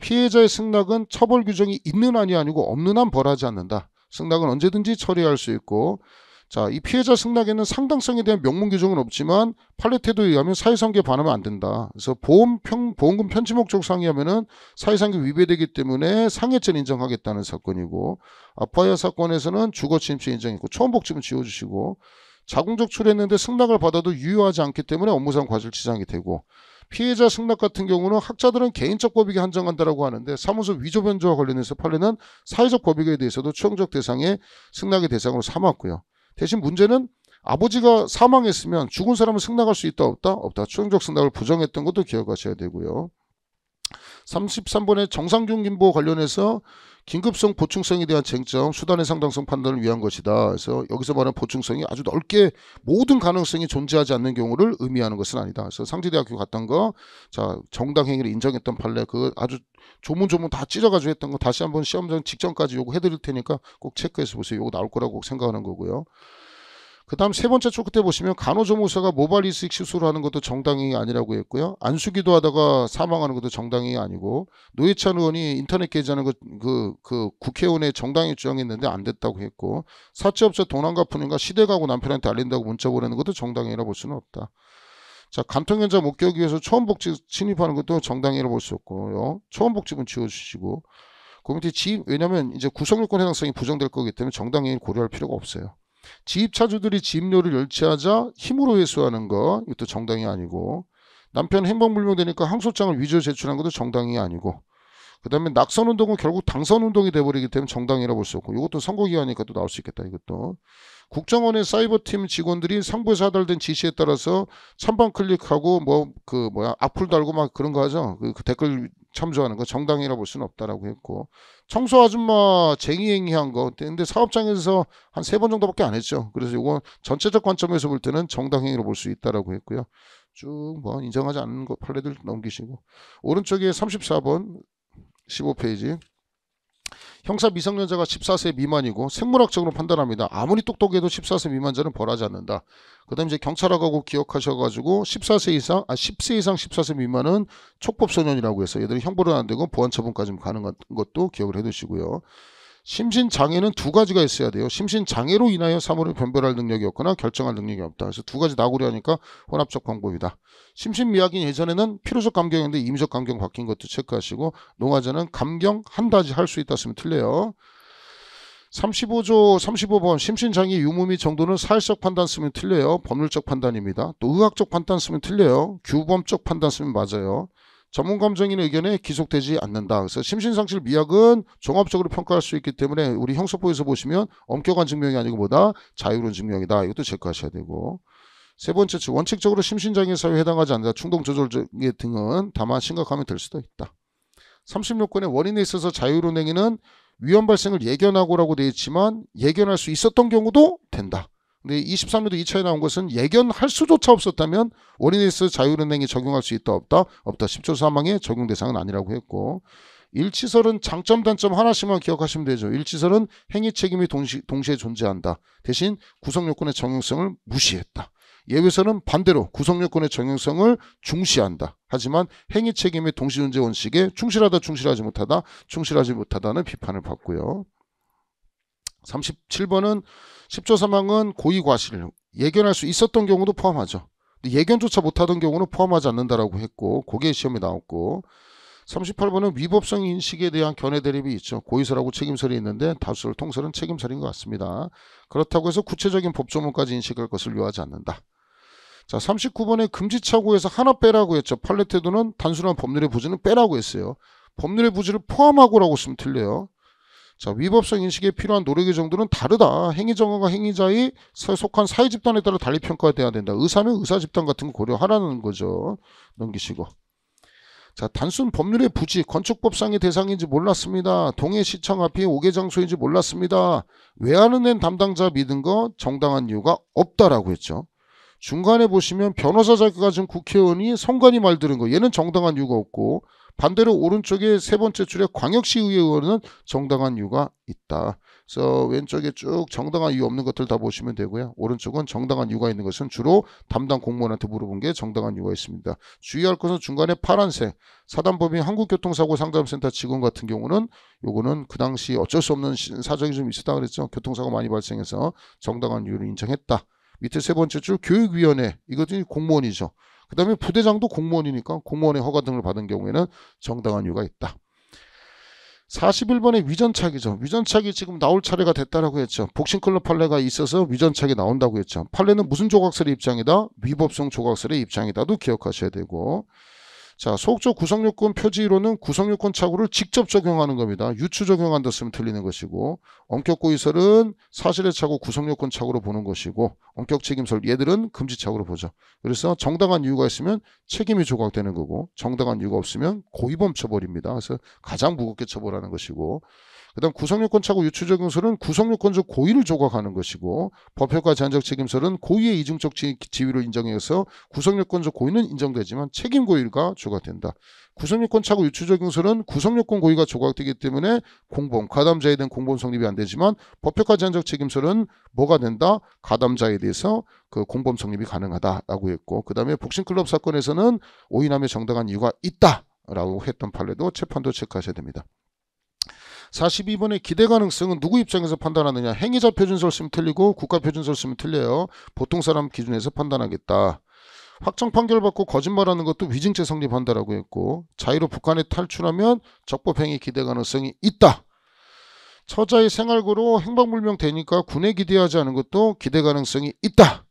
피해자의 승낙은 처벌 규정이 있는 한이 아니고 없는 한 벌하지 않는다. 승낙은 언제든지 처리할 수 있고 자, 이 피해자 승낙에는 상당성에 대한 명문 규정은 없지만 판례 태도에 의하면 사회상규에 반하면 안 된다. 그래서 보험금 편취 목적 상의하면은 사회상규 위배되기 때문에 상해죄를 인정하겠다는 사건이고 아파야 사건에서는 주거침입죄 인정했고 초원복집은 지워주시고 자궁적 출했는데 승낙을 받아도 유효하지 않기 때문에 업무상 과실치상이 되고 피해자 승낙 같은 경우는 학자들은 개인적 법익에 한정한다라고 하는데 사무소 위조 변조와 관련해서 판례는 사회적 법익에 대해서도 추정적 대상의 승낙의 대상으로 삼았고요. 대신 문제는 아버지가 사망했으면 죽은 사람은 승낙할 수 있다 없다? 없다. 추정적 승낙을 부정했던 것도 기억하셔야 되고요. 33번의 정상균 김보 관련해서 긴급성 보충성에 대한 쟁점 수단의 상당성 판단을 위한 것이다. 그래서 여기서 말하는 보충성이 아주 넓게 모든 가능성이 존재하지 않는 경우를 의미하는 것은 아니다. 그래서 상지대학교 갔던 거, 자 정당 행위를 인정했던 판례 그 아주 조문조문 다 찢어가지고 했던 거 다시 한번 시험 직전까지 요구해드릴 테니까 꼭 체크해서 보세요. 요거 나올 거라고 생각하는 거고요. 그 다음 세 번째 쪽 끝에 보시면 간호조무사가 모발 이식 시술을 하는 것도 정당행위가 아니라고 했고요. 안수기도 하다가 사망하는 것도 정당행위가 아니고 노회찬 의원이 인터넷 게재하는 그 국회의원의 정당행위 주장했는데 안 됐다고 했고 사채업자 도난과 푸는가 시댁하고 남편한테 알린다고 문자 보내는 것도 정당행위라 볼 수는 없다. 자 간통연좌 목격을 위해서 초원복지 침입하는 것도 정당행위라 볼 수 없고요. 초원복지분 지워주시고 그 밑에 지입 왜냐하면 이제 구성요건 해당성이 부정될 거기 때문에 정당행위를 고려할 필요가 없어요. 지입차주들이 지입료를 열치하자 힘으로 회수하는 거 이것도 정당이 아니고 남편 행방불명되니까 항소장을 위조 제출한 것도 정당이 아니고 그 다음에 낙선운동은 결국 당선운동이 돼버리기 때문에 정당이라 볼 수 없고 이것도 선거기간이니까 또 나올 수 있겠다. 이것도 국정원의 사이버팀 직원들이 상부에서 하달된 지시에 따라서 찬반 클릭하고 악플 달고 막 그런 거 하죠. 그 댓글 참조하는 거 정당이라 볼 수는 없다라고 했고 청소 아줌마 쟁의행위한 거 근데 사업장에서 한 3번 정도밖에 안 했죠. 그래서 이건 전체적 관점에서 볼 때는 정당행위로 볼 수 있다라고 했고요. 쭉 뭐 인정하지 않는 거 판례들 넘기시고 오른쪽에 34번 15페이지 형사 미성년자가 14세 미만이고 생물학적으로 판단합니다. 아무리 똑똑해도 14세 미만자는 벌하지 않는다. 그 다음에 이제 경찰하고 기억하셔가지고 10세 이상 14세 미만은 촉법소년이라고 해서 얘들은 형벌은 안 되고 보완처분까지 가능한 것도 기억을 해두시고요. 심신장애는 두 가지가 있어야 돼요. 심신장애로 인하여 사물을 변별할 능력이 없거나 결정할 능력이 없다. 그래서 두 가지 나고려하니까 혼합적 방법이다. 심신미약인 예전에는 필요적 감경인데 임의적 감경 바뀐 것도 체크하시고 농아제는 감경 한다지 할 수 있다 쓰면 틀려요. 35조 35번 심신장애 유무 및 정도는 사회적 판단 쓰면 틀려요. 법률적 판단입니다. 또 의학적 판단 쓰면 틀려요. 규범적 판단 쓰면 맞아요. 전문감정인의 의견에 기속되지 않는다. 그래서 심신상실 미약은 종합적으로 평가할 수 있기 때문에 우리 형소법에서 보시면 엄격한 증명이 아니고 뭐다? 자유로운 증명이다. 이것도 체크하셔야 되고 세 번째, 원칙적으로 심신장애 사유에 해당하지 않는다. 충동조절장애 등은 다만 심각하면 될 수도 있다. 36권의 원인에 있어서 자유로운 행위는 위험 발생을 예견하고라고 되어 있지만 예견할 수 있었던 경우도 된다. 근데 23년도 2차에 나온 것은 예견할 수조차 없었다면 원인에 있어 자유로운 행위 적용할 수 있다 없다? 없다. 10조 사망의 적용 대상은 아니라고 했고 일치설은 장점 단점 하나씩만 기억하시면 되죠. 일치설은 행위 책임이 동시에 존재한다. 대신 구성요건의 정형성을 무시했다. 예외설은 반대로 구성요건의 정형성을 중시한다. 하지만 행위 책임의 동시 존재 원칙에 충실하지 못하다는 비판을 받고요. 37번은 10조 사망은 고의과실, 예견할 수 있었던 경우도 포함하죠. 근데 예견조차 못하던 경우는 포함하지 않는다라고 했고 그게 시험에 나왔고 38번은 위법성 인식에 대한 견해 대립이 있죠. 고의설하고 책임설이 있는데 다수설 통설은 책임설인 것 같습니다. 그렇다고 해서 구체적인 법조문까지 인식할 것을 요하지 않는다. 자, 39번에 금지착오에서 하나 빼라고 했죠. 판례 태도는 단순한 법률의 부지는 빼라고 했어요. 법률의 부지를 포함하고라고 쓰면 틀려요. 자, 위법성 인식에 필요한 노력의 정도는 다르다. 행위 정황과 행위자의 속한 사회 집단에 따라 달리 평가돼야 된다. 의사면 의사 집단 같은 거 고려하라는 거죠. 넘기시고. 자, 단순 법률의 부지, 건축법상의 대상인지 몰랐습니다. 동해 시청 앞이 5개 장소인지 몰랐습니다. 외환은 낸 담당자 믿은 거 정당한 이유가 없다라고 했죠. 중간에 보시면 변호사 자격 가진 국회의원이 성관이 말 들은 거 얘는 정당한 이유가 없고 반대로 오른쪽에 세 번째 줄에 광역시의회 의원은 정당한 이유가 있다. 그래서 왼쪽에 쭉 정당한 이유 없는 것들 다 보시면 되고요. 오른쪽은 정당한 이유가 있는 것은 주로 담당 공무원한테 물어본 게 정당한 이유가 있습니다. 주의할 것은 중간에 파란색 사단법인 한국교통사고상담센터 직원 같은 경우는 요거는 그 당시 어쩔 수 없는 사정이 좀 있었다 그랬죠. 교통사고 많이 발생해서 정당한 이유를 인정했다. 밑에 세 번째 줄 교육위원회 이것도 공무원이죠. 그 다음에 부대장도 공무원이니까 공무원의 허가 등을 받은 경우에는 정당한 이유가 있다. 41번의 위전착이죠. 위전착이 지금 나올 차례가 됐다라고 했죠. 복싱클럽 판례가 있어서 위전착이 나온다고 했죠. 판례는 무슨 조각설의 입장이다? 위법성 조각설의 입장이다도 기억하셔야 되고 자, 소극적 구성요건 표지로는 구성요건 착오를 직접 적용하는 겁니다. 유추 적용한다 쓰면 틀리는 것이고, 엄격고의설은 사실의 착오, 구성요건 착오로 보는 것이고, 엄격책임설 얘들은 금지착오로 보죠. 그래서 정당한 이유가 있으면 책임이 조각되는 거고, 정당한 이유가 없으면 고의범 처벌입니다. 그래서 가장 무겁게 처벌하는 것이고, 그 다음 구성요건 착오 유추 적용설은 구성요건적 고의를 조각하는 것이고, 법효과 제한적 책임설은 고의의 이중적 지위를 인정해서 구성요건적 고의는 인정되지만 책임 고의가 조각된다. 구성요건 착오 유추 적용설은 구성요건 고의가 조각되기 때문에 공범, 가담자에 대한 공범 성립이 안 되지만, 법효과 제한적 책임설은 뭐가 된다? 가담자에 대해서 그 공범 성립이 가능하다라고 했고, 그 다음에 복싱클럽 사건에서는 오인함에 정당한 이유가 있다라고 했던 판례도 재판도 체크하셔야 됩니다. 42번의 기대 가능성은 누구 입장에서 판단하느냐? 행위자 표준설 쓰면 틀리고 국가 표준설 쓰면 틀려요. 보통 사람 기준에서 판단하겠다. 확정 판결받고 거짓말하는 것도 위증죄 성립한다라고 했고, 자유로 북한에 탈출하면 적법행위 기대 가능성이 있다. 처자의 생활고로 행방불명 되니까 군에 기대하지 않은 것도 기대 가능성이 있다.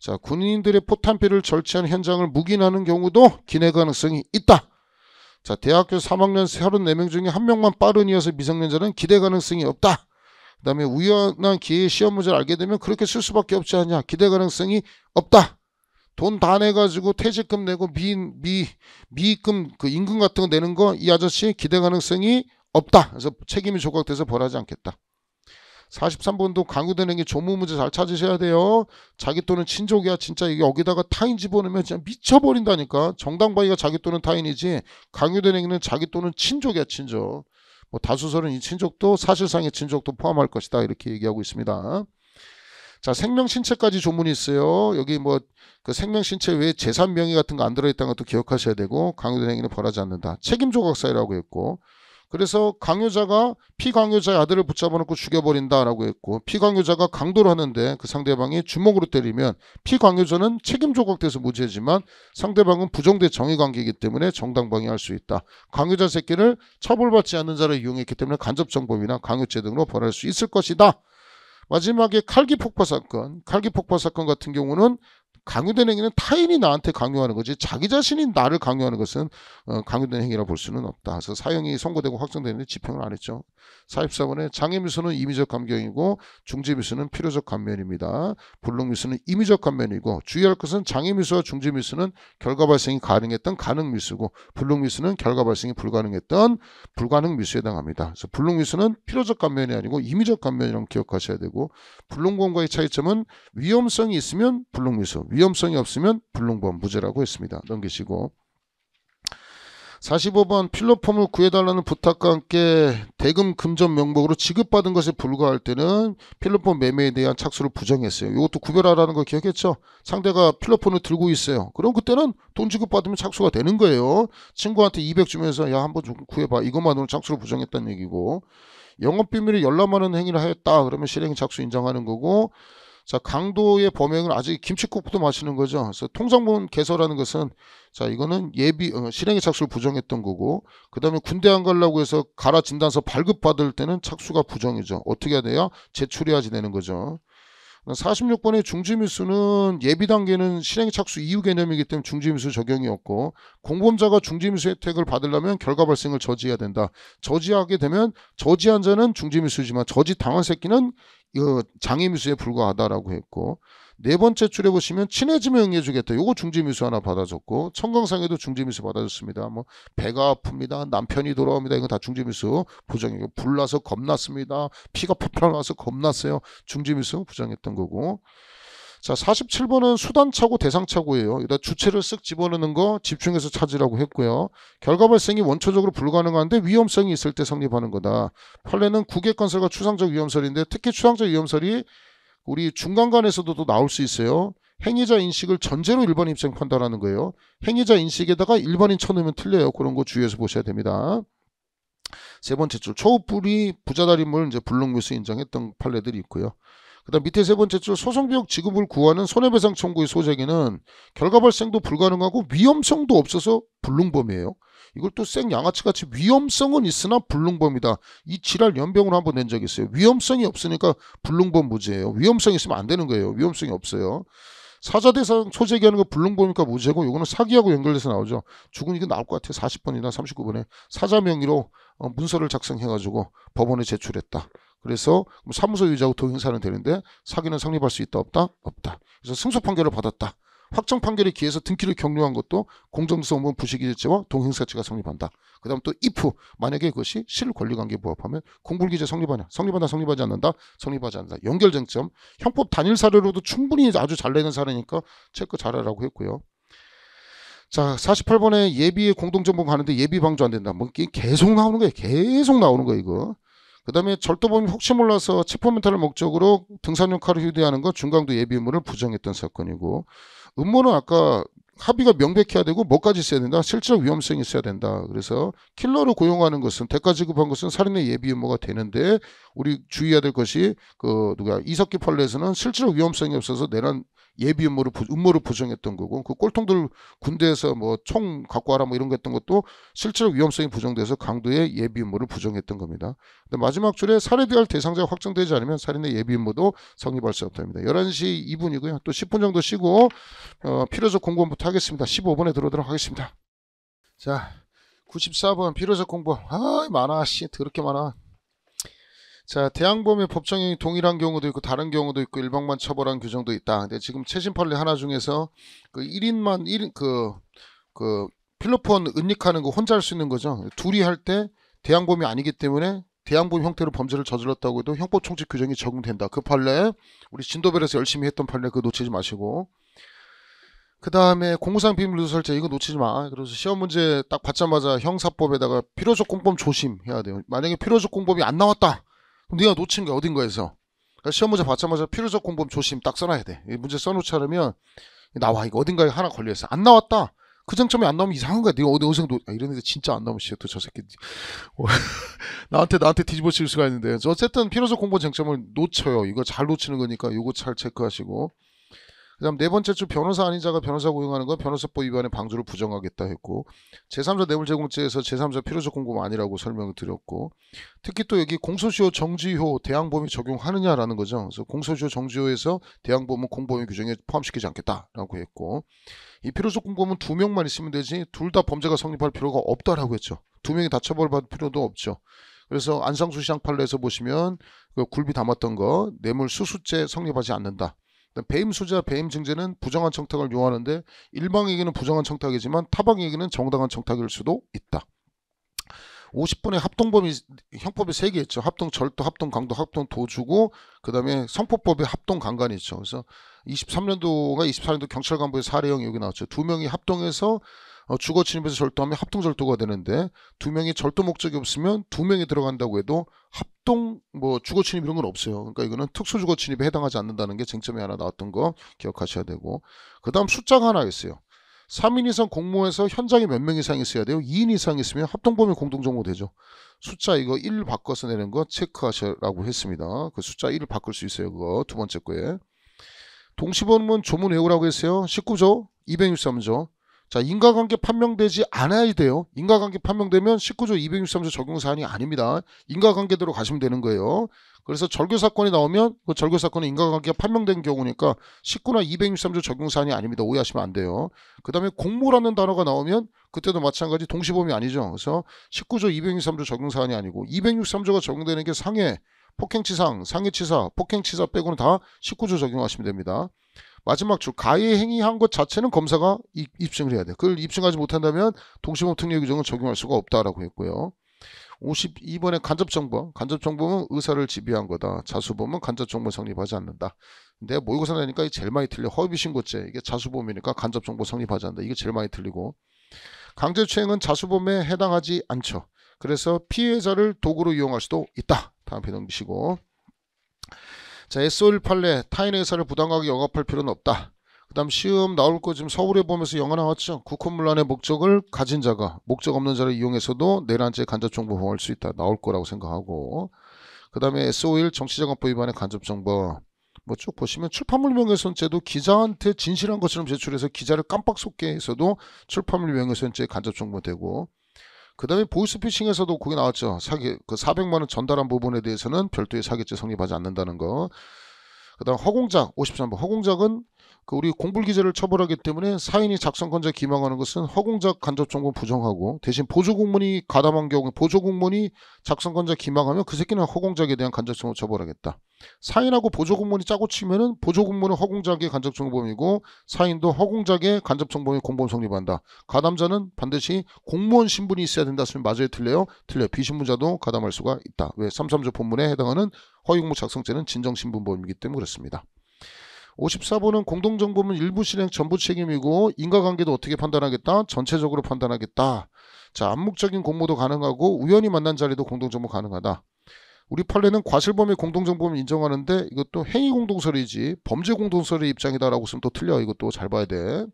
자, 군인들의 포탄피를 절취한 현장을 묵인하는 경우도 기대 가능성이 있다. 자, 대학교 3학년 34명 중에 1명만 빠른이어서 미성년자는 기대 가능성이 없다. 그 다음에 우연한 기회에 시험 문제를 알게 되면 그렇게 쓸 수밖에 없지 않냐. 기대 가능성이 없다. 돈 다 내가지고 퇴직금 내고 미금 그 임금 같은 거 내는 거 이 아저씨 기대 가능성이 없다. 그래서 책임이 조각돼서 벌하지 않겠다. 43번도 강요된 행위 조무 문제 잘 찾으셔야 돼요. 자기 또는 친족이야. 진짜 여기다가 타인 집어넣으면 진짜 미쳐버린다니까. 정당방위가 자기 또는 타인이지, 강요된 행위는 자기 또는 친족이야. 친족. 뭐 다수설은 이 친족도 사실상의 친족도 포함할 것이다. 이렇게 얘기하고 있습니다. 자, 생명 신체까지 조문이 있어요. 여기 뭐 그 생명 신체 외에 재산 명의 같은 거 안 들어있다는 것도 기억하셔야 되고, 강요된 행위는 벌하지 않는다. 책임 조각사이라고 했고, 그래서 강요자가 피강요자의 아들을 붙잡아놓고 죽여버린다라고 했고, 피강요자가 강도를 하는데 그 상대방이 주먹으로 때리면 피강요자는 책임 조각돼서 무죄지만 상대방은 부정대 정의관계이기 때문에 정당방위할 수 있다. 강요자 새끼를 처벌받지 않는 자를 이용했기 때문에 간접정범이나 강요죄 등으로 벌할 수 있을 것이다. 마지막에 칼기폭파 사건 같은 경우는 강요된 행위는 타인이 나한테 강요하는 거지 자기 자신이 나를 강요하는 것은 강요된 행위라 볼 수는 없다. 그래서 사형이 선고되고 확정되는데 집행을 안 했죠. 44번에 장애미수는 임의적 감경이고 중재미수는 필요적 감면입니다. 불능미수는 임의적 감면이고, 주의할 것은 장애미수와 중재미수는 결과 발생이 가능했던 가능미수고, 불능미수는 결과 발생이 불가능했던 불가능미수에 해당합니다. 그래서 불능미수는 필요적 감면이 아니고 임의적 감면이라고 기억하셔야 되고, 불능범과의 차이점은 위험성이 있으면 불능미수, 위험성이 없으면 불능범 무죄라고 했습니다. 넘기시고, 45번 필로폼을 구해달라는 부탁과 함께 대금 금전 명목으로 지급받은 것에 불과할 때는 필로폼 매매에 대한 착수를 부정했어요. 이것도 구별하라는 거 기억했죠? 상대가 필로폼을 들고 있어요. 그럼 그때는 돈 지급받으면 착수가 되는 거예요. 친구한테 200 주면서 야 한번 좀 구해봐, 이것만으로 착수를 부정했다는 얘기고, 영업비밀에 열람하는 행위를 하였다 그러면 실행 착수 인정하는 거고, 자, 강도의 범행은 아직 김칫국도 마시는 거죠. 그래서 통장본 개설하는 것은, 자, 이거는 실행의 착수를 부정했던 거고, 그 다음에 군대 안 가려고 해서 가라 진단서 발급받을 때는 착수가 부정이죠. 어떻게 해야 돼요? 제출해야지 되는 거죠. 46번의 중지미수는 예비단계는 실행 착수 이후 개념이기 때문에 중지미수 적용이었고, 공범자가 중지미수 혜택을 받으려면 결과 발생을 저지해야 된다. 저지하게 되면 저지한 자는 중지미수지만 저지당한 새끼는 장애미수에 불과하다라고 했고, 네 번째 줄에 보시면 친해지면 응해주겠다. 요거 중지미수 하나 받아줬고, 청강상에도 중지미수 받아줬습니다. 뭐 배가 아픕니다, 남편이 돌아옵니다, 이거 다 중지미수 부정이고, 불나서 겁났습니다, 피가 팍팍 나서 겁났어요, 중지미수 부정했던 거고. 자, 47번은 수단착오 대상착오예요. 여기다 주체를 쓱 집어넣는 거 집중해서 찾으라고 했고요. 결과 발생이 원초적으로 불가능한데 위험성이 있을 때 성립하는 거다. 판례는 국외건설과 추상적 위험설인데, 특히 추상적 위험설이 우리 중간간에서도 또 나올 수 있어요. 행위자 인식을 전제로 일반인 입장 판단하는 거예요. 행위자 인식에다가 일반인 쳐넣으면 틀려요. 그런 거 주의해서 보셔야 됩니다. 세 번째 줄, 초우불이 부자다림을 이제 불능미수 인정했던 판례들이 있고요. 그 다음 밑에 세 번째 줄, 소송비용 지급을 구하는 손해배상 청구의 소재기는 결과 발생도 불가능하고 위험성도 없어서 불능범이에요. 이걸 또 생 양아치같이 위험성은 있으나 불능범이다. 이 지랄 연병을 한번 낸 적이 있어요. 위험성이 없으니까 불능범 무죄예요. 위험성이 있으면 안 되는 거예요. 위험성이 없어요. 사자대상 소재 얘기하는 거 불능보험이니까 무죄고 요거는 사기하고 연결돼서 나오죠. 죽은 이거 나올 것 같아요. 40번이나 39번에 사자 명의로 문서를 작성해가지고 법원에 제출했다. 그래서 사무소 유지하고 동행사는 되는데 사기는 성립할 수 있다 없다? 없다. 그래서 승소 판결을 받았다. 확정 판결에 기해서 등기를 경료한 것도 공정성분 부실기재죄와 동행사죄가 성립한다. 그 다음 또 if 만약에 그것이 실권리관계에 부합하면 공불기재 성립하냐? 성립한다. 성립하지 않는다. 성립하지 않는다. 연결쟁점. 형법 단일 사례로도 충분히 아주 잘 내는 사례니까 체크 잘하라고 했고요. 자 48번에 예비의 공동정보 가는데 예비 방조 안 된다. 뭐 계속 나오는 거예요. 계속 나오는 거예요 이거. 그 다음에 절도범이 혹시 몰라서 체포멘탈을 목적으로 등산용 칼을 휴대하는 건 중강도 예비 의무를 부정했던 사건이고 음모는 아까 합의가 명백해야 되고 뭐까지 있어야 된다? 실질적 위험성이 있어야 된다. 그래서 킬러를 고용하는 것은 대가 지급한 것은 살인의 예비 음모가 되는데 우리 주의해야 될 것이 이석기 판례에서는 실질적 위험성이 없어서 내란 예비 음모를 부정했던 거고 그 꼴통들 군대에서 뭐 총 갖고 와라 뭐 이런 거 했던 것도 실제로 위험성이 부정돼서 강도의 예비 음모를 부정했던 겁니다. 근데 마지막 줄에 살해 대할 대상자가 확정되지 않으면 살인의 예비 음모도 성립할 수 없답니다. 11시 2분이고요. 또 10분 정도 쉬고 필요적 공범부터 하겠습니다. 15번에 들어오도록 하겠습니다. 자 94번 필요적 공범. 아 많아 더럽게 많아. 자 대항범의 법정형이 동일한 경우도 있고 다른 경우도 있고 일방만 처벌한 규정도 있다. 근데 지금 최신 판례 하나 중에서 그 1인 필로폰 은닉하는 거 혼자 할 수 있는 거죠. 둘이 할 때 대항범이 아니기 때문에 대항범 형태로 범죄를 저질렀다고 해도 형법 총칙 규정이 적용된다. 그 판례 우리 진도별에서 열심히 했던 판례 그거 놓치지 마시고 그 다음에 공무상 비밀 누설죄 이거 놓치지 마. 그래서 시험 문제 딱 받자마자 형사법에다가 필요적 공범 조심해야 돼요. 만약에 필요적 공범이 안 나왔다. 그럼 네가 놓친 거야 어딘가에서. 그러니까 시험 문제 받자마자 필요적 공범 조심 딱 써놔야 돼. 이 문제 써놓지 않으면 나와 이거 어딘가에 하나 걸려있어. 안 나왔다. 그 쟁점이 안 나오면 이상한 거야. 네가 어디 어디서 이런 애들 진짜 안 나오면 또 저 새끼 나한테 뒤집어 칠 수가 있는데 어쨌든 필요적 공범 쟁점을 놓쳐요. 이거 잘 놓치는 거니까 요거 잘 체크하시고 그 다음 네 번째 주 변호사 아닌 자가 변호사 고용하는 건 변호사법 위반의 방조를 부정하겠다 했고 제3자 뇌물제공죄에서 제3자 필요적 공범 아니라고 설명을 드렸고 특히 또 여기 공소시효 정지효 대항범이 적용하느냐라는 거죠. 그래서 공소시효 정지효에서 대항범은 공범의 규정에 포함시키지 않겠다라고 했고 이 필요적 공범은 2명만 있으면 되지 둘 다 범죄가 성립할 필요가 없다라고 했죠. 2명이 다 처벌받을 필요도 없죠. 그래서 안상수 시장 판례에서 보시면 그 굴비 담았던 거 뇌물수수죄 성립하지 않는다. 배임수재와 배임증재는 부정한 청탁을 요하는데 일방에게는 부정한 청탁이지만 타방에게는 정당한 청탁일 수도 있다. 50번에 합동범위 형법에 3개 있죠. 합동절도, 합동강도, 합동도주고 그 다음에 성폭법에 합동강간이 있죠. 그래서 23년도가 24년도 경찰간부의 사례형 여기 나왔죠. 2명이 합동해서 주거 침입에서 절도하면 합동절도가 되는데 2명이 절도 목적이 없으면 2명이 들어간다고 해도 합동 주거 침입 이런 건 없어요. 그러니까 이거는 특수 주거 침입에 해당하지 않는다는 게 쟁점이 하나 나왔던 거 기억하셔야 되고 그 다음 숫자가 하나 있어요. 3인 이상 공모해서 현장에 몇 명 이상 있어야 돼요. 2인 이상 있으면 합동범위 공동정보 되죠. 숫자 이거 1 바꿔서 내는 거 체크하시라고 했습니다. 그 숫자 1을 바꿀 수 있어요. 그거 두 번째 거에 동시범은 조문 외우라고 했어요. 19조 263조 자 인과관계 판명되지 않아야 돼요. 인과관계 판명되면 19조 263조 적용사안이 아닙니다. 인과관계대로 가시면 되는 거예요. 그래서 절교사건이 나오면 그 절교사건은 인과관계가 판명된 경우니까 19나 263조 적용사안이 아닙니다. 오해하시면 안 돼요. 그 다음에 공모라는 단어가 나오면 그때도 마찬가지 동시범위 아니죠. 그래서 19조 263조 적용사안이 아니고 263조가 적용되는 게 상해, 폭행치상, 상해치사, 폭행치사 빼고는 다 19조 적용하시면 됩니다. 마지막 줄 가해 행위한 것 자체는 검사가 입증을 해야 돼요. 그걸 입증하지 못한다면 동시범 특례 규정은 적용할 수가 없다라고 했고요. 52번에 간접정범. 간접정범은 의사를 지배한 거다. 자수범은 간접정범 성립하지 않는다. 내가 모의고사 내니까 제일 많이 틀려. 허위신고죄. 이게 자수범이니까 간접정범 성립하지 않는다. 이게 제일 많이 틀리고. 강제추행은 자수범에 해당하지 않죠. 그래서 피해자를 도구로 이용할 수도 있다. 다음 편 넘기시고. 자, S.O.1 판례 타인의 의사를 부당하게 억압할 필요는 없다. 그 다음 시험 나올 거 지금 서울에 보면서 영화 나왔죠. 국헌문란의 목적을 가진 자가 목적 없는 자를 이용해서도 내란죄 간접정보 범할 수 있다. 나올 거라고 생각하고 그 다음에 S.O.1 정치자금법 위반의 간접정보 뭐 쭉 보시면 출판물 명예훼손죄도 기자한테 진실한 것처럼 제출해서 기자를 깜빡 속게 해서도 출판물 명예훼손죄 간접정보 되고 그 다음에 보이스피싱에서도 거기 나왔죠. 사기, 그 400만 원 전달한 부분에 대해서는 별도의 사기죄 성립하지 않는다는 거. 그 다음 허공작 53번. 허공작은 우리 공불기재를 처벌하기 때문에 사인이 작성권자 기망하는 것은 허공작 간접정보 부정하고, 대신 보조공무원이 가담한 경우 보조공무원이 작성권자 기망하면 그 새끼는 허공작에 대한 간접정보 처벌하겠다. 사인하고 보조공무원이 짜고 치면은 보조공무원은 허공작의 간접정보범이고 사인도 허공작의 간접정보범이 공범 성립한다. 가담자는 반드시 공무원 신분이 있어야 된다. 쓰면 맞아요, 틀려요? 틀려요. 비신분자도 가담할 수가 있다. 왜? 33조 본문에 해당하는 허위공무 작성죄는 진정신분범이기 때문에 그렇습니다. 54번은 공동정보는 일부 실행 전부 책임이고 인과관계도 어떻게 판단하겠다? 전체적으로 판단하겠다. 자, 암묵적인 공모도 가능하고 우연히 만난 자리도 공동정보 가능하다. 우리 판례는 과실범의 공동정보를 인정하는데 이것도 행위공동설이지 범죄공동설의 입장이다라고 쓰면 또 틀려. 이것도 잘 봐야 돼.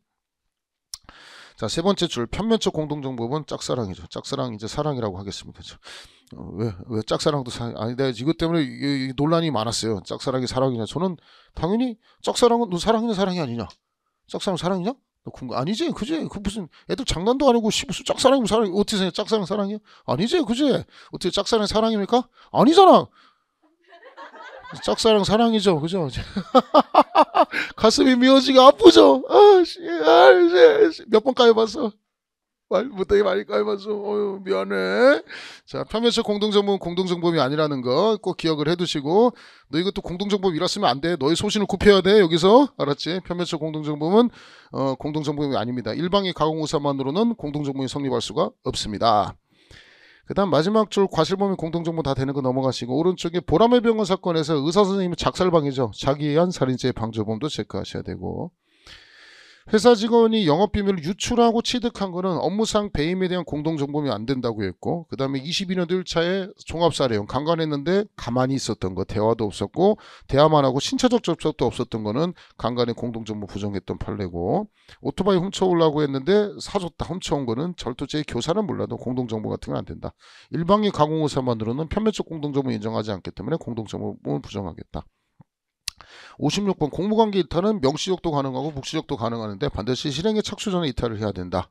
자, 세 번째 줄 편면적 공동정보범은 짝사랑이죠. 짝사랑 이제 사랑이라고 하겠습니다. 왜 짝사랑도 사랑 아니, 내가 이것 때문에 이 논란이 많았어요. 짝사랑이 사랑이냐? 저는 당연히 짝사랑은 너 사랑이냐 사랑이 아니냐? 짝사랑 사랑이냐? 너 궁금 아니지, 그지? 그 무슨 애들 장난도 아니고 무슨 짝사랑이면 사랑이 어떻게 생겨? 짝사랑 사랑이야? 아니지, 그지? 어떻게 짝사랑 사랑입니까? 아니잖아. 짝사랑 사랑이죠, 그죠? 가슴이 미어지가 아프죠. 몇 번 까여봤어? 말 못하게 많이 까여봤어. 어휴, 미안해. 자, 편면적 공동정보는 공동정보범이 아니라는 거 꼭 기억을 해두시고, 너 이것도 공동정보범 일었으면 안 돼. 너의 소신을 굽혀야 돼 여기서, 알았지? 편면적 공동정보범은 공동정보범이 아닙니다. 일방의 가공우사만으로는 공동정보범이 성립할 수가 없습니다. 그 다음 마지막 줄 과실범위 공동정보 다 되는 거 넘어가시고, 오른쪽에 보람의 병원 사건에서 의사선생님은 작살방이죠. 자기에 한 살인죄의 방조범도 체크하셔야 되고, 회사 직원이 영업비밀을 유출하고 취득한 거는 업무상 배임에 대한 공동정보범이 안 된다고 했고, 그 다음에 22년도 1차에 종합살해형 강간했는데 가만히 있었던 거, 대화도 없었고 대화만 하고 신체적 접촉도 없었던 거는 강간의 공동정보 부정했던 판례고, 오토바이 훔쳐오려고 했는데 사줬다 훔쳐온 거는 절도죄의 교사는 몰라도 공동정보 같은 건 안 된다. 일방의 가공의사만으로는 편면적 공동정보 인정하지 않기 때문에 공동정보범을 부정하겠다. 56번 공무관계 이탈은 명시적도 가능하고 묵시적도 가능하는데 반드시 실행에 착수 전에 이탈을 해야 된다.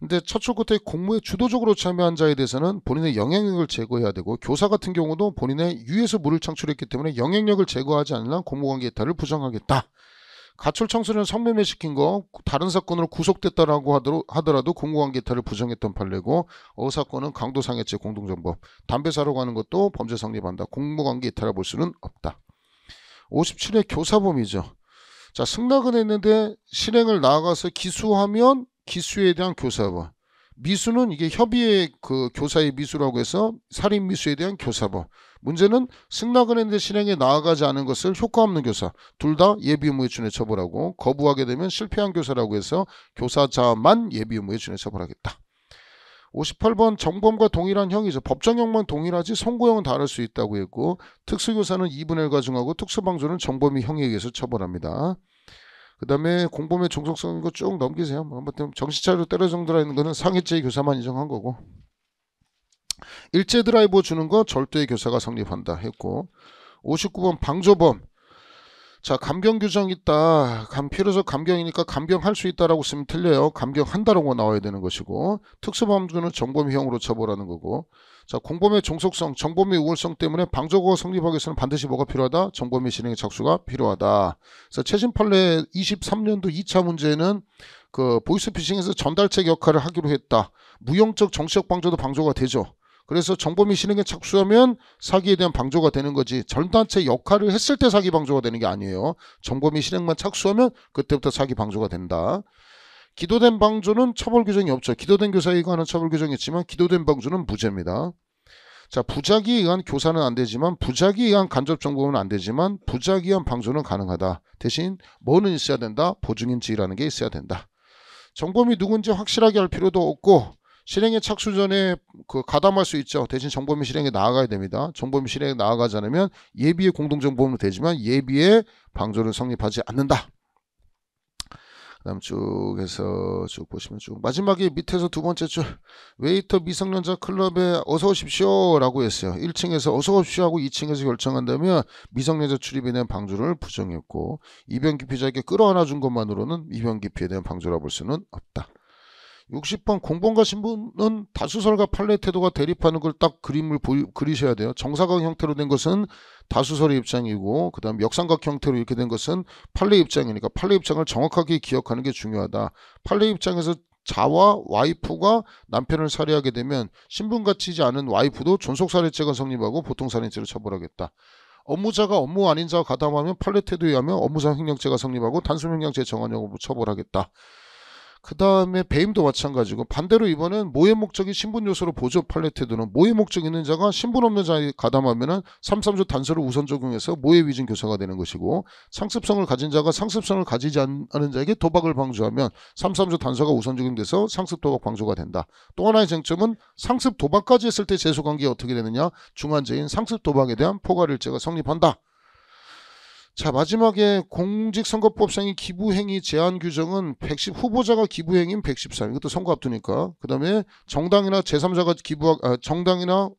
근데 첫 줄 끝에 공무에 주도적으로 참여한 자에 대해서는 본인의 영향력을 제거해야 되고, 교사 같은 경우도 본인의 유에서 물을 창출했기 때문에 영향력을 제거하지 않는 한 공무관계 이탈을 부정하겠다. 가출 청소년 성매매 시킨 거 다른 사건으로 구속됐다라고 하더라도 공무관계 이탈을 부정했던 판례고, 사건은 강도상해죄 공동정범, 담배 사러 가는 것도 범죄 성립한다. 공무관계 이탈을 볼 수는 없다. 57회 교사범이죠. 자, 승낙은 했는데 실행을 나아가서 기수하면 기수에 대한 교사범. 미수는 이게 협의의 그 교사의 미수라고 해서 살인 미수에 대한 교사범. 문제는 승낙은 했는데 실행에 나아가지 않은 것을 효과 없는 교사. 둘 다 예비 의무에 준해 처벌하고, 거부하게 되면 실패한 교사라고 해서 교사자만 예비 의무에 준해 처벌하겠다. 58번 정범과 동일한 형이죠. 법정형만 동일하지 선고형은 다를 수 있다고 했고, 특수교사는 2분의 1 가중하고 특수방조는 정범이 형에 의해서 처벌합니다. 그 다음에 공범의 종속성인 거 쭉 넘기세요. 아무튼 정신차리로 때려정도라 있는 거는 상해죄의 교사만 인정한 거고, 일제 드라이브 주는 거 절도의 교사가 성립한다 했고, 59번 방조범. 자, 감경 규정 있다. 필요적 감경이니까 감경할 수 있다라고 쓰면 틀려요. 감경한다라고 나와야 되는 것이고, 특수범주는 정범형으로 처벌하는 거고, 자, 공범의 종속성, 정범의 우월성 때문에 방조고가 성립하기 위해서는 반드시 뭐가 필요하다? 정범의 실행의 착수가 필요하다. 그래서 최신 판례 23년도 2차 문제는 그 보이스피싱에서 전달책 역할을 하기로 했다. 무형적 정치적 방조도 방조가 되죠. 그래서 정범이 실행에 착수하면 사기에 대한 방조가 되는 거지, 전단체 역할을 했을 때 사기 방조가 되는 게 아니에요. 정범이 실행만 착수하면 그때부터 사기 방조가 된다. 기도된 방조는 처벌 규정이 없죠. 기도된 교사에 의한 처벌 규정이 있지만 기도된 방조는 무죄입니다. 자, 부작위에 의한 교사는 안 되지만, 부작위에 의한 간접정보는 안 되지만 부작위에 의한 방조는 가능하다. 대신 뭐는 있어야 된다? 보증인지라는 게 있어야 된다. 정범이 누군지 확실하게 알 필요도 없고, 실행에 착수 전에 그 가담할 수 있죠. 대신 정범이 실행에 나아가야 됩니다. 정범이 실행에 나아가지 않으면 예비의 공동정보범은 되지만 예비의 방조는 성립하지 않는다. 그 다음 쭉에서 쭉 보시면 쭉 마지막에 밑에서 두 번째 줄 웨이터 미성년자 클럽에 어서 오십시오 라고 했어요. 1층에서 어서 오십시오 하고 2층에서 결정한다면 미성년자 출입에 대한 방조를 부정했고, 이변 기피자에게 끌어안아준 것만으로는 이변 기피에 대한 방조라 볼 수는 없다. 60번 공범과 신부는 다수설과 판례 태도가 대립하는 걸 딱 그림을 그리셔야 돼요. 정사각 형태로 된 것은 다수설의 입장이고, 그 다음 역삼각 형태로 이렇게 된 것은 판례 입장이니까 판례 입장을 정확하게 기억하는 게 중요하다. 판례 입장에서 자와 와이프가 남편을 살해하게 되면 신분 갖추지 않은 와이프도 존속살해죄가 성립하고 보통살인죄로 처벌하겠다. 업무자가 업무 아닌 자와 가담하면 판례 태도에 의하면 업무상 횡령죄가 성립하고 단순횡령죄 정한형으로 처벌하겠다. 그 다음에 배임도 마찬가지고, 반대로 이번엔 모의 목적이 신분 요소로 보조 판례 태도는 모의 목적 있는 자가 신분 없는 자에 가담하면 3.3조 단서를 우선 적용해서 모의 위증 교사가 되는 것이고, 상습성을 가진 자가 상습성을 가지지 않은 자에게 도박을 방조하면 3.3조 단서가 우선 적용돼서 상습 도박 방조가 된다. 또 하나의 쟁점은 상습 도박까지 했을 때 재소관계가 어떻게 되느냐, 중환죄인 상습 도박에 대한 포괄일죄가 성립한다. 자, 마지막에 공직선거법상의 기부행위 제한 규정은 후보자가 기부행위인 113, 이것도 선거 앞두니까. 그 다음에 정당이나 제3자가 정당이나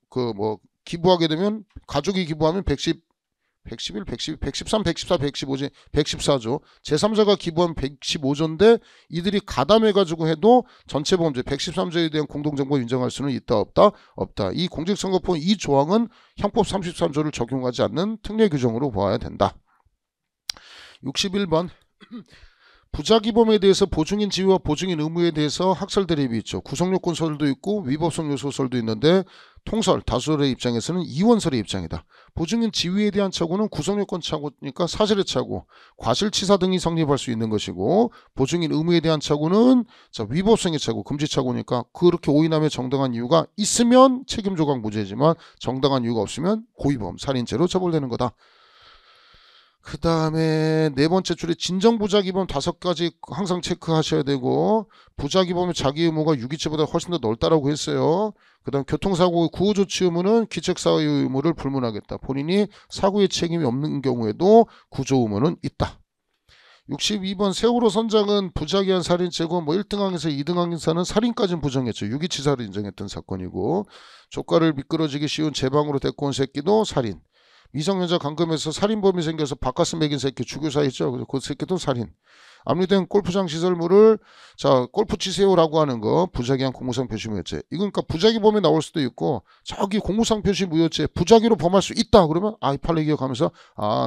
기부하게 되면 가족이 기부하면 110, 111, 112, 113, 114, 115지 114조. 제3자가 기부한 115조인데 이들이 가담해가지고 해도 전체 범죄 113조에 대한 공동정보 인정할 수는 있다 없다? 없다. 이 공직선거법 이 조항은 형법 33조를 적용하지 않는 특례 규정으로 보아야 된다. 61번 부작위범에 대해서 보증인 지위와 보증인 의무에 대해서 학설 대립이 있죠. 구속요건설도 있고 위법성 요소설도 있는데 통설 다수설의 입장에서는 이원설의 입장이다. 보증인 지위에 대한 착오는 구속요건 착오니까 사실의 착오, 과실치사 등이 성립할 수 있는 것이고, 보증인 의무에 대한 착오는 위법성의 착오, 금지 착오니까 그렇게 오인함에 정당한 이유가 있으면 책임조각 무죄지만 정당한 이유가 없으면 고의범, 살인죄로 처벌되는 거다. 그 다음에 네 번째 줄에 진정부작위범 5가지 항상 체크하셔야 되고, 부작위범의 자기 의무가 유기죄보다 훨씬 더 넓다라고 했어요. 그 다음 교통사고의 구호조치 의무는 기책사의 의무를 불문하겠다. 본인이 사고의 책임이 없는 경우에도 구조 의무는 있다. 62번 세월호 선장은 부작위한 살인죄고 1등항에서 2등항에서는 살인까지는 부정했죠. 유기치사를 인정했던 사건이고, 조카를 미끄러지기 쉬운 제 방으로 데리고 온 새끼도 살인. 미성년자 감금해서 살인범이 생겨서 바카스 먹인 새끼 주교사 있죠. 그래서 그 새끼도 살인. 압류된 골프장 시설물을 골프 치세요라고 하는 거 부작위한 공무상 표시무효죄. 이건 그러니까 부작위범이 나올 수도 있고, 저기 공무상 표시무효죄 부작위로 범할 수 있다 그러면 이 판례 기억하면서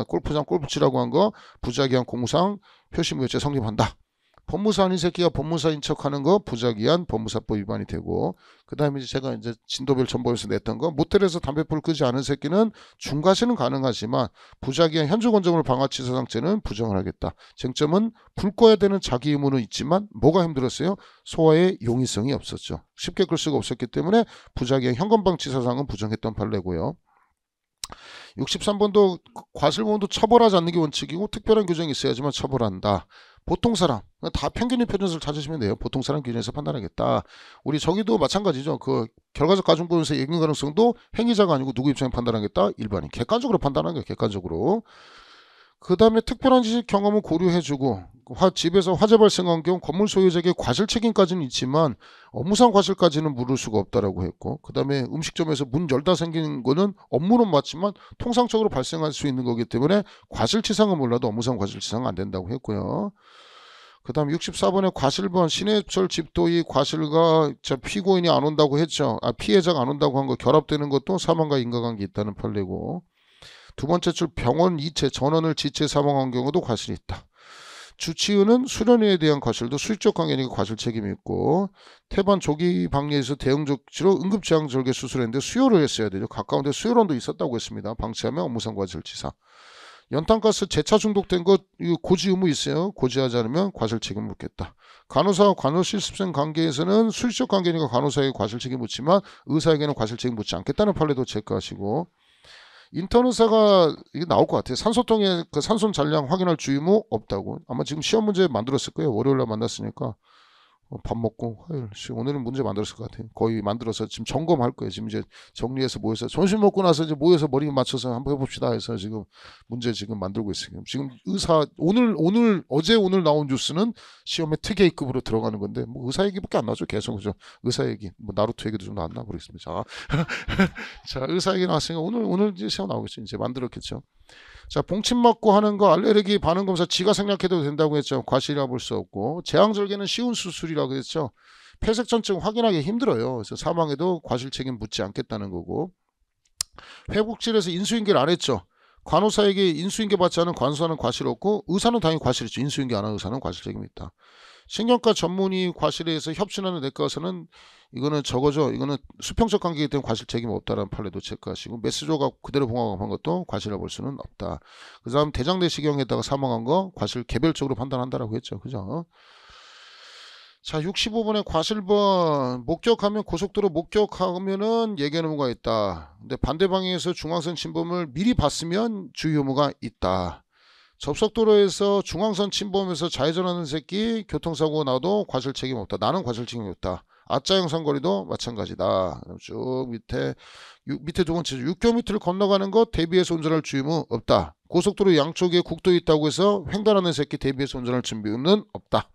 골프장 골프 치라고 한 거 부작위한 공무상 표시무효죄 성립한다. 법무사 아닌 새끼가 법무사인 척하는 거 부작위한 법무사법 위반이 되고, 그 다음에 제가 이제 진도별 전범에서 냈던 거 모텔에서 담배불 끄지 않은 새끼는 중과시는 가능하지만 부작위한 현주건조물 방아치사상죄는 부정을 하겠다. 쟁점은 불 꺼야 되는 자기 의무는 있지만 뭐가 힘들었어요? 소화의 용이성이 없었죠. 쉽게 끌 수가 없었기 때문에 부작위한 현건방치사상은 부정했던 판례고요. 63번도 과실범도 처벌하지 않는 게 원칙이고, 특별한 규정이 있어야지만 처벌한다. 보통 사람, 다 평균의 표준수를 찾으시면 돼요. 보통 사람 기준에서 판단하겠다. 우리 저기도 마찬가지죠. 결과적 가중법에서 예견 가능성도 행위자가 아니고 누구 입장에 판단하겠다? 일반인. 객관적으로 판단하는 거예요. 객관적으로. 그 다음에 특별한 지식 경험을 고려해주고, 집에서 화재 발생한 경우 건물 소유자에게 과실 책임까지는 있지만 업무상 과실까지는 물을 수가 없다라고 했고, 그 다음에 음식점에서 문 열다 생긴 거는 업무는 맞지만 통상적으로 발생할 수 있는 거기 때문에 과실치상은 몰라도 업무상 과실치상은 안 된다고 했고요. 그 다음 64번에 과실범 신해철 집도의 과실과 피고인이 안 온다고 했죠. 피해자가 안 온다고 한 거 결합되는 것도 사망과 인과관계 있다는 판례고, 두 번째 줄 병원 이체 전원을 지체 사망한 경우도 과실이 있다. 주치의는 수련회에 대한 과실도 수익적 관계니까 과실 책임이 있고, 태반 조기 방례에서 대응 조치로 응급재앙 절개 수술했는데 수혈을 했어야 되죠. 가까운데 수혈원도 있었다고 했습니다. 방치하면 업무상 과실치사. 연탄가스 재차 중독된 것 고지 의무 있어요. 고지하지 않으면 과실 책임 묻겠다. 간호사와 간호실습생 관계에서는 수익적 관계니까 간호사에게 과실 책임 묻지만 의사에게는 과실 책임 묻지 않겠다는 판례도 체크하시고, 인턴 의사가 이게 나올 것 같아요. 산소통에 산소 잔량 확인할 주의무 없다고. 아마 지금 시험 문제 만들었을 거예요. 월요일날 만났으니까 밥 먹고 화요일. 오늘은 문제 만들었을 것 같아요. 거의 만들어서 지금 점검할 거예요. 지금 이제 정리해서 모여서 점심 먹고 나서 이제 모여서 머리 맞춰서 한번 해봅시다 해서 지금 문제 지금 만들고 있어요. 지금 의사 어제 오늘 나온 뉴스는 시험에 특혜급으로 들어가는 건데 의사 얘기밖에 안 나죠. 계속 그죠. 의사 얘기 나루토 얘기도 좀 나왔나 모르겠습니다. 자, 의사 얘기 나왔으니까 오늘 이제 시험 나오겠죠. 이제 만들었겠죠. 자, 봉침 맞고 하는 거 알레르기 반응 검사 지가 생략해도 된다고 했죠. 과실이라 볼 수 없고, 재앙절개는 쉬운 수술이라고 했죠. 폐색전증 확인하기 힘들어요. 그래서 사망에도 과실책임 묻지 않겠다는 거고, 회복질에서 인수인계를 안 했죠. 간호사에게 인수인계 받지 않은 간호사는 과실 없고, 의사는 당연히 과실 있죠. 인수인계 안 한 의사는 과실책임이 있다. 신경과 전문의 과실에 의해서 협신하는 내과에서는 이거는 적어져, 이거는 수평적 관계이기 때문에 과실책임 없다라는 판례도 제거하시고, 메스조가 그대로 봉합한 것도 과실을 볼 수는 없다. 그 다음 대장내시경에다가 사망한 거 과실 개별적으로 판단한다라고 했죠. 그죠? 자, 65번에 과실범 목격하면, 고속도로 목격하면은 예견 의무가 있다. 근데 반대 방향에서 중앙선 침범을 미리 봤으면 주의 의무가 있다. 접속도로에서 중앙선 침범해서 좌회전하는 새끼 교통사고가 나도 과실 책임 없다. 나는 과실 책임 없다. 아짜형 상거리도 마찬가지다. 쭉 밑에 두 번째 6km를 건너가는 것 대비해서 운전할 주의 의무 없다. 고속도로 양쪽에 국도에 있다고 해서 횡단하는 새끼 대비해서 운전할 준비 의무는 없다.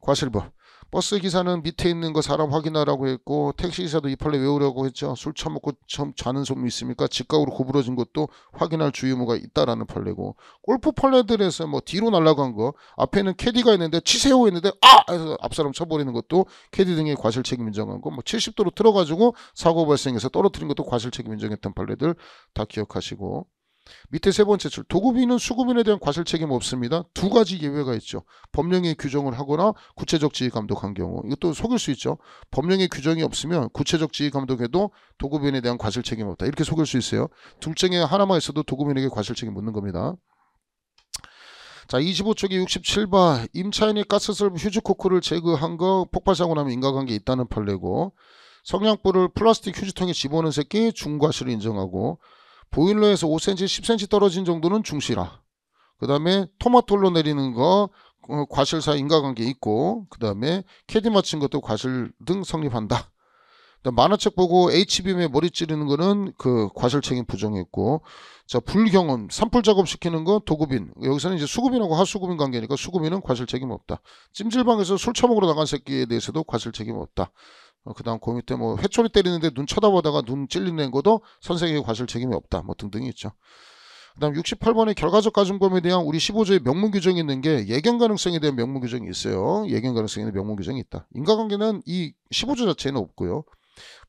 과실범. 버스기사는 밑에 있는 거 사람 확인하라고 했고, 택시기사도 이 판례 외우라고 했죠. 술 처먹고 자는 소문 있습니까? 직각으로 구부러진 것도 확인할 주의 의무가 있다라는 판례고, 골프 판례들에서 뭐 뒤로 날아간 거, 앞에는 캐디가 있는데 치세요 했는데 아! 해서 앞사람 쳐버리는 것도 캐디 등의 과실책임 인정한 거, 뭐 70도로 틀어가지고 사고 발생해서 떨어뜨린 것도 과실책임 인정했던 판례들 다 기억하시고, 밑에 세 번째 줄, 도급인은 수급인에 대한 과실 책임 없습니다. 두 가지 예외가 있죠. 법령의 규정을 하거나 구체적 지휘 감독한 경우, 이것도 속일 수 있죠. 법령의 규정이 없으면 구체적 지휘 감독에도 도급인에 대한 과실 책임 없다, 이렇게 속일 수 있어요. 둘 중에 하나만 있어도 도급인에게 과실 책임 묻는 겁니다. 자, 25쪽에 67번 임차인이 가스밸브 휴즈코크를 제거한 거 폭발사고 나면 인과관계 있다는 판례고, 성냥불을 플라스틱 휴지통에 집어넣은 새끼 중과실을 인정하고, 보일러에서 5cm, 10cm 떨어진 정도는 중실화. 그 다음에 토마토로 내리는 거 과실사 인과관계 있고, 그 다음에 캐디 맞힌 것도 과실 등 성립한다. 만화책 보고 H빔에 머리 찌르는 거는 그 과실책임 부정했고, 자, 불경험, 산불 작업시키는 거 도급인, 여기서는 이제 수급인하고 하수급인 관계니까 수급인은 과실책임 없다. 찜질방에서 술 처먹으러 나간 새끼에 대해서도 과실책임 없다. 그 다음 그 밑에 뭐 회초리 때리는데 눈 쳐다보다가 눈 찔리는 것도 선생에게 과실 책임이 없다, 뭐 등등이 있죠. 그 다음 68번에 결과적 가중범에 대한 우리 15조의 명문 규정이 있는 게 예견 가능성에 대한 명문 규정이 있어요. 예견 가능성에 대한 명문 규정이 있다. 인과관계는 이 15조 자체에는 없고요.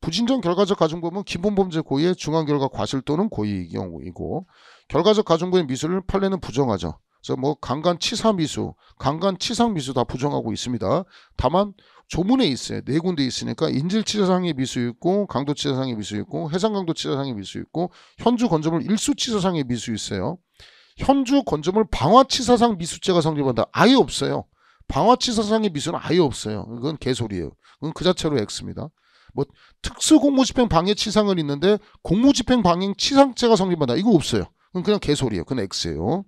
부진전 결과적 가중범은 기본범죄 고의의 중앙결과 과실 또는 고의의 경우이고, 결과적 가중범의 미수를 판례는 부정하죠. 그래서 뭐 강간치사미수, 강간치상미수 다 부정하고 있습니다. 다만 조문에 있어요. 네 군데 있으니까 인질치사상의 미수 있고, 강도치사상의 미수 있고, 해상강도치사상의 미수 있고, 현주건조물 일수치사상의 미수 있어요. 현주건조물 방화치사상 미수죄가 성립한다, 아예 없어요. 방화치사상의 미수는 아예 없어요. 그건 개소리예요. 그건 그 자체로 X입니다. 뭐 특수공무집행 방해치상은 있는데 공무집행 방해치상죄가 성립한다, 이거 없어요. 그건 그냥 개소리예요. 그건 X예요.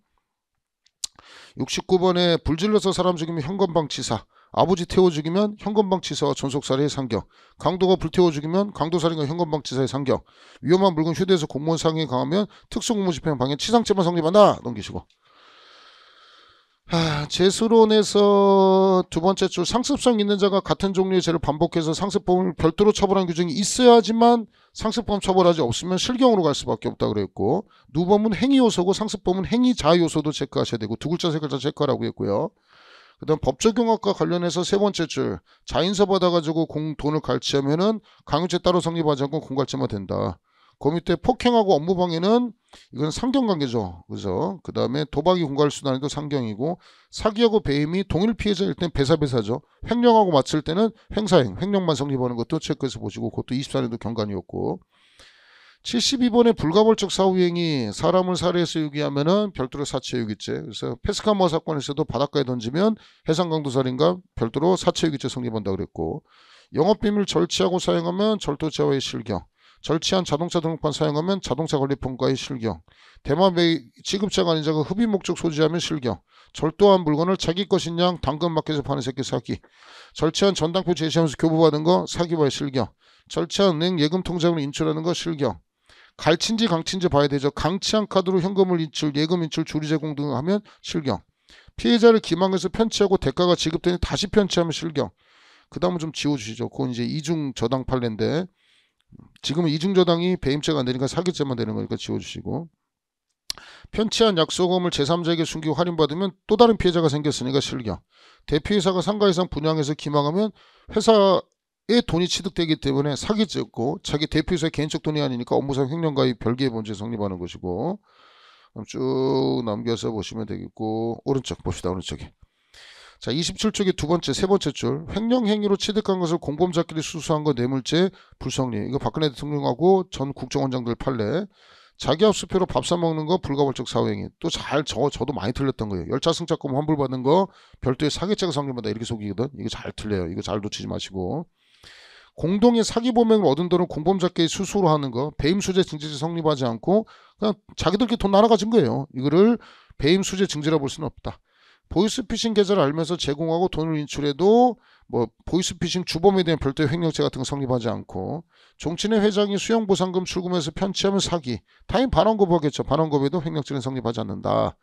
69번에 불질러서 사람 죽이면 현건방치사, 아버지 태워 죽이면 현건방치사와 존속살해의 상경, 강도가 불태워 죽이면 강도살인과 현건방치사의 상경, 위험한 물건 휴대해서 공무원 상해에 강하면 특수공무집행 방해 치상죄만 성립한다, 넘기시고. 제수론에서 두 번째 줄, 상습성 있는 자가 같은 종류의 죄를 반복해서 상습범을 별도로 처벌하는 규정이 있어야지만 상습범 처벌하지, 없으면 실경으로 갈 수밖에 없다 그랬고, 누범은 행위 요소고 상습범은 행위자 요소도 체크하셔야 되고, 두 글자 세 글자 체크하라고 했고요. 그 다음 법적용학과 관련해서 세 번째 줄, 자인서 받아가지고 돈을 갈취하면은 강요죄 따로 성립하지 않고 공갈죄만 된다. 그 밑에 폭행하고 업무방해는 이건 상경관계죠. 그래서 그 다음에 도박이 공갈수단에도 상경이고, 사기하고 배임이 동일 피해자일 땐 배사배사죠. 횡령하고 맞을 때는 횡사행, 횡령만 성립하는 것도 체크해서 보시고, 그것도 24년도 경관이었고, 72번에 불가벌적 사후행위, 사람을 살해해서 유기하면은 별도로 사체유기죄. 그래서 페스카모 사건에서도 바닷가에 던지면 해상강도살인과 별도로 사체유기죄 성립한다 그랬고, 영업비밀 절취하고 사용하면 절도죄와의 실경, 절취한 자동차 등록판 사용하면 자동차 관리 평가의 실경, 대마 취급자가 아닌 자가 흡입 목적 소지하면 실경, 절도한 물건을 자기 것인 양 당근마켓에서 파는 새끼 사기, 절취한 전당표 제시하면서 교부받은 거 사기와의 실경, 절취한 은행 예금 통장으로 인출하는 거 실경, 갈친지 강친지 봐야 되죠. 강취한 카드로 현금을 인출, 예금 인출, 주류 제공 등을 하면 실경, 피해자를 기망해서 편취하고 대가가 지급되니 다시 편취하면 실경. 그 다음은 좀 지워주시죠. 그건 이제 이중저당 판례인데, 지금은 이중저당이 배임죄가 안 되니까 사기죄만 되는 거니까 지워주시고, 편취한 약소금을 제3자에게 숨기고 할인받으면 또 다른 피해자가 생겼으니까 실경, 대피회사가 상가 이상 분양해서 기망하면 회사 돈이 취득되기 때문에 사기죄였고, 자기 대표이사의 개인적 돈이 아니니까 업무상 횡령과의 별개의 범죄에 성립하는 것이고, 그럼 쭉 넘겨서 보시면 되겠고, 오른쪽 봅시다. 오른쪽에. 자, 27쪽의 두 번째, 세 번째 줄. 횡령 행위로 취득한 것을 공범자끼리 수수한 것 뇌물죄 불성립. 이거 박근혜 대통령하고 전 국정원장들 판례. 자기 앞수표로 밥 사 먹는 거 불가벌적 사후행위. 또 잘 저도 많이 틀렸던 거예요. 열차 승차금 환불받는 거 별도의 사기죄가 성립한다. 이렇게 속이거든. 이거 잘 틀려요. 이거 잘 놓치지 마시고. 공동의 사기범행을 얻은 돈을 공범자끼리 수수로 하는 거. 배임수재 증제죄 성립하지 않고 그냥 자기들끼리 돈 나눠 가진 거예요. 이거를 배임수재 증제라 볼 수는 없다. 보이스피싱 계좌를 알면서 제공하고 돈을 인출해도 뭐 보이스피싱 주범에 대한 별도의 횡령죄 같은 거 성립하지 않고, 종친회 회장이 수용보상금 출금해서 편취하면 사기. 타인 반환 거부하겠죠. 반환 거부에도 횡령죄는 성립하지 않는다.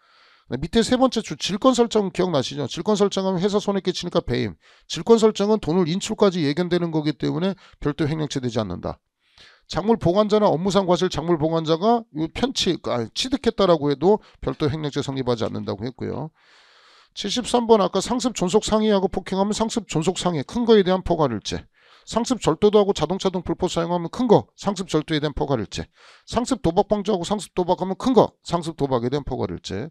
밑에 세 번째 주, 질권 설정 기억나시죠? 질권 설정하면 회사 손에 끼치니까 배임. 질권 설정은 돈을 인출까지 예견되는 거기 때문에 별도의 횡령죄 되지 않는다. 작물 보관자나 업무상 과실 작물 보관자가 취득했다라고 해도 별도의 횡령죄 성립하지 않는다고 했고요. 73번 아까 상습 존속 상해하고 폭행하면 상습 존속 상해 큰 거에 대한 포괄일죄. 상습 절도도 하고 자동차 등 불법 사용하면 큰 거 상습 절도에 대한 포괄일죄. 상습 도박 방조하고 상습 도박하면 큰 거 상습 도박에 대한 포괄일죄.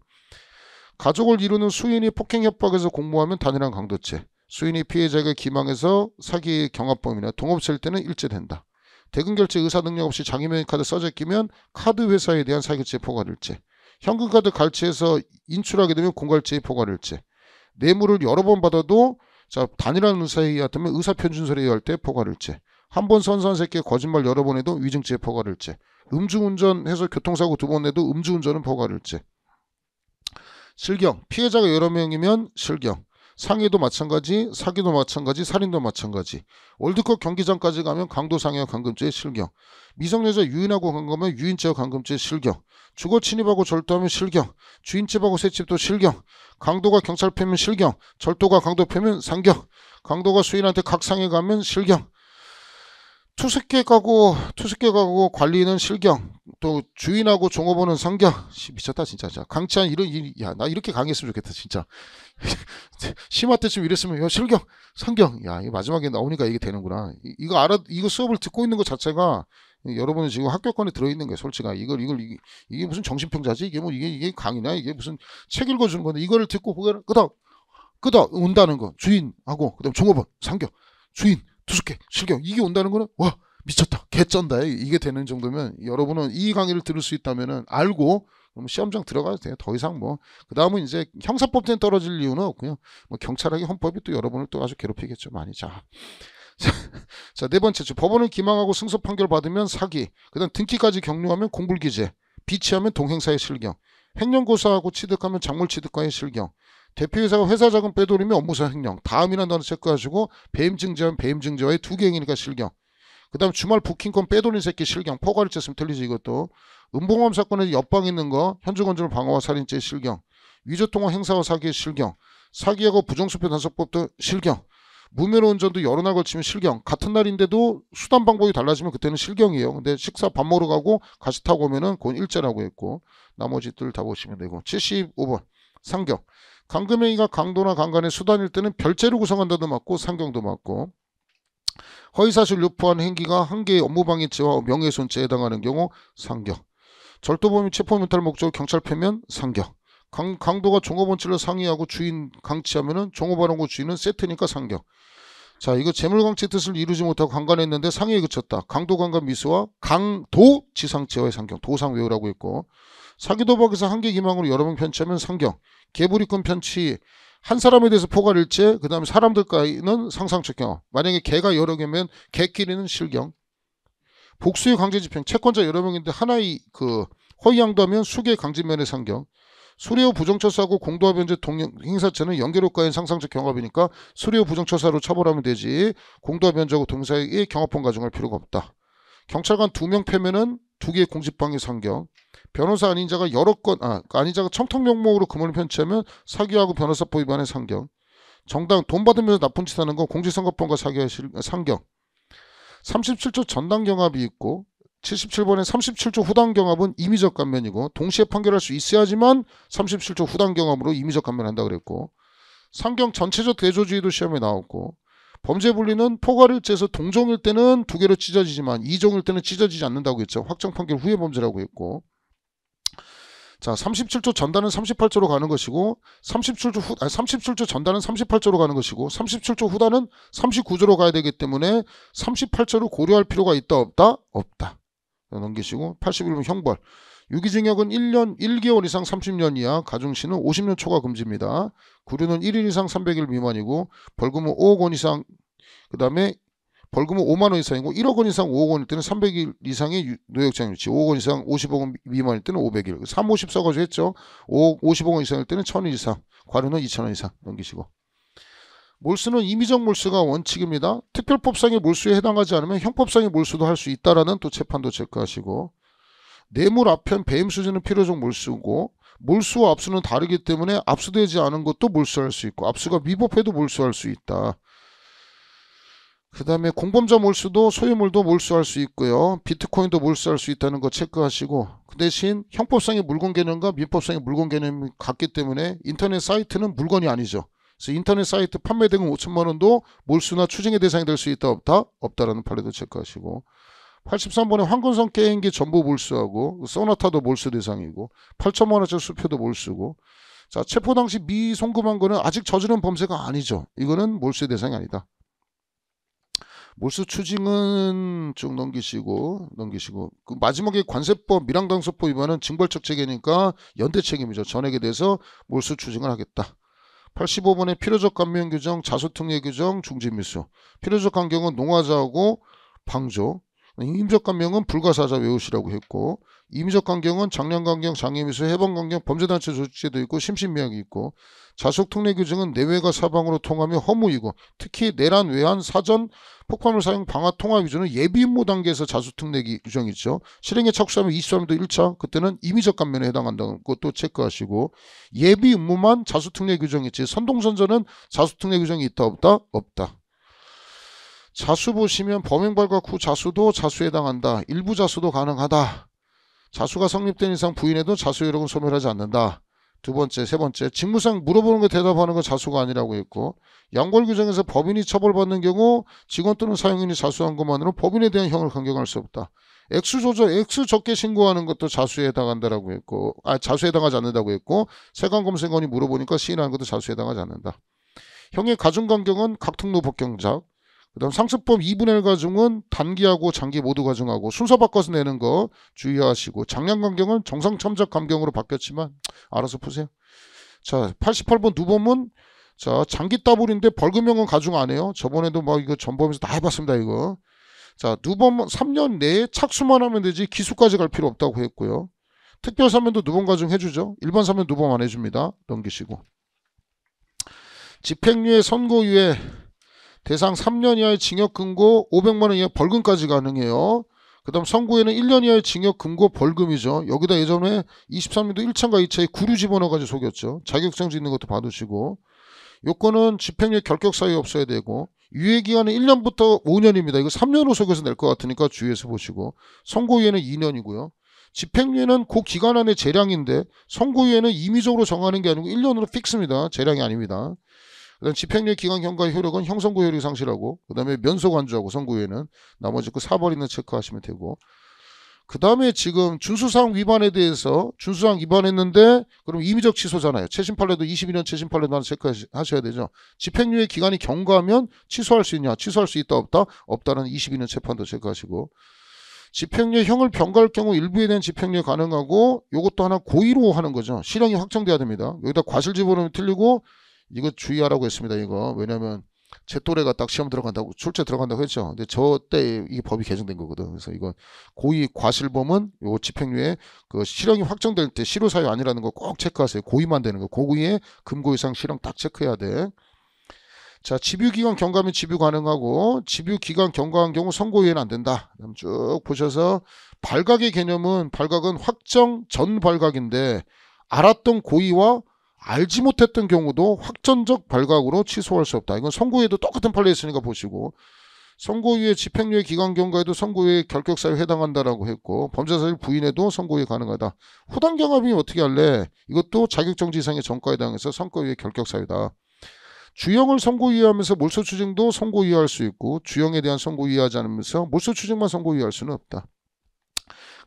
가족을 이루는 수인이 폭행 협박에서 공모하면 단일한 강도죄. 수인이 피해자에게 기망해서 사기 경합범이나 동업체일 때는 일제된다. 대금결제 의사 능력 없이 장의명의 카드 써제끼면 카드 회사에 대한 사기죄 포괄일죄. 현금카드 갈취해서 인출하게 되면 공갈죄의 포괄일죄. 뇌물을 여러 번 받아도 단일한 의사에 의하면 의사편준설에 의할 때 포괄일죄. 한 번 선수한 새끼에 거짓말 여러 번 해도 위증죄의 포괄일죄. 음주운전해서 교통사고 두 번 내도 음주운전은 포괄일죄. 실경, 피해자가 여러 명이면 실경. 상해도 마찬가지, 사기도 마찬가지, 살인도 마찬가지. 월드컵 경기장까지 가면 강도상해와 강금죄의 실경. 미성년자 유인하고 강금하면 유인죄와 강금죄의 실경. 주거 침입하고 절도하면 실경. 주인집하고 새집도 실경. 강도가 경찰 패면 실경. 절도가 강도 패면 상경. 강도가 수인한테 각상해 가면 실경. 투숙객하고 관리인은 실경. 또 주인하고 종업원은 상경. 미쳤다 진짜. 강치한 야, 나 이렇게 강했으면 좋겠다 진짜. 심화 때쯤 이랬으면 야, 실경, 상경. 야, 이거 마지막에 나오니까 이게 되는구나. 이거 수업을 듣고 있는 것 자체가 여러분은 지금 학교권에 들어있는 거예요. 솔직히 이게 무슨 정신평자지? 이게 강의냐? 이게 무슨 책 읽어주는 건데 이거를 듣고 보면 끄덕 온다는 거. 주인하고 그다음 종업원 상경. 주인 투숙객 실경. 이게 온다는 거는 와 미쳤다 개쩐다 이게 되는 정도면 여러분은 이 강의를 들을 수 있다면은 알고 그럼 시험장 들어가도 돼요. 더 이상 뭐 그 다음은 이제 형사법 때는 떨어질 이유는 없고요. 뭐 경찰하기 헌법이 또 여러분을 또 아주 괴롭히겠죠 많이. 자, 네 번째 주, 법원을 기망하고 승소 판결 받으면 사기. 그다음 등기까지 경유하면 공불기재. 비치하면 동행사의 실경. 횡령고사하고 취득하면 작물취득과의 실경. 대표이사가 회사자금 빼돌리면 업무상 횡령. 다음이라는 단어 체크하시고 배임증제하면 배임증제와의 두 개 행위니까 실경. 그 다음 주말 부킹권 빼돌린 새끼 실경. 포괄일죄 쓰면 틀리지 이것도. 음봉암 사건에 옆방에 있는 거 현주건조물 방어와 살인죄 실경. 위조통화 행사와 사기의 실경. 사기하고 부정수표 단속법도 실경. 무면허 운전도 여러 날 걸치면 실경. 같은 날인데도 수단 방법이 달라지면 그때는 실경이에요. 근데 식사 밥 먹으러 가고 같이 타고 오면은 그건 일제라고 했고, 나머지들 다 보시면 되고. 75번 상경. 강금행위가 강도나 강간의 수단일 때는 별죄로 구성한다도 맞고 상경도 맞고, 허위사실 유포한 행위가 한 개의 업무방해죄와 명예훼손죄에 해당하는 경우 상경. 절도범이 체포면탈 목적으로 경찰 패면 상경. 강도가 종업원치를 상의하고 주인 강치하면은 종업원하고 주인은 세트니까 상경. 자, 이거 재물강치 뜻을 이루지 못하고 강간했는데 상해에 그쳤다. 강도강간 미수와 강도지상죄와의 상경. 도상 외우라고 했고, 사기도박에서 한 개 기망으로 여러 명 편취하면 상경. 개불입금 편취 한 사람에 대해서 포괄일죄. 그 다음에 사람들과는 상상적 경험. 만약에 개가 여러 개면 개끼리는 실경. 복수의 강제집행. 채권자 여러 명인데 하나의 허위양도하면 수개의 강제면의 상경. 수뢰호 부정처사하고 공도합 변제 동행사죄는 연계효과인 상상적 경합이니까 수뢰호 부정처사로 처벌하면 되지, 공도합 변제하고 동사의 경합범 가중할 필요가 없다. 경찰관 2명 패면은 2개의 공직방해 상경. 변호사 아닌 자가 아닌 자가 청탁 명목으로 금원을 편취하면 사기하고 변호사법 위반의 상경. 정당 돈 받으면서 나쁜 짓 하는 건 공직선거법과 사기의 상경. 37조 전당 경합이 있고, 77번에 37조 후당 경합은 임의적 감면이고, 동시에 판결할 수 있어야지만 37조 후당 경합으로 임의적 감면한다 그랬고, 상경 전체적 대조주의도 시험에 나왔고, 범죄 분리는 포괄일죄에서 동종일 때는 두 개로 찢어지지만 이종일 때는 찢어지지 않는다고 했죠. 확정 판결 후의 범죄라고 했고, 자 37조 전단은 38조로 가는 것이고 37조 전단은 38조로 가는 것이고 37조 후단은 39조로 가야 되기 때문에 38조를 고려할 필요가 있다 없다? 없다. 넘기시고 81번 형벌. 유기징역은 1년 1개월 이상 30년 이하, 가중시는 50년 초과 금지입니다. 구류는 1일 이상 300일 미만이고 벌금은 5억 원 이상, 그 다음에 벌금은 5만 원 이상이고 1억 원 이상 5억 원일 때는 300일 이상의 노역장 유치, 5억 원 이상 50억 원 미만일 때는 500일, 3, 50 써가지고 했죠. 50억 원 이상일 때는 1,000원 이상, 과료는 2,000원 이상 넘기시고. 몰수는 임의적 몰수가 원칙입니다. 특별법상의 몰수에 해당하지 않으면 형법상의 몰수도 할 수 있다라는 또 재판도 체크하시고, 뇌물 압편 배임 수지는 필요적 몰수고 몰수와 압수는 다르기 때문에 압수되지 않은 것도 몰수할 수 있고 압수가 위법해도 몰수할 수 있다. 그 다음에 공범자 몰수도 소유물도 몰수할 수 있고요, 비트코인도 몰수할 수 있다는 거 체크하시고, 그 대신 형법상의 물건 개념과 민법상의 물건 개념이 같기 때문에 인터넷 사이트는 물건이 아니죠. 그래서 인터넷 사이트 판매 대금 5천만 원도 몰수나 추징의 대상이 될 수 있다 없다? 없다라는 판례도 체크하시고, 83번에 황건성 게임기 전부 몰수하고 소나타도 몰수 대상이고 8,000만 원짜리 수표도 몰수고, 자 체포 당시 미송금한 거는 아직 저지른 범죄가 아니죠. 이거는 몰수의 대상이 아니다. 몰수 추징은 쭉 넘기시고 그 마지막에 관세법 밀항당소법 위반은 징벌적 책임이니까 연대 책임이죠. 전액에 대해서 몰수 추징을 하겠다. 85번에 필요적 감면 규정, 자소특례 규정, 중진미수. 필요적 감경은 농하자하고 방조. 임의적 감경은 불가사자 외우시라고 했고, 임의적 감경은 장량감경, 장애미수, 해방감경, 범죄단체 조직죄도 있고 심신미약이 있고, 자속특례 규정은 내외가 사방으로 통하며 허무이고, 특히 내란, 외환, 사전, 폭발물 사용, 방화, 통화 위주는 예비임무 단계에서 자속특례 규정이 있죠. 실행에 착수하면 23도 1차, 그때는 임의적 감면에 해당한다는 것도 체크하시고, 예비임무만 자속특례 규정이 있지 선동선전은 자속특례 규정이 있다 없다? 없다. 자수 보시면 범행발각 후 자수도 자수에 해당한다. 일부 자수도 가능하다. 자수가 성립된 이상 부인해도 자수 효력은 소멸하지 않는다. 두 번째, 세 번째, 직무상 물어보는 거 대답하는 거 자수가 아니라고 했고, 양벌 규정에서 법인이 처벌받는 경우 직원 또는 사용인이 자수한 것만으로 법인에 대한 형을 강경할 수 없다. 액수 조절, 액수 적게 신고하는 것도 자수에 해당한다라고 했고, 자수에 해당하지 않는다고 했고, 세관검색원이 물어보니까 시인하는 것도 자수에 해당하지 않는다. 형의 가중강경은 각특로 법경작. 그 다음 상습범 2분의 1 가중은 단기하고 장기 모두 가중하고 순서 바꿔서 내는 거 주의하시고, 장량감경은 정상참작 감경으로 바뀌었지만 알아서 푸세요. 자 88번 누범은 자 장기 따블인데 벌금형은 가중 안 해요. 저번에도 막 이거 전범에서 다 해봤습니다 이거. 자 누범은 3년 내에 착수만 하면 되지 기수까지 갈 필요 없다고 했고요. 특별 사면도 누범 가중 해주죠. 일반 사면 누범 안 해줍니다. 넘기시고. 집행유예, 선고유예 대상 3년 이하의 징역 금고 500만 원 이하 벌금까지 가능해요. 그 다음 선고에는 1년 이하의 징역 금고 벌금이죠. 여기다 예전에 23년도 1차과 2차에 구류 집어넣어가지고 속였죠. 자격정지 있는 것도 받으시고, 요건은 집행유예 결격 사유 없어야 되고, 유예기간은 1년부터 5년입니다. 이거 3년으로 속여서 낼 것 같으니까 주의해서 보시고, 선고유예는 2년이고요. 집행유예는 그 기간 안에 재량인데 선고유예는 임의적으로 정하는 게 아니고 1년으로 픽스입니다. 재량이 아닙니다. 그 다음 집행유예 기간 경과 효력은 형선고효력 상실하고, 그 다음에 면소 간주하고, 선고유예는 나머지 그 사벌이는 체크하시면 되고, 그 다음에 지금 준수사항 위반에 대해서 준수사항 위반했는데 그럼 임의적 취소잖아요. 최신 판례도 22년 최신 판례도 하나 체크하셔야 되죠. 집행유예 기간이 경과하면 취소할 수 있냐, 취소할 수 있다 없다? 없다는 22년 재판도 체크하시고, 집행유예 형을 병가할 경우 일부에 대한 집행유예 가능하고, 요것도 하나 고의로 하는 거죠. 실형이 확정돼야 됩니다. 여기다 과실 집어넣으면 틀리고, 이거 주의하라고 했습니다. 이거 왜냐면 제 또래가 딱 시험 들어간다고 출제 들어간다고 했죠. 근데 저때 이 법이 개정된 거거든. 그래서 이거 고의 과실범은 요 집행유예 그 실형이 확정될 때 실효 사유 아니라는 거 꼭 체크하세요. 고의만 되는 거. 고의에 금고 이상 실형 딱 체크해야 돼. 자 집유기간 경과면 집유 가능하고, 집유기간 경과한 경우 선고유예는 안 된다. 그럼 쭉 보셔서 발각의 개념은, 발각은 확정 전 발각인데 알았던 고의와 알지 못했던 경우도 확정적 발각으로 취소할 수 없다. 이건 선고유예도 똑같은 판례 있으니까 보시고, 선고유예 집행유예 기간 경과에도 선고유예 결격사유에 해당한다라고 했고, 범죄사실 부인에도 선고유예 가능하다. 후단 경합이 어떻게 할래? 이것도 자격정지 이상의 전과에 해당해서 선고유예 결격사유다. 주형을 선고유예하면서 몰수추징도 선고유예할 수 있고 주형에 대한 선고유예하지 않으면서 몰수추징만 선고유예할 수는 없다.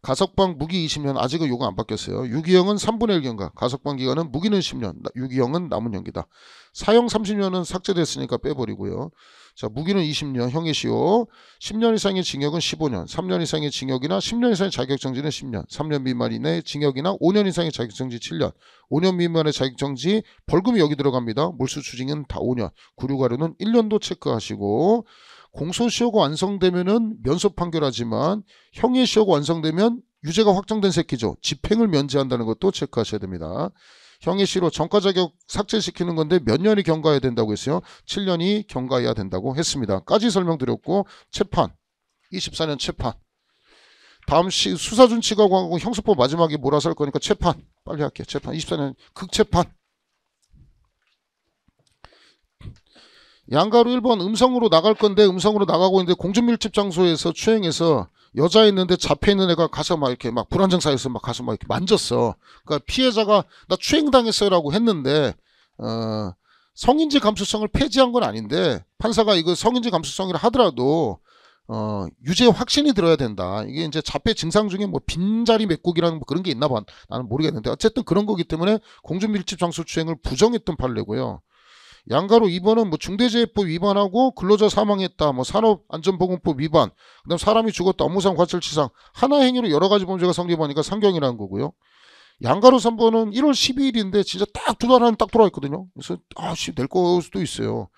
가석방 무기 20년 아직은 요거 안 바뀌었어요. 유기형은 3분의 1경과 가석방 기간은 무기는 10년 유기형은 남은 형기다. 사형 30년은 삭제됐으니까 빼버리고요. 자, 무기는 20년 형이시오. 10년 이상의 징역은 15년 3년 이상의 징역이나 10년 이상의 자격정지는 10년 3년 미만 이내의 징역이나 5년 이상의 자격정지 7년 5년 미만의 자격정지 벌금이 여기 들어갑니다. 몰수추징은 다 5년 구류가료는 1년도 체크하시고 공소시효가 완성되면은 면소 판결하지만 형의 시효가 완성되면 유죄가 확정된 새끼죠. 집행을 면제한다는 것도 체크하셔야 됩니다. 형의 시효 전과 자격 삭제시키는 건데 몇 년이 경과해야 된다고 했어요. 7년이 경과해야 된다고 했습니다. 까지 설명드렸고 재판 24년 재판 다음 시 수사준칙하고 하고 형소법 마지막에 몰아서 할 거니까 재판 빨리 할게요. 재판 24년 극재판 양가로 1번 음성으로 나갈 건데 음성으로 나가고 있는데 공중밀집 장소에서 추행해서 여자 있는데 잡혀 있는 애가 가서 막 이렇게 막 불안정 사이에서 막 가서 막 이렇게 만졌어. 그러니까 피해자가 나 추행당했어요라고 했는데 성인지 감수성을 폐지한 건 아닌데 판사가 이거 성인지 감수성이라 하더라도 유죄 확신이 들어야 된다. 이게 이제 자폐 증상 중에 뭐 빈자리 메꾸기라는 뭐 그런 게 있나 봐. 나는 모르겠는데 어쨌든 그런 거기 때문에 공중밀집 장소 추행을 부정했던 판례고요. 양가로 2번은 뭐 중대재해법 위반하고 근로자 사망했다, 뭐 산업안전보건법 위반, 그 다음 사람이 죽었다, 업무상 과실치상 하나 행위로 여러 가지 범죄가 성립하니까 상경이라는 거고요. 양가로 3번은 1월 12일인데 진짜 딱 두 달 안에 딱 돌아왔거든요. 그래서 아씨 될 거 수도 있어요.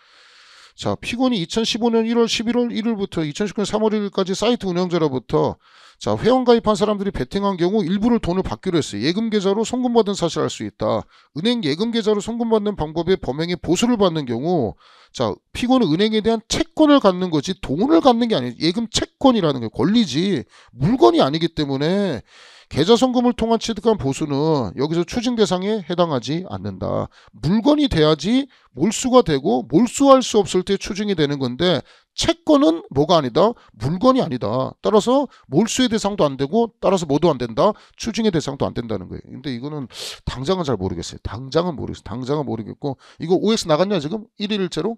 자, 피고인이 2015년 1월 11월 1일부터 2019년 3월 1일까지 사이트 운영자로부터 자, 회원 가입한 사람들이 베팅한 경우 일부를 돈을 받기로 했어요. 예금 계좌로 송금받은 사실을 알 수 있다. 은행 예금 계좌로 송금받는 방법의 범행에 보수를 받는 경우 자, 피고는 은행에 대한 채권을 갖는 거지 돈을 갖는 게 아니에요. 예금 채권이라는 게 권리지 물건이 아니기 때문에 계좌 송금을 통한 취득한 보수는 여기서 추징 대상에 해당하지 않는다. 물건이 돼야지 몰수가 되고 몰수할 수 없을 때 추징이 되는 건데 채권은 뭐가 아니다? 물건이 아니다. 따라서 몰수의 대상도 안 되고 따라서 뭐도 안 된다? 추징의 대상도 안 된다는 거예요. 근데 이거는 당장은 잘 모르겠어요. 당장은 모르겠고 이거 OX 나갔냐 지금? 1일째로?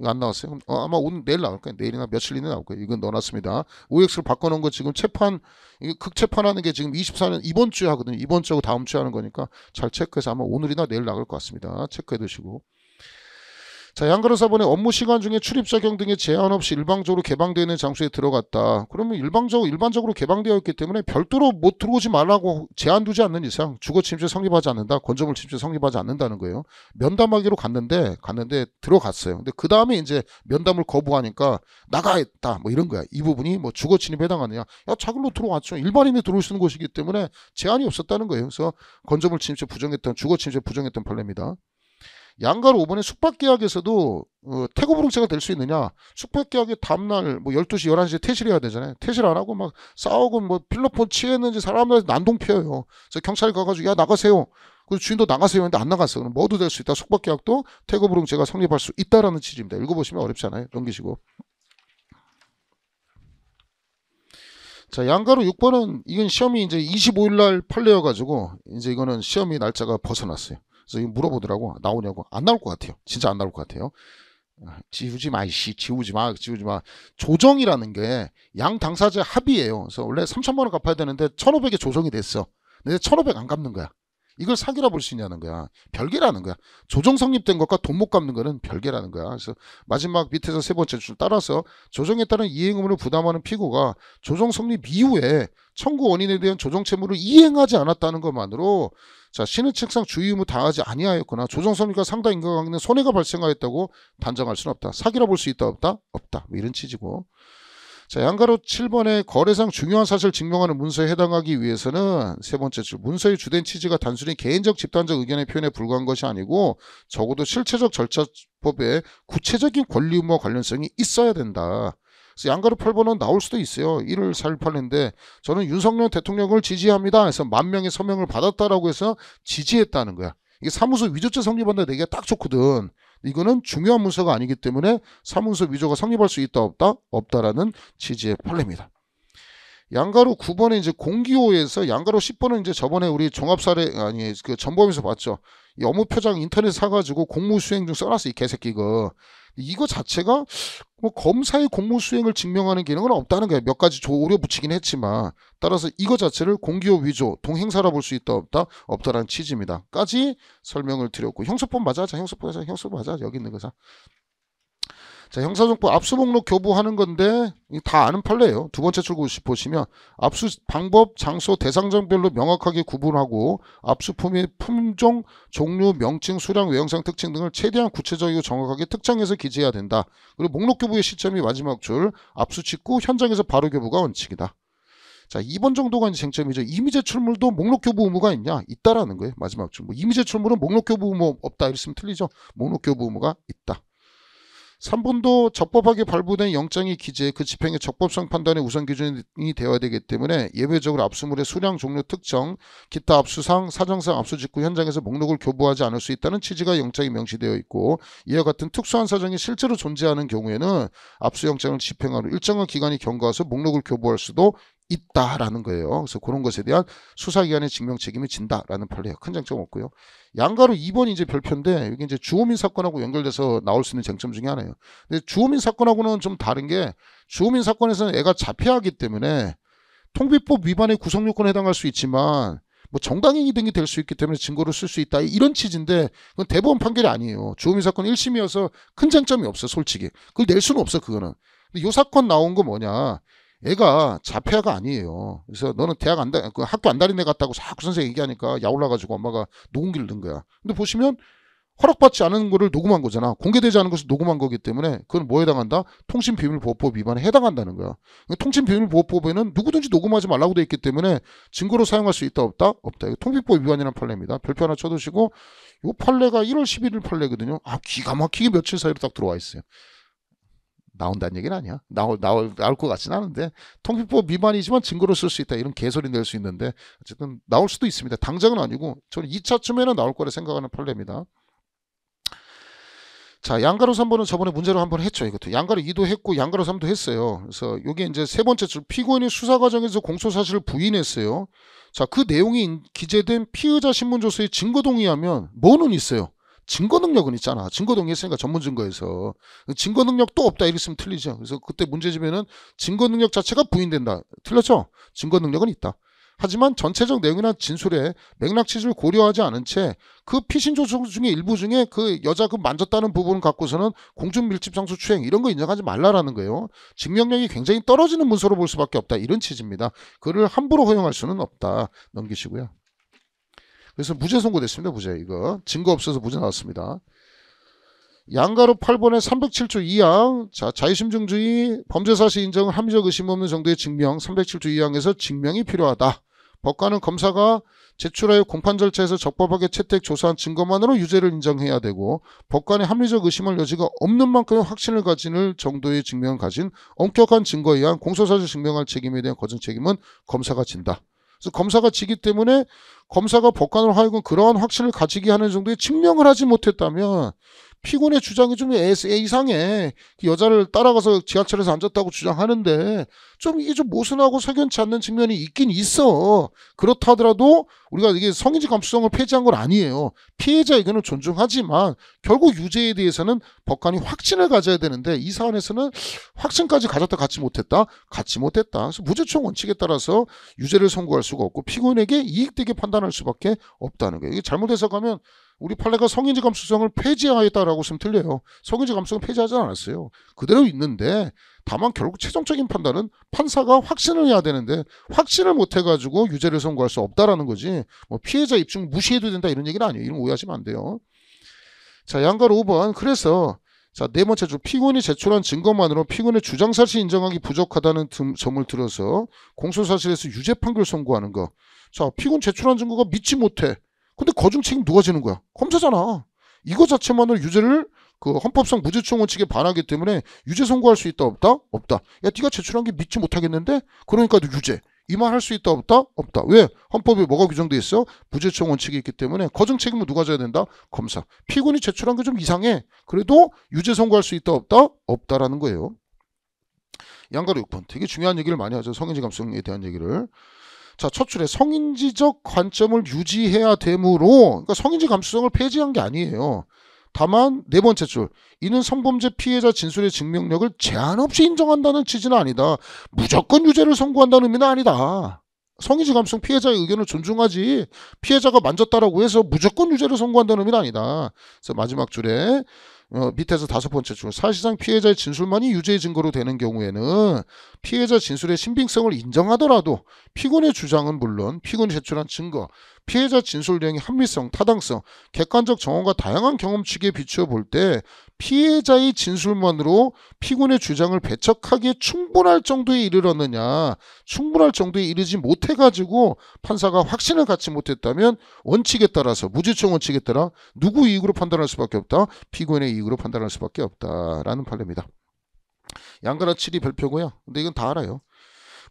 이거 안 나왔어요? 아마 오늘 내일 나올 거예요. 내일이나 며칠 이내 나올 거예요. 이건 넣어놨습니다. OX를 바꿔놓은 거 지금 재판 극재판하는 게 지금 24년 이번 주에 하거든요. 이번 주하고 다음 주에 하는 거니까 잘 체크해서 아마 오늘이나 내일 나올 것 같습니다. 체크해 두시고 자, 양가로 4번에 업무 시간 중에 출입작용 등의 제한 없이 일방적으로 개방되어 있는 장소에 들어갔다. 그러면 일반적으로 개방되어 있기 때문에 별도로 못 들어오지 말라고 제한 두지 않는 이상 주거침입죄 성립하지 않는다. 건조물침입죄 성립하지 않는다는 거예요. 면담하기로 갔는데 들어갔어요. 근데 그 다음에 이제 면담을 거부하니까 나가겠다 뭐 이런 거야. 이 부분이 뭐 주거침입에 해당하느냐. 야, 자글로 들어왔죠. 일반인이 들어올 수 있는 곳이기 때문에 제한이 없었다는 거예요. 그래서 건조물침입죄 부정했던 주거침입죄 부정했던 판례입니다. 양가로 5번에 숙박계약에서도 태고불응죄가 될 수 있느냐. 숙박계약이 다음날 뭐 12시 11시에 퇴실해야 되잖아요. 퇴실 안 하고 막 싸우고 뭐 필로폰 취했는지 사람들한테 난동 피워요. 그래서 경찰이 가가지고 야 나가세요. 그래서 주인도 나가세요 했는데 안 나갔어. 그럼 뭐도 될 수 있다. 숙박계약도 태고불응죄가 성립할 수 있다라는 취지입니다. 읽어보시면 어렵지 않아요. 넘기시고. 자, 양가로 6번은 이건 시험이 이제 25일날 판례여가지고 이제 이거는 시험이 날짜가 벗어났어요. 그래서 물어보더라고. 나오냐고. 안 나올 것 같아요. 진짜 안 나올 것 같아요. 지우지 마, 이씨. 지우지 마. 조정이라는 게 양 당사자의 합의예요. 그래서 원래 3,000만 원 갚아야 되는데 1,500에 조정이 됐어. 근데 1,500 안 갚는 거야. 이걸 사기라 볼 수 있냐는 거야. 별개라는 거야. 조정 성립된 것과 돈 못 갚는 거는 별개라는 거야. 그래서 마지막 밑에서 세 번째 줄 따라서 조정에 따른 이행 의무를 부담하는 피고가 조정 성립 이후에 청구 원인에 대한 조정 채무를 이행하지 않았다는 것만으로 자, 신의 책상 주의 의무 다하지 아니하였거나 조정 성립과 상당 인과관계는 손해가 발생하였다고 단정할 수는 없다. 사기라 볼 수 있다 없다? 없다. 뭐 이런 취지고. 자, 양가로 7번에 거래상 중요한 사실을 증명하는 문서에 해당하기 위해서는 세 번째 줄 문서의 주된 취지가 단순히 개인적 집단적 의견의 표현에 불과한 것이 아니고 적어도 실체적 절차법에 구체적인 권리 의무와 관련성이 있어야 된다. 그래서 양가로 8번은 나올 수도 있어요. 1월 4일 판례인데 저는 윤석열 대통령을 지지합니다. 해서 10,000명의 서명을 받았다라고 해서 지지했다는 거야. 이게 사무소 위조죄 성립한다 내기가 딱 좋거든. 이거는 중요한 문서가 아니기 때문에 사문서 위조가 성립할 수 있다 없다? 없다라는 취지의 판례입니다. 양가로 9번에 이제 공기호에서 양가로 10번은 이제 저번에 우리 종합사례 아니 그 전범에서 봤죠. 이 업무표장 인터넷 사가지고 공무수행 중 써놨어 이 개새끼가. 이거 자체가 뭐 검사의 공무수행을 증명하는 기능은 없다는 거예요. 몇 가지 오려 붙이긴 했지만 따라서 이거 자체를 공기호 위조 동행사라 볼 수 있다 없다 없다라는 취지입니다. 까지 설명을 드렸고 형소법 맞아? 자 형소법 맞아? 형소법 맞아? 여기 있는 거죠. 자 형사정보 압수목록 교부하는 건데 다 아는 판례예요. 두 번째 출구 보시면 압수 방법, 장소, 대상자별로 명확하게 구분하고 압수품의 품종, 종류, 명칭, 수량, 외형상 특징 등을 최대한 구체적이고 정확하게 특정해서 기재해야 된다. 그리고 목록 교부의 시점이 마지막 줄 압수 직후 현장에서 바로 교부가 원칙이다. 자 2번 정도가 이제 쟁점이죠. 임의 제출물도 목록 교부 의무가 있냐? 있다라는 거예요. 마지막 줄. 뭐 임의 제출물은 목록 교부 의무 없다 이랬으면 틀리죠. 목록 교부 의무가 있다. 3번도 적법하게 발부된 영장의 기재, 그 집행의 적법성 판단의 우선 기준이 되어야 되기 때문에 예외적으로 압수물의 수량, 종류, 특정, 기타 압수상, 사정상 압수 직후 현장에서 목록을 교부하지 않을 수 있다는 취지가 영장에 명시되어 있고 이와 같은 특수한 사정이 실제로 존재하는 경우에는 압수영장을 집행하는 일정한 기간이 경과해서 목록을 교부할 수도 있다라는 거예요. 그래서 그런 것에 대한 수사기관의 증명 책임이 진다라는 판례예요. 큰 쟁점 없고요. 양가로 2번이 이제 별표인데 여기 이제 주호민 사건하고 연결돼서 나올 수 있는 쟁점 중에 하나예요. 근데 주호민 사건하고는 좀 다른 게 주호민 사건에서는 애가 잡혀야 하기 때문에 통비법 위반의 구성요건에 해당할 수 있지만 뭐 정당행위 등이 될 수 있기 때문에 증거를 쓸 수 있다 이런 취지인데 그건 대법원 판결이 아니에요. 주호민 사건 1심이어서 큰 쟁점이 없어 솔직히. 그걸 낼 수는 없어 그거는. 근데 요 사건 나온 거 뭐냐? 애가 자폐아가 아니에요. 그래서 너는 대학 학교 안 다닌 애 같다고 자꾸 선생님 얘기하니까 야올라가지고 엄마가 녹음기를 넣은 거야. 근데 보시면 허락받지 않은 거를 녹음한 거잖아. 공개되지 않은 것을 녹음한 거기 때문에 그건 뭐에 해당한다? 통신비밀보호법 위반에 해당한다는 거야. 통신비밀보호법에는 누구든지 녹음하지 말라고 돼 있기 때문에 증거로 사용할 수 있다 없다? 없다. 이거 통비법 위반이라는 판례입니다. 별표 하나 쳐두시고 이 판례가 1월 11일 판례거든요. 아 기가 막히게 며칠 사이로 딱 들어와 있어요. 나온다는 얘기는 아니야. 나올 것 같진 않은데 통비법 위반이지만 증거로 쓸 수 있다. 이런 개소리 낼 수 있는데 어쨌든 나올 수도 있습니다. 당장은 아니고 저는 2차쯤에는 나올 거라 생각하는 판례입니다. 자 양가로 3번은 저번에 문제로 한번 했죠. 이것도 양가로 2도 했고 양가로 3도 했어요. 그래서 이게 이제 세 번째 줄 피고인이 수사 과정에서 공소 사실을 부인했어요. 자 그 내용이 기재된 피의자 신문조서에 증거 동의하면 뭐는 있어요. 증거 능력은 있잖아. 증거 동의했으니까 전문 증거에서. 증거 능력도 없다 이랬으면 틀리죠. 그래서 그때 문제집에는 증거 능력 자체가 부인된다. 틀렸죠? 증거 능력은 있다. 하지만 전체적 내용이나 진술의 맥락 취지를 고려하지 않은 채 그 피신조 중에 일부 중에 그 여자 그 만졌다는 부분을 갖고서는 공중밀집상수 추행 이런 거 인정하지 말라라는 거예요. 증명력이 굉장히 떨어지는 문서로 볼 수밖에 없다. 이런 취지입니다. 그를 함부로 허용할 수는 없다. 넘기시고요. 그래서 무죄 선고됐습니다. 무죄 이거. 증거 없어서 무죄 나왔습니다. 양가로 8번에 307조 2항 자, 자유심증주의 범죄사실 인정을 합리적 의심 없는 정도의 증명 307조 2항에서 증명이 필요하다. 법관은 검사가 제출하여 공판 절차에서 적법하게 채택 조사한 증거만으로 유죄를 인정해야 되고 법관의 합리적 의심할 여지가 없는 만큼의 확신을 가진 정도의 증명을 가진 엄격한 증거에 의한 공소사실 증명할 책임에 대한 거정 책임은 검사가 진다. 그래서 검사가 지기 때문에 검사가 법관을 하여금 그러한 확신을 가지게 하는 정도의 증명을 하지 못했다면 피고인의 주장이 좀 이상해. 여자를 따라가서 지하철에서 앉았다고 주장하는데 좀 이게 좀 모순하고 석연치 않는 측면이 있긴 있어. 그렇다 하더라도 우리가 이게 성인지 감수성을 폐지한 건 아니에요. 피해자 의견은 존중하지만 결국 유죄에 대해서는 법관이 확신을 가져야 되는데 이 사안에서는 확신까지 가졌다 갖지 못했다. 그래서 무죄청 원칙에 따라서 유죄를 선고할 수가 없고 피고인에게 이익되게 판단할 수밖에 없다는 거예요. 이게 잘못해서 가면 우리 판례가 성인지 감수성을 폐지하였다라고 쓰면 틀려요. 성인지 감수성을 폐지하지 않았어요. 그대로 있는데 다만 결국 최종적인 판단은 판사가 확신을 해야 되는데 확신을 못해가지고 유죄를 선고할 수 없다라는 거지 뭐 피해자 입증 무시해도 된다 이런 얘기는 아니에요. 이런 오해하시면 안 돼요. 자 양가로 5번 그래서 자, 네 번째 줄 피고인이 제출한 증거만으로 피고인의 주장사실 인정하기 부족하다는 점을 들어서 공소사실에서 유죄 판결 선고하는 거. 자 피고인 제출한 증거가 믿지 못해. 근데 거중 책임 누가 지는 거야? 검사잖아. 이거 자체만으로 유죄를 그 헌법상 무죄청 원칙에 반하기 때문에 유죄 선고할 수 있다 없다? 없다. 야 네가 제출한 게 믿지 못하겠는데? 그러니까 너 유죄. 이 말 할 수 있다 없다? 없다. 왜? 헌법에 뭐가 규정돼 있어? 무죄청 원칙이 있기 때문에 거중 책임은 누가 져야 된다? 검사. 피고인이 제출한 게 좀 이상해. 그래도 유죄 선고할 수 있다 없다? 없다라는 거예요. 양가로 6번 되게 중요한 얘기를 많이 하죠. 성인지 감성에 대한 얘기를. 자, 첫 줄에 성인지적 관점을 유지해야 되므로, 그러니까 성인지 감수성을 폐지한 게 아니에요. 다만 네 번째 줄, 이는 성범죄 피해자 진술의 증명력을 제한 없이 인정한다는 취지는 아니다. 무조건 유죄를 선고한다는 의미는 아니다. 성인지 감수성 피해자의 의견을 존중하지, 피해자가 만졌다라고 해서 무조건 유죄를 선고한다는 의미는 아니다. 그래서 마지막 줄에 밑에서 다섯 번째 줄, 사실상 피해자의 진술만이 유죄의 증거로 되는 경우에는 피해자 진술의 신빙성을 인정하더라도 피고인의 주장은 물론 피고인이 제출한 증거, 피해자 진술 내용의 합리성, 타당성, 객관적 정황과 다양한 경험치기에 비추어 볼 때 피해자의 진술만으로 피고인의 주장을 배척하기에 충분할 정도에 이르렀느냐, 충분할 정도에 이르지 못해가지고 판사가 확신을 갖지 못했다면 원칙에 따라서, 무죄청 원칙에 따라 누구 이익으로 판단할 수밖에 없다, 피고인의 이익으로 판단할 수밖에 없다라는 판례입니다. 양가나 7이 별표고요. 근데 이건 다 알아요.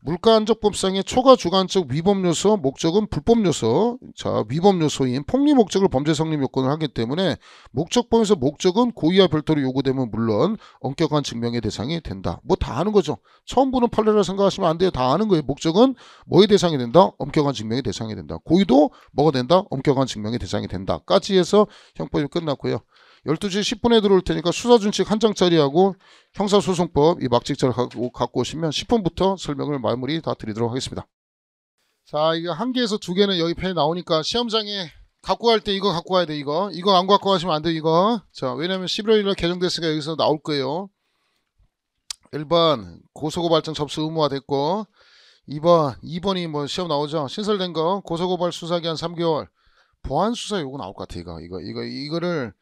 물가안정법상의 초과 주관적 위법 요소, 목적은 불법 요소. 자, 위법 요소인 폭리 목적을 범죄 성립 요건을 하기 때문에 목적범에서 목적은 고의와 별도로 요구되면 물론 엄격한 증명의 대상이 된다. 뭐 다 아는 거죠. 처음 보는 판례라 생각하시면 안 돼요. 다 아는 거예요. 목적은 뭐의 대상이 된다? 엄격한 증명의 대상이 된다. 고의도 뭐가 된다? 엄격한 증명의 대상이 된다. 까지 해서 형법이 끝났고요. 12시 10분에 들어올 테니까 수사준칙 한 장짜리하고 형사소송법 이 막직자를 갖고 오시면 10분부터 설명을 마무리 다 드리도록 하겠습니다. 자, 이거 한 개에서 두 개는 여기 펜에 나오니까 시험장에 갖고 갈 때 이거 갖고 가야 돼. 이거 안 갖고 가시면 안 돼. 이거. 자, 왜냐면 11월일날 개정됐으니까 여기서 나올 거예요. 1번 고소고발장 접수 의무화 됐고, 2번이 뭐 시험 나오죠. 신설된 거 고소고발 수사기한 3개월, 보안수사 요구 나올 것 같아. 이거를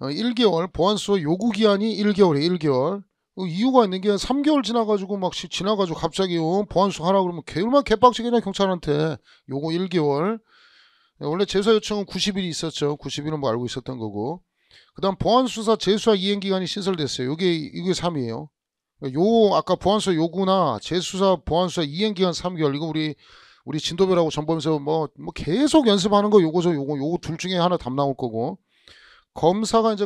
1개월, 보안수사 요구기한이 1개월에 1개월. 이유가 있는 게 3개월 지나가지고 막 지나가지고 갑자기 보안수사 하라 그러면 얼마나 개빡치겠냐, 경찰한테. 요거 1개월. 원래 재수사 요청은 90일이 있었죠. 90일은 뭐 알고 있었던 거고. 그 다음 보안수사 재수사 이행기간이 신설됐어요. 이게 3이에요. 요, 아까 보안수사 요구나 재수사, 보안수사 이행기간 3개월. 이거 우리 진도별하고 전범에서 뭐 계속 연습하는 거 요거죠. 요거 둘 중에 하나 답 나올 거고. 검사가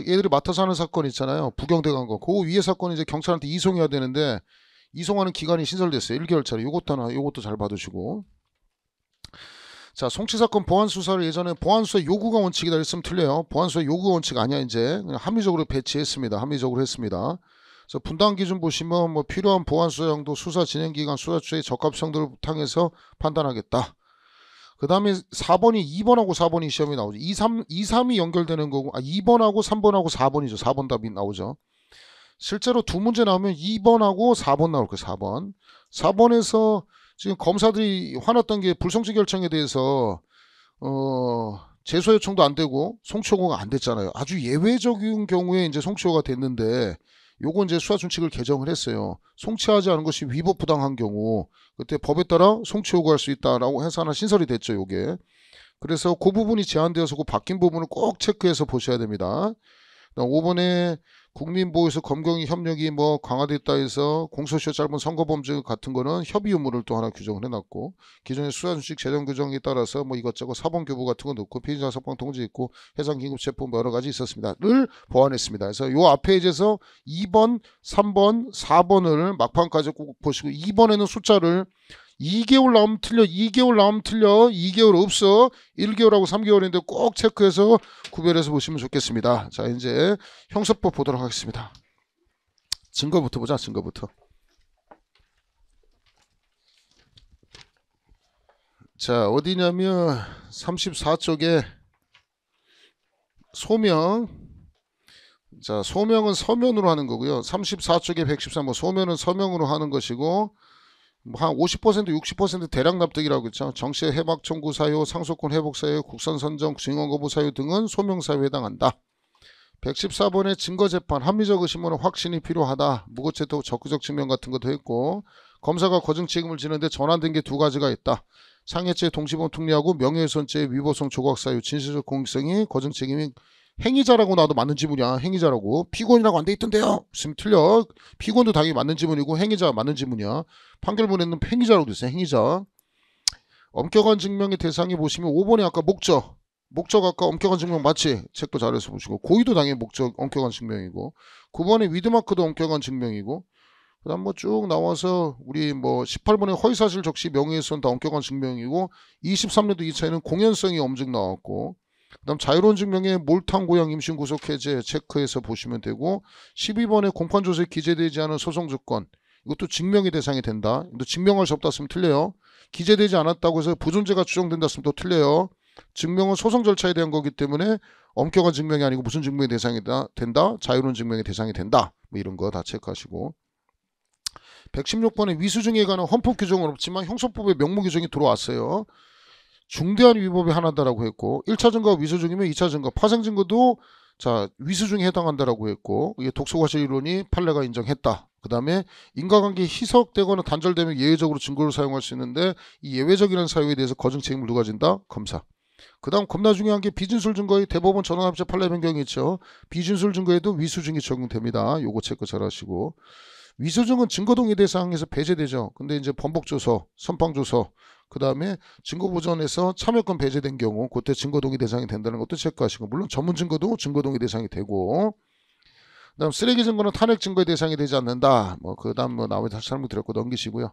얘들이 맡아서 하는 사건 있잖아요. 부경대 간 거. 그 위에 사건이 이제 경찰한테 이송해야 되는데 이송하는 기간이 신설됐어요. 1개월짜리. 요것도 잘 봐두시고. 자, 송치 사건 보안 수사를 예전에 보안 수사 요구가 원칙이다 했으면 틀려요. 보안 수사 요구가 원칙 아니야 이제. 그냥 합리적으로 배치했습니다. 합리적으로 했습니다. 그래서 분당 기준 보시면 뭐 필요한 보안 수사 정도, 수사 진행 기간, 수사 주의 적합성도를 바탕해서 판단하겠다. 그 다음에 2번하고 4번이 시험이 나오죠. 2, 3이 연결되는 거고, 2번하고 3번하고 4번이죠. 4번 답이 나오죠. 실제로 두 문제 나오면 2번하고 4번 나올 거예요. 4번. 4번에서 지금 검사들이 화났던 게 불송치 결정에 대해서 재소 요청도 안 되고 송치호가 안 됐잖아요. 아주 예외적인 경우에 이제 송치호가 됐는데 요거 이제 수사준칙을 개정을 했어요. 송치하지 않은 것이 위법 부당한 경우 그때 법에 따라 송치 요구할 수 있다라고 해서 하나 신설이 됐죠. 요게. 그래서 그 부분이 제한되어서 그 바뀐 부분을 꼭 체크해서 보셔야 됩니다. 5번에 국민보호에서 검경의 협력이 뭐 강화됐다 해서 공소시효 짧은 선거범죄 같은 거는 협의 의무를 또 하나 규정을 해놨고, 기존의 수사준칙 재정 규정에 따라서 뭐 이것저것 사범교부 같은 거 넣고 피의자 석방 통지 있고 해상긴급체포 여러 가지 있었습니다.를 보완했습니다. 그래서 요 앞에 이제서 2번, 3번, 4번을 막판까지 꼭 보시고, 2번에는 숫자를 2개월 나오면 틀려, 2개월 나오면 틀려, 2개월 없어, 1개월하고 3개월인데 꼭 체크해서 구별해서 보시면 좋겠습니다. 자, 이제 형소법 보도록 하겠습니다. 증거부터 보자. 증거부터. 자, 어디냐면 34쪽에 소명. 자, 소명은 서면으로 하는 거고요. 34쪽에 113번 소명은 서명으로 하는 것이고, 한 50%, 60% 대량 납득이라고 했죠. 정치의 해박 청구 사유, 상속권 회복 사유, 국선 선정, 증언 거부 사유 등은 소명 사유에 해당한다. 114번의 증거 재판, 합리적 의심으로 확신이 필요하다. 무고죄도 적극적 증명 같은 것도 했고, 검사가 거증 책임을 지는데 전환된 게 두 가지가 있다. 상해죄 동시범 특례하고 명예훼손죄의 위법성 조각 사유, 진실적 공익성이 거증 책임이 행위자라고 나도 맞는 지문이야. 행위자라고. 피고인이라고 안 돼 있던데요. 지금 틀려. 피고인도 당연히 맞는 지문이고 행위자 맞는 지문이야. 판결문에는 행위자라고 돼 있어요. 행위자. 엄격한 증명의 대상이 보시면 5번에 아까 목적. 목적 아까 엄격한 증명 맞지? 책도 잘해서 보시고. 고의도 당연히 목적 엄격한 증명이고. 9번에 위드마크도 엄격한 증명이고. 그 다음 뭐 쭉 나와서 우리 뭐 18번에 허위사실 적시 명예훼손 다 엄격한 증명이고, 23년도 2차에는 공연성이 엄증 나왔고, 그 다음 자유로운 증명에 몰탕고양 임신구속해제 체크해서 보시면 되고, 12번에 공판조서에 기재되지 않은 소송조건, 이것도 증명이 대상이 된다. 또 증명할 수 없다 쓰면 틀려요. 기재되지 않았다고 해서 부존재가 추정된다 쓰면 또 틀려요. 증명은 소송 절차에 대한 거기 때문에 엄격한 증명이 아니고 무슨 증명의 대상이 된다? 자유로운 증명의 대상이 된다. 뭐 이런 거 다 체크하시고, 116번에 위수증에 관한 헌법 규정은 없지만 형소법의 명무 규정이 들어왔어요. 중대한 위법이 하나다라고 했고, 1차 증거가 위수증이면 2차 증거, 파생 증거도 자 위수증에 해당한다라고 했고, 이게 독소과실 이론이 판례가 인정했다. 그 다음에 인과관계 희석되거나 단절되면 예외적으로 증거를 사용할 수 있는데, 이 예외적이라는 사유에 대해서 거증 책임을 누가 진다? 검사. 그 다음 겁나 중요한 게 비진술 증거의 대법원 전원합체 판례 변경이 있죠. 비진술 증거에도 위수증이 적용됩니다. 요거 체크 잘 하시고, 위수증은 증거동의 대상에서 배제되죠. 근데 이제 번복조서, 선방조서, 그 다음에 증거보전에서 참여권 배제된 경우 그때 증거동의 대상이 된다는 것도 체크하시고, 물론 전문 증거도 증거동의 대상이 되고, 그 다음 쓰레기 증거는 탄핵 증거의 대상이 되지 않는다. 뭐 그 다음 뭐 나머지 다시 설명드렸고 넘기시고요.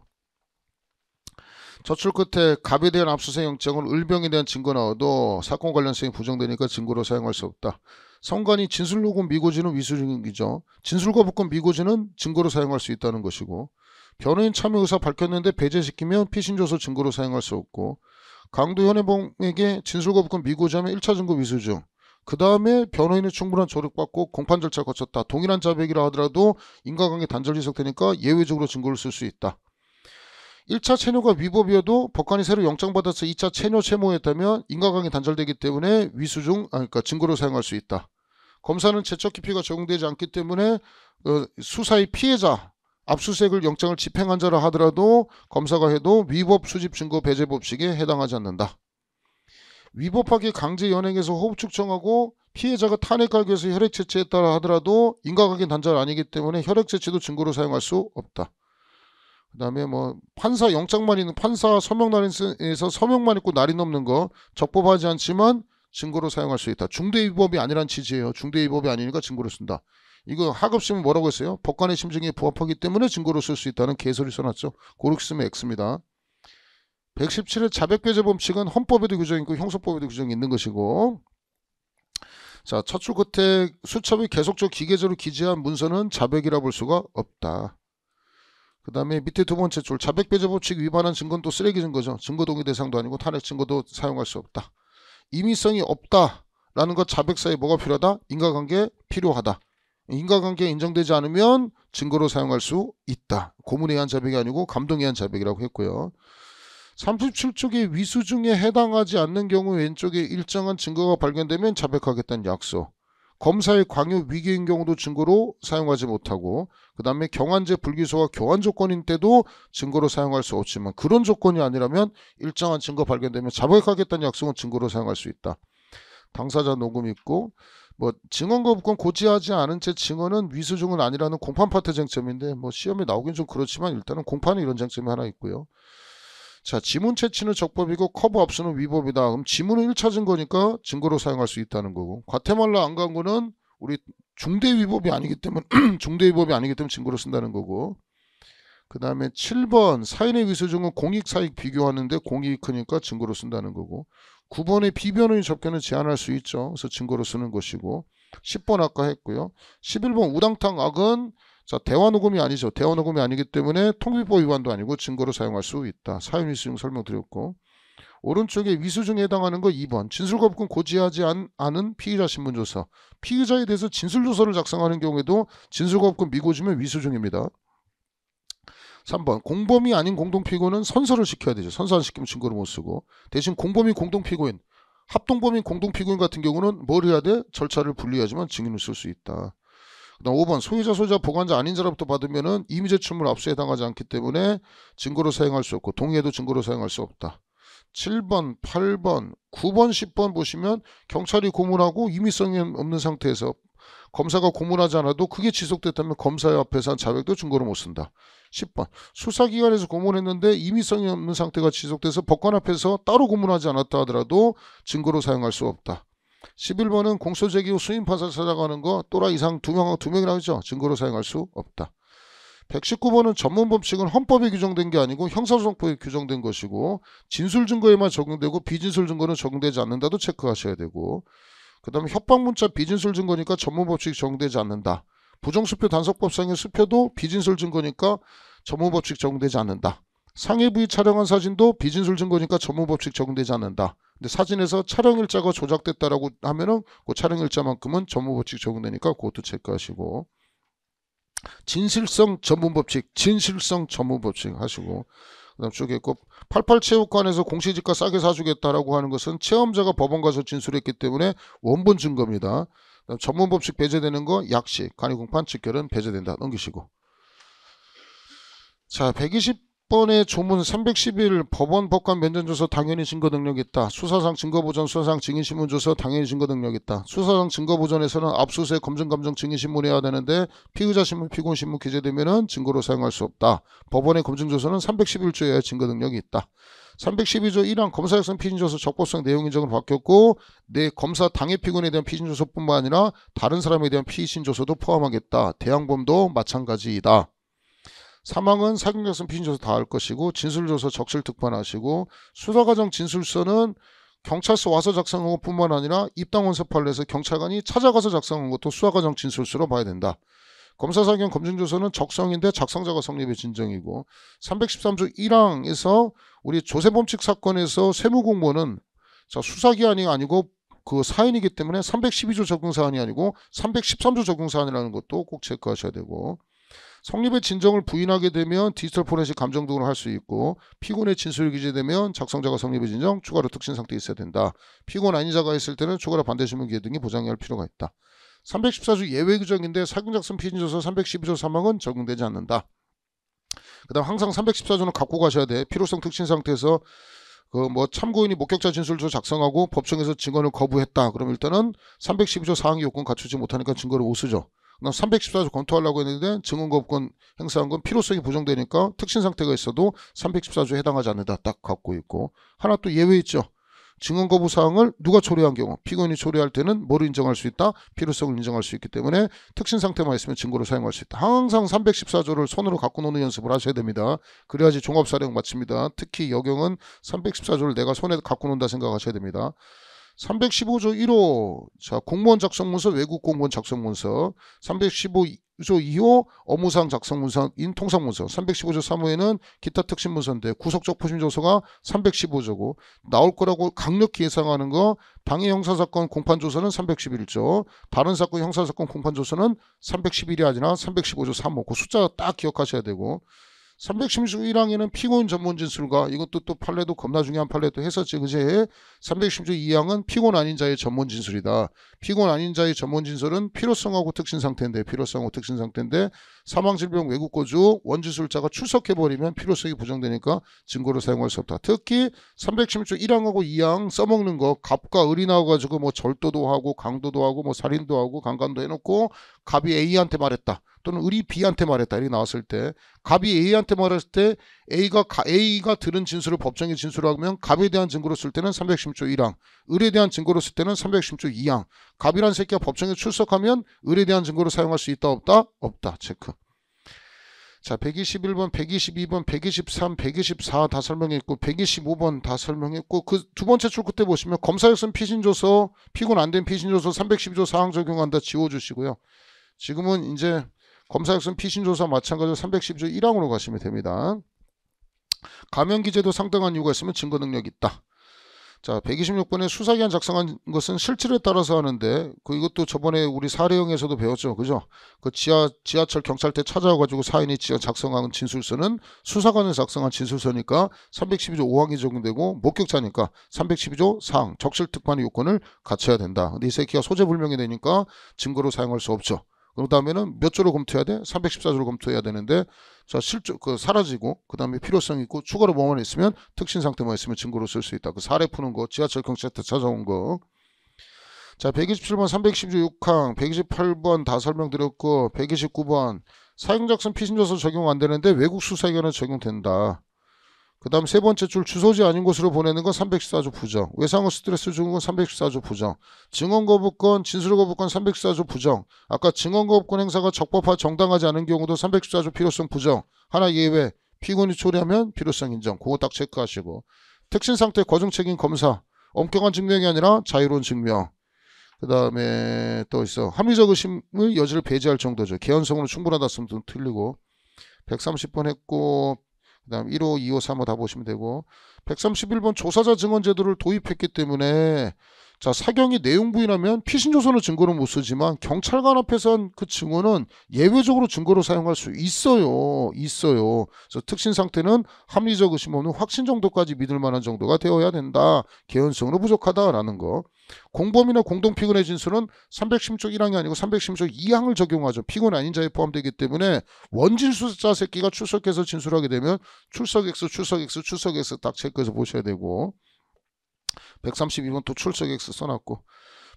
저출 끝에 갑에 대한 압수수색 영장은 을병에 대한 증거 나와도 사건 관련성이 부정되니까 증거로 사용할 수 없다. 성관이 진술로건 미고지는 위수증이죠. 진술과 복권 미고지는 증거로 사용할 수 있다는 것이고, 변호인 참여 의사 밝혔는데 배제시키면 피신조서 증거로 사용할 수 없고, 강도 현해봉에게 진술과 복권 미고지하면 1차 증거 위수증, 그 다음에 변호인이 충분한 조력받고 공판 절차 거쳤다. 동일한 자백이라 하더라도 인과관계 단절 희석되니까 예외적으로 증거를 쓸 수 있다. 1차 채뇌가 위법이어도 법관이 새로 영장받아서 2차 채뇌 채모했다면 인과관계 단절되기 때문에 그러니까 증거로 사용할 수 있다. 검사는 제척 깊이가 적용되지 않기 때문에 수사의 피해자, 압수수색을 영장을 집행한 자라 하더라도 검사가 해도 위법 수집 증거 배제 법칙에 해당하지 않는다. 위법하게 강제 연행해서 호흡 측정하고 피해자가 탄핵하기 위해서 혈액 채취했다라 하더라도 인과관계 단절 아니기 때문에 혈액 채취도 증거로 사용할 수 없다. 그 다음에 뭐 판사 영장만 있는, 판사 서명란에서 서명만 있고 날이 넘는 거 적법하지 않지만 증거로 사용할 수 있다. 중대 위법이 아니란 취지예요. 중대 위법이 아니니까 증거로 쓴다. 이거 하급심은 뭐라고 했어요? 법관의 심증에 부합하기 때문에 증거로 쓸 수 있다는 개소리 써놨죠. 고르게 쓰면 X입니다. 117의 자백배제 범칙은 헌법에도 규정이 있고 형소법에도 규정이 있는 것이고, 자 첫 줄 끝에 수첩이 계속적 기계적으로 기재한 문서는 자백이라 볼 수가 없다. 그 다음에 밑에 두 번째 줄, 자백배제 법칙 위반한 증거는 또 쓰레기 증거죠. 증거동의 대상도 아니고 탄핵 증거도 사용할 수 없다. 임의성이 없다라는 것 자백사에 뭐가 필요하다? 인과관계 필요하다. 인과관계에 인정되지 않으면 증거로 사용할 수 있다. 고문에 의한 자백이 아니고 감동에 의한 자백이라고 했고요. 37쪽의 위수증에 해당하지 않는 경우 왼쪽에 일정한 증거가 발견되면 자백하겠다는 약속. 검사의 광요 위계인 경우도 증거로 사용하지 못하고, 그 다음에 경환제 불기소와 교환 조건인 때도 증거로 사용할 수 없지만, 그런 조건이 아니라면 일정한 증거 발견되면 자백하겠다는 약속은 증거로 사용할 수 있다. 당사자 녹음 있고, 뭐 증언과 복권 고지하지 않은 채 증언은 위수증은 아니라는 공판 파트 쟁점인데, 뭐 시험에 나오긴 좀 그렇지만 일단은 공판에 이런 쟁점이 하나 있고요. 자, 지문 채취는 적법이고 커버 압수는 위법이다. 그럼 지문은 1차 증거니까 증거로 사용할 수 있다는 거고, 과테말라 안 간 거는 우리 중대 위법이 아니기 때문에 증거로 쓴다는 거고, 그 다음에 7번 사인의 위수증은 공익 사익 비교하는데 공익이 크니까 증거로 쓴다는 거고, 9번의 비변호인 접견은 제한할 수 있죠. 그래서 증거로 쓰는 것이고, 10번 아까 했고요. 11번 우당탕 악은 자 대화녹음이 아니죠. 대화녹음이 아니기 때문에 통비법 위반도 아니고 증거로 사용할 수 있다. 사유위수증 설명드렸고, 오른쪽에 위수증에 해당하는 거 2번 진술과 복권 고지하지 않은 피의자 신문조서, 피의자에 대해서 진술조서를 작성하는 경우에도 진술과 복권 미고지면 위수증입니다. 3번 공범이 아닌 공동피고는 선서를 시켜야 되죠. 선서 안 시키면 증거로 못 쓰고, 대신 공범이 공동피고인, 합동범인 공동피고인 같은 경우는 뭘 해야 돼? 절차를 분리하지만 증인을 쓸 수 있다. 그 다음 5번 소유자, 소유자, 보관자 아닌 자로부터 받으면 임의제출물 압수에 해당하지 않기 때문에 증거로 사용할 수 없고, 동의해도 증거로 사용할 수 없다. 7번, 8번, 9번, 10번 보시면 경찰이 고문하고 임의성이 없는 상태에서 검사가 고문하지 않아도 그게 지속됐다면 검사의 앞에서 한 자백도 증거로 못 쓴다. 10번 수사기관에서 고문했는데 임의성이 없는 상태가 지속돼서 법관 앞에서 따로 고문하지 않았다 하더라도 증거로 사용할 수 없다. 11번은 공소제기 후 수임판사 찾아가는 거 또라 이상 2명이라고 했죠. 증거로 사용할 수 없다. 119번은 전문범칙은 헌법에 규정된 게 아니고 형사소송법에 규정된 것이고 진술증거에만 적용되고 비진술증거는 적용되지 않는다도 체크하셔야 되고, 그 다음에 협박문자 비진술증거니까 전문법칙이 적용되지 않는다. 부정수표 단속법상의 수표도 비진술증거니까 전문법칙 적용되지 않는다. 상해 부위 촬영한 사진도 비진술증거니까 전문법칙 적용되지 않는다. 근데 사진에서 촬영일자가 조작됐다라고 하면은 그 촬영일자만큼은 전문법칙 적용되니까 그것도 체크하시고, 진실성 전문법칙 하시고, 그 다음 쪽에 있고 88체육관에서 공시지가 싸게 사주겠다라고 하는 것은 체험자가 법원 가서 진술했기 때문에 원본 증거입니다. 전문법칙 배제되는 거 약식, 간이공판, 직결은 배제된다. 넘기시고, 자 120번의 조문 311 법원 법관 면전조서 당연히 증거능력 있다. 수사상 증거보전, 수사상 증인신문조서 당연히 증거능력 있다. 수사상 증거보전에서는 압수수색, 검증감정, 증인신문해야 되는데 피의자신문, 피고인신문 기재되면 증거로 사용할 수 없다. 법원의 검증조서는 311조여야 증거능력이 있다. 312조 1항 검사 역성 피진조서 적법성 내용 인정으로 바뀌었고, 내 검사 당해 피고인에 대한 피진조서뿐만 아니라 다른 사람에 대한 피의신조서도 포함하겠다. 대항범도 마찬가지이다. 사망은 사경 역성 피진조서 다 할 것이고, 진술조서 적실 특판하시고, 수사과정 진술서는 경찰서 와서 작성한 것뿐만 아니라 입당원 세파를 해서 경찰관이 찾아가서 작성한 것도 수사과정 진술서로 봐야 된다. 검사사견 검증조서는 적성인데 작성자가 성립의 진정이고, 313조 1항에서 우리 조세범칙 사건에서 세무공무원은 수사기한이 아니고 그 사인이기 때문에 312조 적용사안이 아니고 313조 적용사안이라는 것도 꼭 체크하셔야 되고, 성립의 진정을 부인하게 되면 디지털 포렌식 감정 등으로 할 수 있고, 피고인의 진술이 기재되면 작성자가 성립의 진정, 추가로 특신 상태에 있어야 된다. 피고인 아니자가 있을 때는 추가로 반대신문 기회 등이 보장해야 할 필요가 있다. 314조 예외 규정인데 사경작성 피진조서 312조 3항은 적용되지 않는다. 그 다음 항상 314조는 갖고 가셔야 돼. 필요성 특신 상태에서 참고인이 목격자 진술서 작성하고 법정에서 증언을 거부했다. 그럼 일단은 312조 4항의 요건 갖추지 못하니까 증거를 못 쓰죠. 그 다음 314조 검토하려고 했는데 증언 거부권 행사한 건 필요성이 보장되니까 특신 상태가 있어도 314조에 해당하지 않는다. 딱 갖고 있고, 하나 또 예외 있죠. 증언 거부 사항을 누가 초래한 경우, 피고인이 초래할 때는 뭐로 인정할 수 있다? 필요성을 인정할 수 있기 때문에 특신 상태만 있으면 증거로 사용할 수 있다. 항상 314조를 손으로 갖고 노는 연습을 하셔야 됩니다. 그래야지 종합사령 마칩니다. 특히 여경은 314조를 내가 손에 갖고 논다 생각하셔야 됩니다. 315조 1호 자 공무원 작성문서, 외국 공무원 작성문서. 315조 2호 업무상 작성문서인 통상문서. 315조 3호에는 기타 특신문서인데 구속적 포심조서가 315조고, 나올 거라고 강력히 예상하는 거 당해 형사사건 공판조서는 311조, 다른 사건 형사사건 공판조서는 311이 아니라 315조 3호. 그 숫자 딱 기억하셔야 되고, 316조 1항에는 피고인 전문 진술과, 이것도 또 판례도 겁나 중요한 판례도 했었지 그제. 316조 2항은 피고인 아닌 자의 전문 진술이다. 피고인 아닌 자의 전문 진술은 필요성하고 특신 상태인데, 필요성하고 특신 상태인데 사망질병 외국 거주 원진술자가 출석해버리면 필요성이 부정되니까 증거로 사용할 수 없다. 특히 316조 1항하고 2항 써먹는 거 갑과 을이 나와가지고 절도도 하고 강도도 하고 살인도 하고 강간도 해놓고 갑이 A한테 말했다. 또는 을이 B한테 말했다. 이 나왔을 때 갑이 A한테 말했을 때 A가 들은 진술을 법정에 진술하면 갑에 대한 증거로 쓸 때는 310조 1항, 을에 대한 증거로 쓸 때는 310조 2항. 갑이란 새끼가 법정에 출석하면 을에 대한 증거로 사용할 수 있다 없다? 없다. 체크. 자 121번, 122번, 123, 124 다 설명했고, 125번 다 설명했고, 그 두 번째 출구 때 보시면 검사 역선 피신조서, 피고는 안 된 피신조서 312조 4항 적용한다 지워주시고요. 지금은 이제 검사 역선 피신조사 마찬가지로 310조 1항으로 가시면 됩니다. 가명 기재도 상당한 이유가 있으면 증거 능력이 있다. 자 126번에 수사기한 작성한 것은 실질에 따라서 하는데, 이것도 저번에 우리 사례형에서도 배웠죠. 그죠? 지하철 경찰대 찾아와가지고 사인이 작성한 진술서는 수사관이 작성한 진술서니까 312조 5항이 적용되고, 목격자니까 312조 4항 적실특판의 요건을 갖춰야 된다. 근데 이 새끼가 소재불명이 되니까 증거로 사용할 수 없죠. 그 다음에는 몇 조로 검토해야 돼? 314조로 검토해야 되는데, 자, 사라지고, 그 다음에 필요성이 있고, 추가로 뭐만 있으면, 특신 상태만 있으면 증거로 쓸 수 있다. 그 사례 푸는 거, 지하철 경찰한테 찾아온 거. 자, 127번, 310조 6항, 128번 다 설명드렸고, 129번, 사형작성 피신조서 적용 안 되는데, 외국 수사기관은 적용된다. 그 다음 세 번째 줄 주소지 아닌 곳으로 보내는 건 314조 부정, 외상후 스트레스 주는 건 314조 부정, 증언거부권, 진술거부권 314조 부정, 아까 증언거부권 행사가 적법하고 정당하지 않은 경우도 314조 필요성 부정, 하나 예외 피고인이 초래하면 필요성 인정, 그거 딱 체크하시고, 특신상태 거중책임 검사, 엄격한 증명이 아니라 자유로운 증명, 그 다음에 또 있어 합리적 의심의 여지를 배제할 정도죠. 개연성으로 충분하다 쓰면 좀 틀리고, 130번 했고, 그 다음 1호, 2호, 3호 다 보시면 되고, 131번 조사자 증언 제도를 도입했기 때문에, 자, 사경이 내용 부인하면 피신조서는 증거로 못 쓰지만 경찰관 앞에선 그 증언은 예외적으로 증거로 사용할 수 있어요. 그래서 특신 상태는 합리적 의심 없는 확신 정도까지 믿을 만한 정도가 되어야 된다. 개연성으로 부족하다라는 거. 공범이나 공동피고인의 진술은 310조 1항이 아니고 310조 2항을 적용하죠. 피고인 아닌 자에 포함되기 때문에 원진술자 새끼가 출석해서 진술하게 되면 출석액수 딱 체크해서 보셔야 되고, 132번 또 출석액수 써놨고,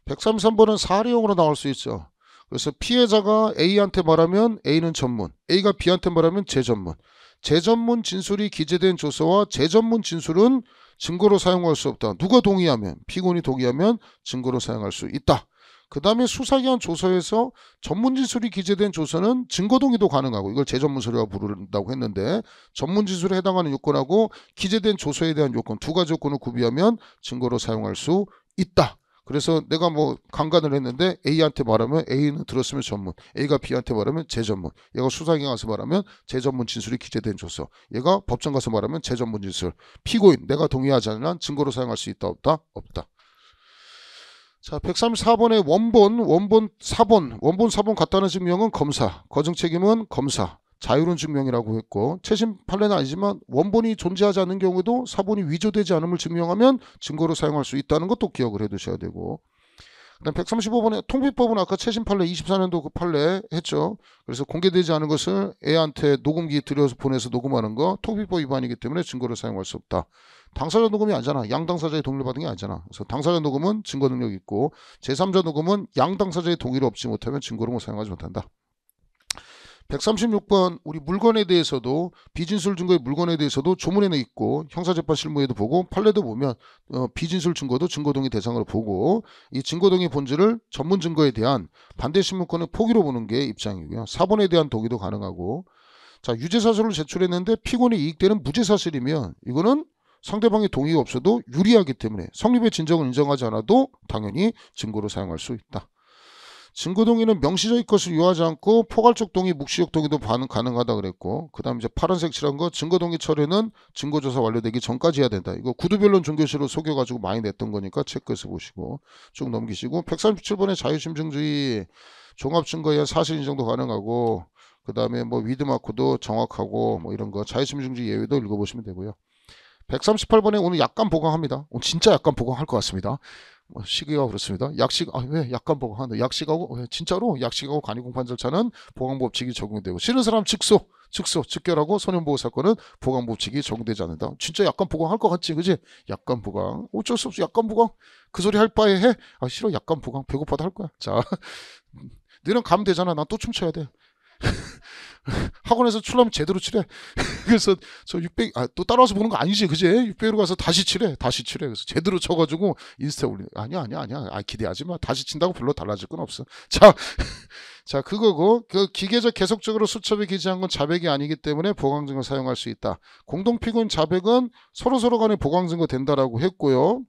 133번은 사례용으로 나올 수 있죠. 그래서 피해자가 A한테 말하면 A는 전문, A가 B한테 말하면 재전문, 재전문 진술이 기재된 조서와 재전문 진술은 증거로 사용할 수 없다. 누가 동의하면, 피고인이 동의하면 증거로 사용할 수 있다. 그 다음에 수사기관 조서에서 전문진술이 기재된 조서는 증거동의도 가능하고, 이걸 재전문서류라고 부른다고 했는데, 전문진술에 해당하는 요건하고 기재된 조서에 대한 요건, 두 가지 요건을 구비하면 증거로 사용할 수 있다. 그래서 내가 뭐 강간을 했는데 A한테 말하면 A는 들었으면 전문, A가 B한테 말하면 재전문, 얘가 수사기관 가서 말하면 재전문 진술이 기재된 조서, 얘가 법정 가서 말하면 재전문 진술, 피고인 내가 동의하지 않으면 증거로 사용할 수 있다 없다? 없다. 자, 134번의 원본 4번 같다는 증명은 검사, 거증 책임은 검사, 자유로운 증명이라고 했고, 최신 판례는 아니지만 원본이 존재하지 않는 경우도 사본이 위조되지 않음을 증명하면 증거로 사용할 수 있다는 것도 기억을 해두셔야 되고, 그다음 135번의 통비법은 아까 최신 판례 24년도 그 판례 했죠. 그래서 공개되지 않은 것을 애한테 녹음기 들여서 보내서 녹음하는 거 통비법 위반이기 때문에 증거를 사용할 수 없다. 당사자 녹음이 아니잖아. 양당사자의 동의를 받은 게 아니잖아. 그래서 당사자 녹음은 증거 능력이 있고, 제3자 녹음은 양당사자의 동의를 얻지 못하면 증거로 뭐 사용하지 못한다. 136번 우리 물건에 대해서도, 비진술 증거의 물건에 대해서도 조문에는 있고, 형사재판 실무에도 보고, 판례도 보면 비진술 증거도 증거동의 대상으로 보고, 이 증거동의 본질을 전문 증거에 대한 반대신문권의 포기로 보는 게 입장이고요. 사본에 대한 동의도 가능하고, 자, 유죄사실을 제출했는데 피고인이 이익되는 무죄사실이면 이거는 상대방의 동의가 없어도 유리하기 때문에 성립의 진정을 인정하지 않아도 당연히 증거로 사용할 수 있다. 증거동의는 명시적 것을 요하지 않고 포괄적 동의, 묵시적 동의도 가능하다 그랬고, 그 다음 이제 파란색 칠한 거 증거동의 철회는 증거조사 완료되기 전까지 해야 된다. 이거 구두변론 종교시로 속여가지고 많이 냈던 거니까 체크해서 보시고 쭉 넘기시고, 137번의 자유심증주의 종합증거에 의한 사실인정도 가능하고, 그 다음에 뭐 위드마크도 정확하고 뭐 이런 거 자유심증주의 예외도 읽어보시면 되고요. 138번에 오늘 약간 보강합니다. 오늘 진짜 약간 보강할 것 같습니다. 시기가 그렇습니다. 약식, 아, 왜 약간 보강하는데, 약식하고, 진짜로 약식하고 간이공판 절차는 보강법칙이 적용되고, 싫은 사람 즉소, 즉결하고, 소년보호 사건은 보강법칙이 적용되지 않는다. 진짜 약간 보강할 것 같지, 그지? 약간 보강. 어쩔 수 없어, 약간 보강. 그 소리 할 바에 해. 아, 싫어, 약간 보강. 배고파도 할 거야. 자, 너는 가면 되잖아. 난 또 춤춰야 돼. 학원에서 출라면 제대로 치래. 그래서 저 600, 아, 또 따라와서 보는 거 아니지, 그제? 600으로 가서 다시 치래. 그래서 제대로 쳐가지고 인스타에 올리네. 아니야. 아, 기대하지 마. 다시 친다고 별로 달라질 건 없어. 자, 자, 그거고, 그 기계적 계속적으로 수첩에 기재한 건 자백이 아니기 때문에 보강증거 사용할 수 있다. 공동피고인 자백은 서로 간에 보강증거 된다라고 했고요.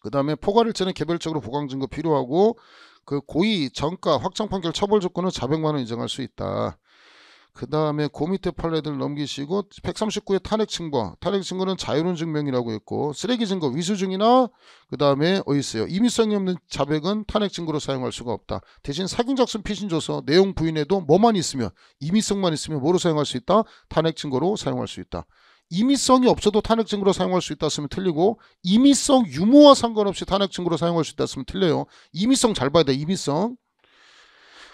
그 다음에 포괄일체는 개별적으로 보강증거 필요하고, 그 고의, 정가, 확정판결, 처벌 조건은 자백만을 인정할 수 있다. 그 다음에 그 밑에 판례들 넘기시고, 139의 탄핵 증거는 자유로운 증명이라고 했고, 쓰레기 증거, 위수증이나 그 다음에 어디 있어요? 임의성이 없는 자백은 탄핵 증거로 사용할 수가 없다. 대신 사경작성 피신조서 내용 부인에도 뭐만 있으면, 임의성만 있으면 뭐로 사용할 수 있다? 탄핵 증거로 사용할 수 있다. 임의성이 없어도 탄핵 증거로 사용할 수 있다 쓰면 틀리고, 임의성 유무와 상관없이 탄핵 증거로 사용할 수 있다 쓰면 틀려요. 임의성 잘 봐야 돼, 임의성.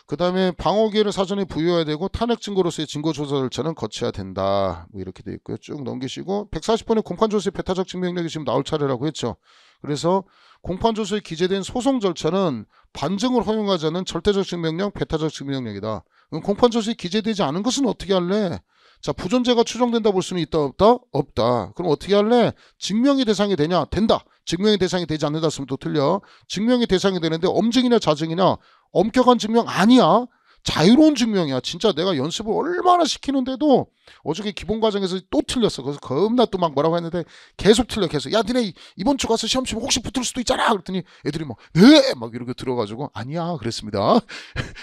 그 다음에 방어기회를 사전에 부여해야 되고, 탄핵 증거로서의 증거조사 절차는 거쳐야 된다. 뭐 이렇게 돼 있고요. 쭉 넘기시고, 140번의 공판조서의 배타적 증명력이 지금 나올 차례라고 했죠. 그래서 공판조서에 기재된 소송 절차는 반증을 허용하지 않는 절대적 증명력, 배타적 증명력이다. 공판조서에 기재되지 않은 것은 어떻게 할래? 자, 부존재가 추정된다 볼 수는 있다 없다? 없다. 그럼 어떻게 할래? 증명의 대상이 되냐? 된다. 증명의 대상이 되지 않는다 쓰면 또 틀려. 증명의 대상이 되는데 엄증이냐 자증이냐? 엄격한 증명 아니야. 자유로운 증명이야. 진짜 내가 연습을 얼마나 시키는데도 어저께 기본 과정에서 또 틀렸어. 그래서 겁나 또 막 뭐라고 했는데 계속 틀려. 계속 야 니네 이번 주 가서 시험 치면 혹시 붙을 수도 있잖아. 그랬더니 애들이 막 네 막 이렇게 들어가지고 아니야 그랬습니다.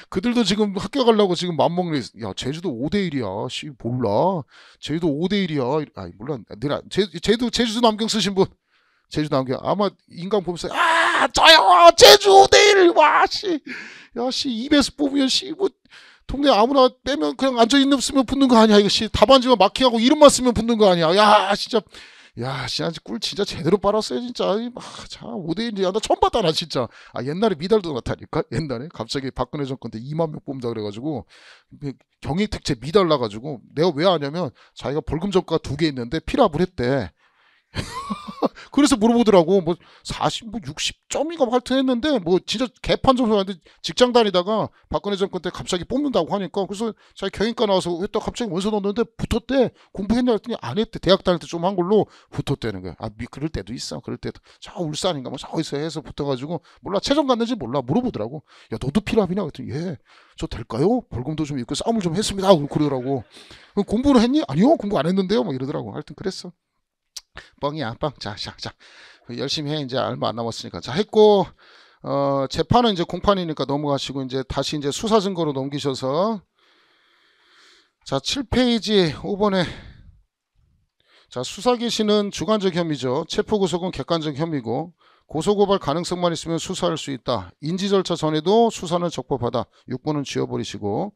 그들도 지금 학교 가려고 지금 맘먹는 야 제주도 5대1이야. 씨 몰라. 제주도 5대1이야. 아 몰라. 니네 제주도 남경 쓰신 분. 제주도 남경 아마 인강 보면서 아 저요 제주 5대1 와 씨. 야, 씨, 입에서 뽑으면, 씨, 뭐, 동네 아무나 빼면 그냥 앉아있는 쓰면 붙는 거 아니야, 이거, 씨. 답안지만 마킹하고 이름만 쓰면 붙는 거 아니야. 야, 진짜, 꿀 진짜 제대로 빨았어요, 진짜. 아, 참, 5대1, 야, 나 처음 봤다, 나 진짜. 아, 옛날에 미달도 나타니까? 옛날에? 갑자기 박근혜 정권 때 2만 명 뽑는다 그래가지고, 경익특채 미달 나가지고, 내가 왜 아냐면, 자기가 벌금 전과가 2개 있는데, 필압을 했대. 그래서 물어보더라고. 뭐 40, 뭐 60점인가 하여튼 했는데 뭐 진짜 개판 점수였는데 직장 다니다가 박근혜 정권 때 갑자기 뽑는다고 하니까 그래서 자기 경인과 나와서 했다 갑자기 원서 넣었는데 붙었대. 공부했냐 했더니 안 했대. 대학 다닐 때 좀 한 걸로 붙었대는 거야. 아, 그럴 때도 있어. 그럴 때도 저 울산인가 뭐 저기서 해서 붙어가지고 몰라 최종 갔는지 몰라 물어보더라고. 야 너도 필압이냐 그랬더니 예. 저 될까요? 벌금도 좀 있고 싸움을 좀 했습니다. 그러더라고. 공부는 했니? 아니요 공부 안 했는데요. 막 이러더라고. 하여튼 그랬어. 뻥이야 뻥. 자 열심히 해. 이제 얼마 안 남았으니까. 자 했고 재판은 이제 공판이니까 넘어가시고 이제 다시 이제 수사 증거로 넘기셔서 자 7페이지 5번에 자 수사 개시는 주관적 혐의죠. 체포 구속은 객관적 혐의고 고소고발 가능성만 있으면 수사할 수 있다. 인지 절차 전에도 수사는 적법하다. 6번은 지워버리시고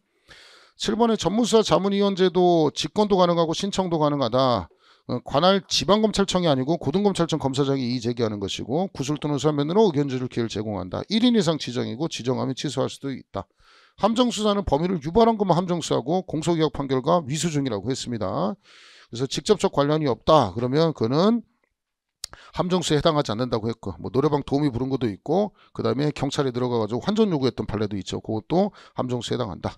7번에 전문수사 자문위원제도 직권도 가능하고 신청도 가능하다. 관할 지방검찰청이 아니고 고등검찰청 검사장이 이의 제기하는 것이고 구술 또는 서면으로 의견 주를 기회를 제공한다. 1인 이상 지정이고 지정하면 취소할 수도 있다. 함정수사는 범위를 유발한 것만 함정수하고 공소기각 판결과 위수중이라고 했습니다. 그래서 직접적 관련이 없다. 그러면 그는 함정수에 해당하지 않는다고 했고 뭐 노래방 도우미 부른 것도 있고 그 다음에 경찰에 들어가가지고 환전 요구했던 판례도 있죠. 그것도 함정수에 해당한다.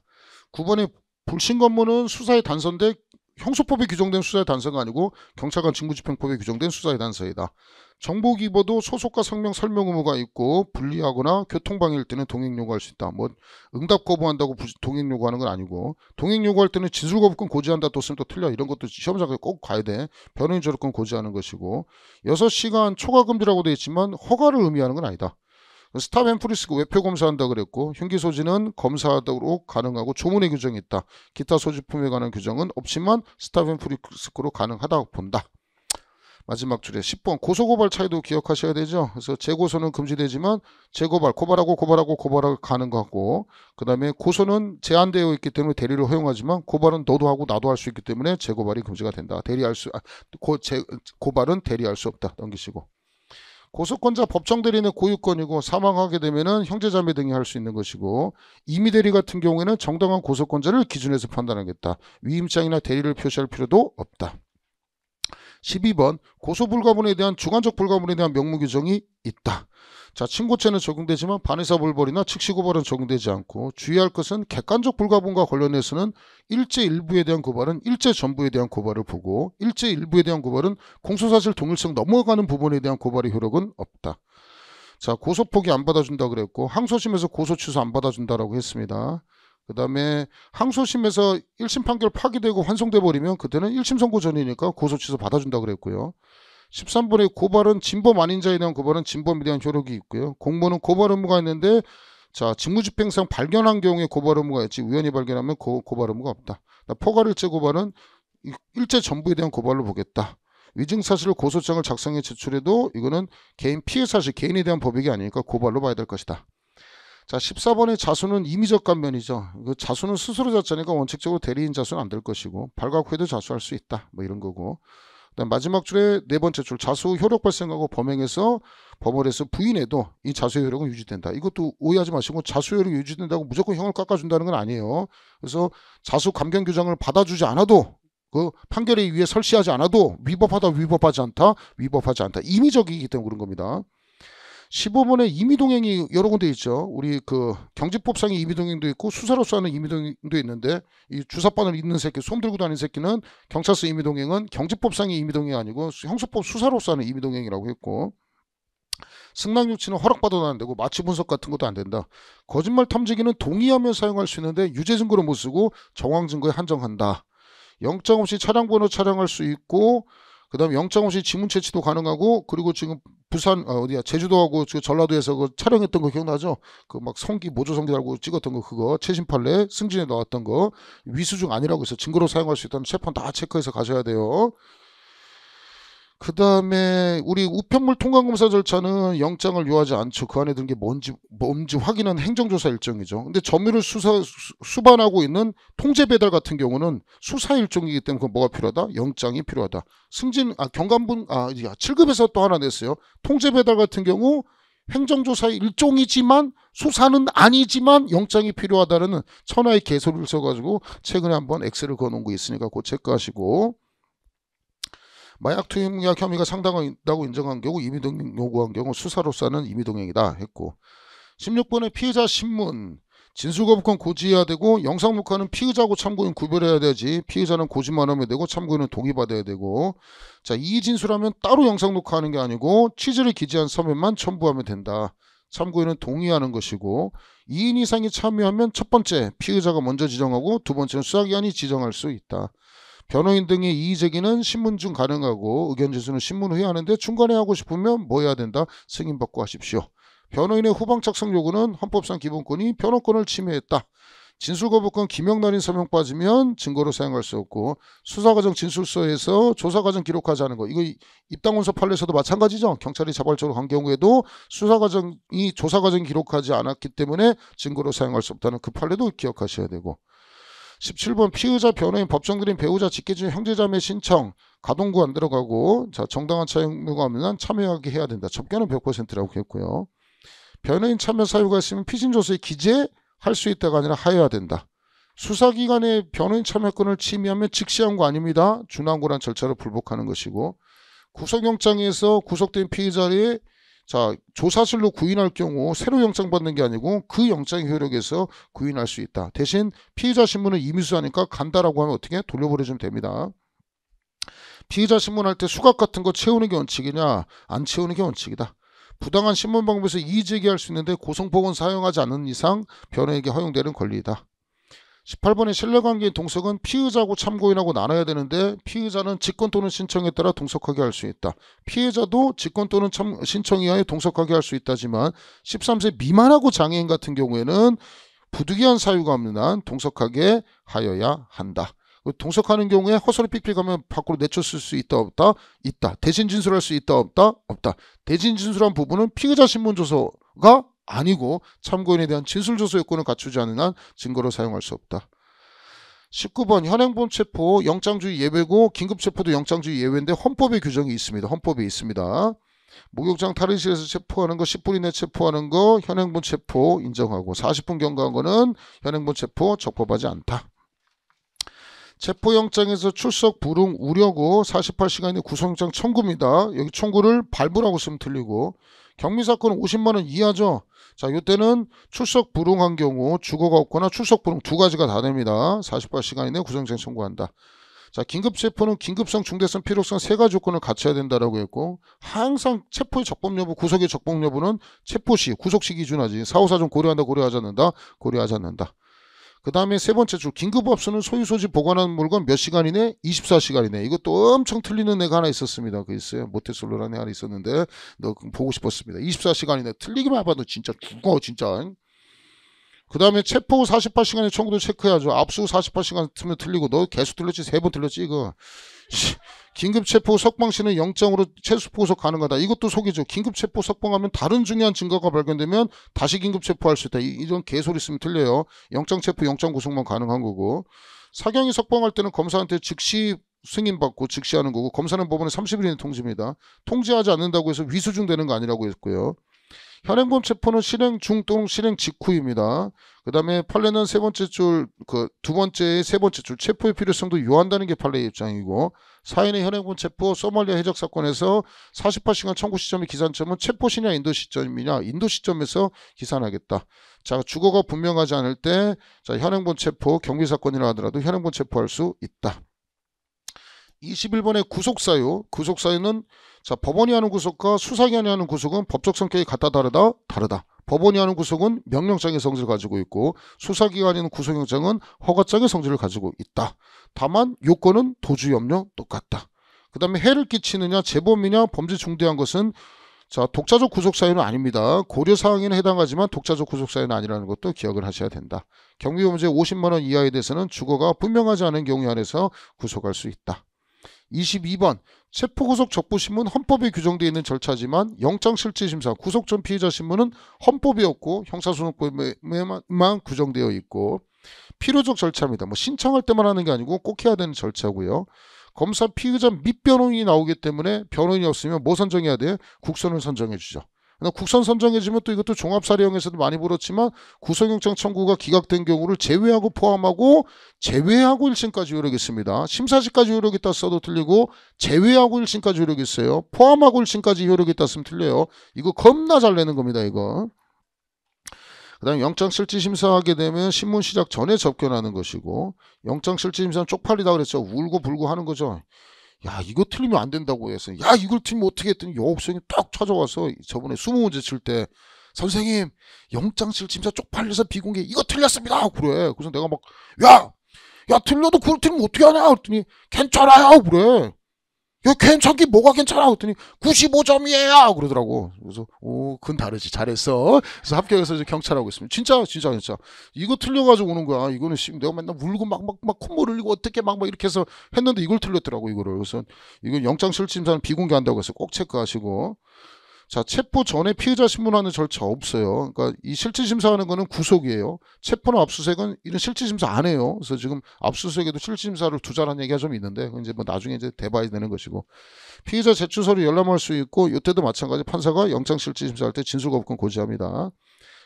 9번에 불신검문은 수사에 단서인데 형소법에 규정된 수사의 단서가 아니고 경찰관 직무집행법에 규정된 수사의 단서이다. 정보기보도 소속과 성명 설명 의무가 있고 분리하거나 교통방해일 때는 동행 요구할 수 있다. 뭐 응답 거부한다고 동행 요구하는 건 아니고 동행 요구할 때는 진술거부권 고지한다 또 쓰면 또 틀려. 이런 것도 시험장에 꼭 가야 돼. 변호인 조력권 고지하는 것이고 6시간 초과금지라고 되어 있지만 허가를 의미하는 건 아니다. 스탑 앤 프리스크 외표 검사한다 그랬고 흉기 소지는 검사하도록 가능하고 조문의 규정이 있다. 기타 소지품에 관한 규정은 없지만 스탑 앤 프리스크로 가능하다고 본다. 마지막 줄에 10번 고소고발 차이도 기억하셔야 되죠. 그래서 재고소는 금지되지만 재고발 고발하고 가는 거고 그 다음에 고소는 제한되어 있기 때문에 대리를 허용하지만 고발은 너도 하고 나도 할 수 있기 때문에 재고발이 금지가 된다. 고발은 대리할 수 없다. 넘기시고. 고소권자 법정대리인의 고유권이고 사망하게 되면은 형제자매 등이 할 수 있는 것이고 임의대리 같은 경우에는 정당한 고소권자를 기준에서 판단하겠다. 위임장이나 대리를 표시할 필요도 없다. 12번 고소불가분에 대한 주관적 불가분에 대한 명무규정이 있다. 자 친고죄는 적용되지만 반의사 불벌이나 즉시고발은 적용되지 않고 주의할 것은 객관적 불가분과 관련해서는 일제 일부에 대한 고발은 일제 전부에 대한 고발을 보고 일제 일부에 대한 고발은 공소사실 동일성 넘어가는 부분에 대한 고발의 효력은 없다. 자 고소 포기 안 받아준다 그랬고 항소심에서 고소 취소 안 받아준다라고 했습니다. 그 다음에 항소심에서 1심 판결 파기되고 환송돼 버리면 그때는 1심 선고 전이니까 고소 취소 받아준다 그랬고요. 13번에 고발은 진범 아닌 자에 대한 고발은 진범에 대한 효력이 있고요. 공모는 고발 의무가 있는데 자 직무집행상 발견한 경우에 고발 의무가 있지 우연히 발견하면 고발 의무가 없다. 포괄일제 고발은 일제 전부에 대한 고발로 보겠다. 위증사실을 고소장을 작성해 제출해도 이거는 개인 피해사실 개인에 대한 법익이 아니니까 고발로 봐야 될 것이다. 자 14번의 자수는 임의적 감면이죠. 그 자수는 스스로 잤자니까 원칙적으로 대리인 자수는 안 될 것이고 발각 후에도 자수할 수 있다. 뭐 이런 거고 그다음 마지막 줄에 네 번째 줄 자수 효력 발생하고 범행에서 범월에서 부인해도 이 자수의 효력은 유지된다. 이것도 오해하지 마시고 자수 효력이 유지된다고 무조건 형을 깎아준다는 건 아니에요. 그래서 자수 감경 규정을 받아주지 않아도 그 판결에 의해 설시하지 않아도 위법하다 위법하지 않다 임의적이기 때문에 그런 겁니다. 15번에 임의동행이 여러 군데 있죠. 우리 그 경직법상의 임의동행도 있고 수사로서 하는 임의동행도 있는데, 이 주사바늘 있는 새끼, 솜 들고 다니는 새끼는 경찰서 임의동행은 경직법상의 임의동행이 아니고 형소법 수사로서 하는 임의동행이라고 했고, 승낙유치는 허락받아도 안 되고 마취 분석 같은 것도 안 된다. 거짓말 탐지기는 동의하면 사용할 수 있는데 유죄 증거로 못 쓰고 정황 증거에 한정한다. 영장 없이 차량 번호 촬영할 수 있고, 그 다음에 영장 없이 지문 채취도 가능하고, 그리고 지금 부산 어디야 제주도하고 전라도에서 그 촬영했던 거 기억나죠? 그 막 성기 모조성기 달고 찍었던 거, 그거 최신 판례 승진에 나왔던 거 위수증 아니라고 해서 증거로 사용할 수 있다는 체포 다 체크해서 가셔야 돼요. 그 다음에 우리 우편물 통관검사 절차는 영장을 요하지 않죠. 그 안에 든 게 뭔지 확인한 행정조사 일정이죠. 근데 점유를 수반하고 있는 통제배달 같은 경우는 수사 일정이기 때문에 그건 뭐가 필요하다? 영장이 필요하다. 경감분 7급에서 또 하나 냈어요. 통제배달 같은 경우 행정조사 일종이지만 수사는 아니지만 영장이 필요하다는 천하의 개소리를 써가지고 최근에 한번 엑스를 그어놓은 거 있으니까 그거 체크하시고, 마약 투약 혐의가 상당하다고 인정한 경우 임의동행 요구한 경우 수사로서는 임의동행이다 했고, 16번에 피의자 신문 진술 거부권 고지해야 되고, 영상 녹화는 피의자하고 참고인 구별해야 되지 피의자는 고지만 하면 되고 참고인은 동의받아야 되고, 자 이의 진술하면 따로 영상 녹화하는 게 아니고 취지를 기재한 서면만 첨부하면 된다. 참고인은 동의하는 것이고, 2인 이상이 참여하면 첫 번째 피의자가 먼저 지정하고 두 번째는 수사기관이 지정할 수 있다. 변호인 등의 이의 제기는 신문 중 가능하고 의견 제수는 신문 후에 하는데 중간에 하고 싶으면 뭐 해야 된다? 승인받고 하십시오. 변호인의 후방 작성 요구는 헌법상 기본권이 변호권을 침해했다. 진술거부권 기명날인 서명 빠지면 증거로 사용할 수 없고, 수사과정 진술서에서 조사과정 기록하지 않은 거, 이거 입당원서 판례에서도 마찬가지죠. 경찰이 자발적으로 간 경우에도 수사과정이 조사과정 기록하지 않았기 때문에 증거로 사용할 수 없다는 그 판례도 기억하셔야 되고, 17번 피의자, 변호인, 법정그림, 배우자, 직계진, 형제자매 신청 가동구 안 들어가고, 자 정당한 참여가 없는 참여하게 해야 된다. 접견은 100%라고 했고요. 변호인 참여 사유가 있으면 피신조서에 기재할 수 있다가 아니라 하여야 된다. 수사기관에 변호인 참여권을 침해하면 즉시한 거 아닙니다. 준항고란 절차를 불복하는 것이고, 구속영장에서 구속된 피의자의 자 조사실로 구인할 경우 새로 영장 받는 게 아니고 그 영장의 효력에서 구인할 수 있다. 대신 피의자 신문은 임의수사니까 간다라고 하면 어떻게 돌려보내주면 됩니다. 피의자 신문할 때 수갑 같은 거 채우는 게 원칙이냐? 안 채우는 게 원칙이다. 부당한 신문 방법에서 이의 제기할 수 있는데 고성폭은 사용하지 않는 이상 변호인에게 허용되는 권리이다. 18번의 신뢰관계인 동석은 피의자하고 참고인하고 나눠야 되는데 피의자는 직권 또는 신청에 따라 동석하게 할 수 있다. 피해자도 직권 또는 신청 이하에 동석하게 할 수 있다지만 13세 미만하고 장애인 같은 경우에는 부득이한 사유가 없는 한 동석하게 하여야 한다. 동석하는 경우에 허설이 삑삑하면 밖으로 내쫓을 수 있다 없다? 있다. 대신 진술할 수 있다 없다? 없다. 대신 진술한 부분은 피의자 신문조서가 아니고 참고인에 대한 진술조서 요건을 갖추지 않는 한 증거로 사용할 수 없다. 19번 현행범체포 영장주의 예외고, 긴급체포도 영장주의 예외인데 헌법의 규정이 있습니다. 헌법에 있습니다. 목욕장 탈의실에서 체포하는 거, 10분 이내 체포하는 거 현행범체포 인정하고, 40분 경과한 거는 현행범체포 적법하지 않다. 체포영장에서 출석, 불응, 우려고 48시간 이내 구속영장 청구입니다. 여기 청구를 발부라고 쓰면 틀리고, 경미사건은 50만원 이하죠. 자, 이때는 출석 불응한 경우 주거가 없거나 출석 불응 두 가지가 다 됩니다. 48시간 이내 구속영장 청구한다. 자, 긴급체포는 긴급성, 중대성, 필요성 세 가지 조건을 갖춰야 된다라고 했고, 항상 체포의 적법 여부, 구속의 적법 여부는 체포시, 구속시 기준하지. 454좀 고려하지 않는다. 그 다음에 세 번째 줄, 긴급업수는 소유소지 보관하는 물건 몇 시간 이내? 24시간 이내. 이것도 엄청 틀리는 애가 하나 있었습니다. 그 있어요. 모태솔로라는 애 하나 있었는데 너 보고 싶었습니다. 24시간 이내 틀리기만 해봐도 진짜 죽어 진짜. 그 다음에 체포 후 48시간의 청구도 체크해야죠. 압수 후 48시간 틀면 틀리고, 너 계속 틀렸지? 세 번 틀렸지 이거. 긴급체포 석방시는 영장으로 체포구속 가능하다. 이것도 속이죠. 긴급체포 석방하면 다른 중요한 증거가 발견되면 다시 긴급체포할 수 있다. 이런 개소리 쓰면 틀려요. 영장체포, 영장구속만 가능한 거고, 사경이 석방할 때는 검사한테 즉시 승인받고 즉시 하는 거고, 검사는 법원에 30일 이내 통지입니다. 통지하지 않는다고 해서 위수증 되는 거 아니라고 했고요. 현행범 체포는 실행 중 또는 실행 직후입니다. 그 다음에 판례는 세 번째 줄, 그 두 번째의 세 번째 줄, 체포의 필요성도 요한다는 게 판례의 입장이고, 사인의 현행군 체포 소말리아 해적 사건에서 48시간 청구 시점의 기산점은 체포시냐 인도 시점이냐, 인도 시점에서 기산하겠다. 자, 주거가 분명하지 않을 때 자, 현행군 체포 경위 사건이라 하더라도 현행군 체포할 수 있다. 21번의 구속사유. 구속사유는 자, 법원이 하는 구속과 수사기관이 하는 구속은 법적 성격이 같다 다르다? 다르다. 법원이 하는 구속은 명령장의 성질을 가지고 있고 수사기관이 하는 구속영장은 허가장의 성질을 가지고 있다. 다만 요건은 도주 염려 똑같다. 그 다음에 해를 끼치느냐 재범이냐 범죄 중대한 것은 자, 독자적 구속사유는 아닙니다. 고려사항에는 해당하지만 독자적 구속사유는 아니라는 것도 기억을 하셔야 된다. 경비범죄 50만원 이하에 대해서는 주거가 분명하지 않은 경우에 한해서 구속할 수 있다. 22번 체포구속 적부심은 헌법에 규정되어 있는 절차지만 영장실질심사 구속 전 피의자 심문은 헌법이 없고 형사소송법에만 규정되어 있고 필요적 절차입니다. 뭐 신청할 때만 하는 게 아니고 꼭 해야 되는 절차고요. 검사 피의자 및 변호인이 나오기 때문에 변호인이 없으면 뭐 선정해야 돼? 국선을 선정해 주죠. 국선 선정해주면 또 이것도 종합사례형에서도 많이 벌었지만 구속영장 청구가 기각된 경우를 제외하고 포함하고 제외하고 1심까지 요력이 있습니다. 심사시까지 요력이 있다 써도 틀리고 제외하고 1심까지 요력이 있어요. 포함하고 1심까지 요력이 있다 쓰면 틀려요. 이거 겁나 잘 내는 겁니다. 이거. 그 다음에 영장실질심사하게 되면 신문 시작 전에 접견하는 것이고 영장실질심사는 쪽팔리다 그랬죠. 울고 불고 하는 거죠. 야, 이거 틀리면 안 된다고 해서 야, 이걸 틀리면 어떻게 했더니 여학생이 딱 찾아와서 저번에 수문문제 칠 때 선생님 영장실질심사 쪽팔려서 비공개 이거 틀렸습니다 그래. 그래서 내가 막 야 틀려도 그걸 틀리면 어떻게 하냐 그랬더니 괜찮아요 그래. 야, 괜찮긴 뭐가 괜찮아 그랬더니 95점이에요 그러더라고. 그래서 오, 그건 다르지 잘했어. 그래서 합격해서 이제 경찰하고 있습니다. 진짜 이거 틀려가지고 오는 거야. 이거는 내가 맨날 울고 막 콧물 흘리고 어떻게 막 이렇게 해서 했는데 이걸 틀렸더라고 이거를. 그래서 이건 영장실질심사는 비공개한다고 해서 꼭 체크하시고. 자, 체포 전에 피의자 신문하는 절차 없어요. 그러니까 이 실질심사하는 거는 구속이에요. 체포나 압수수색은 이런 실질심사 안 해요. 그래서 지금 압수수색에도 실질심사를 두자라는 얘기가 좀 있는데 이제 뭐 나중에 이제 대봐야 되는 것이고 피의자 제출서를 열람할 수 있고 이때도 마찬가지 판사가 영장 실질심사할 때 진술 거부권 고지합니다.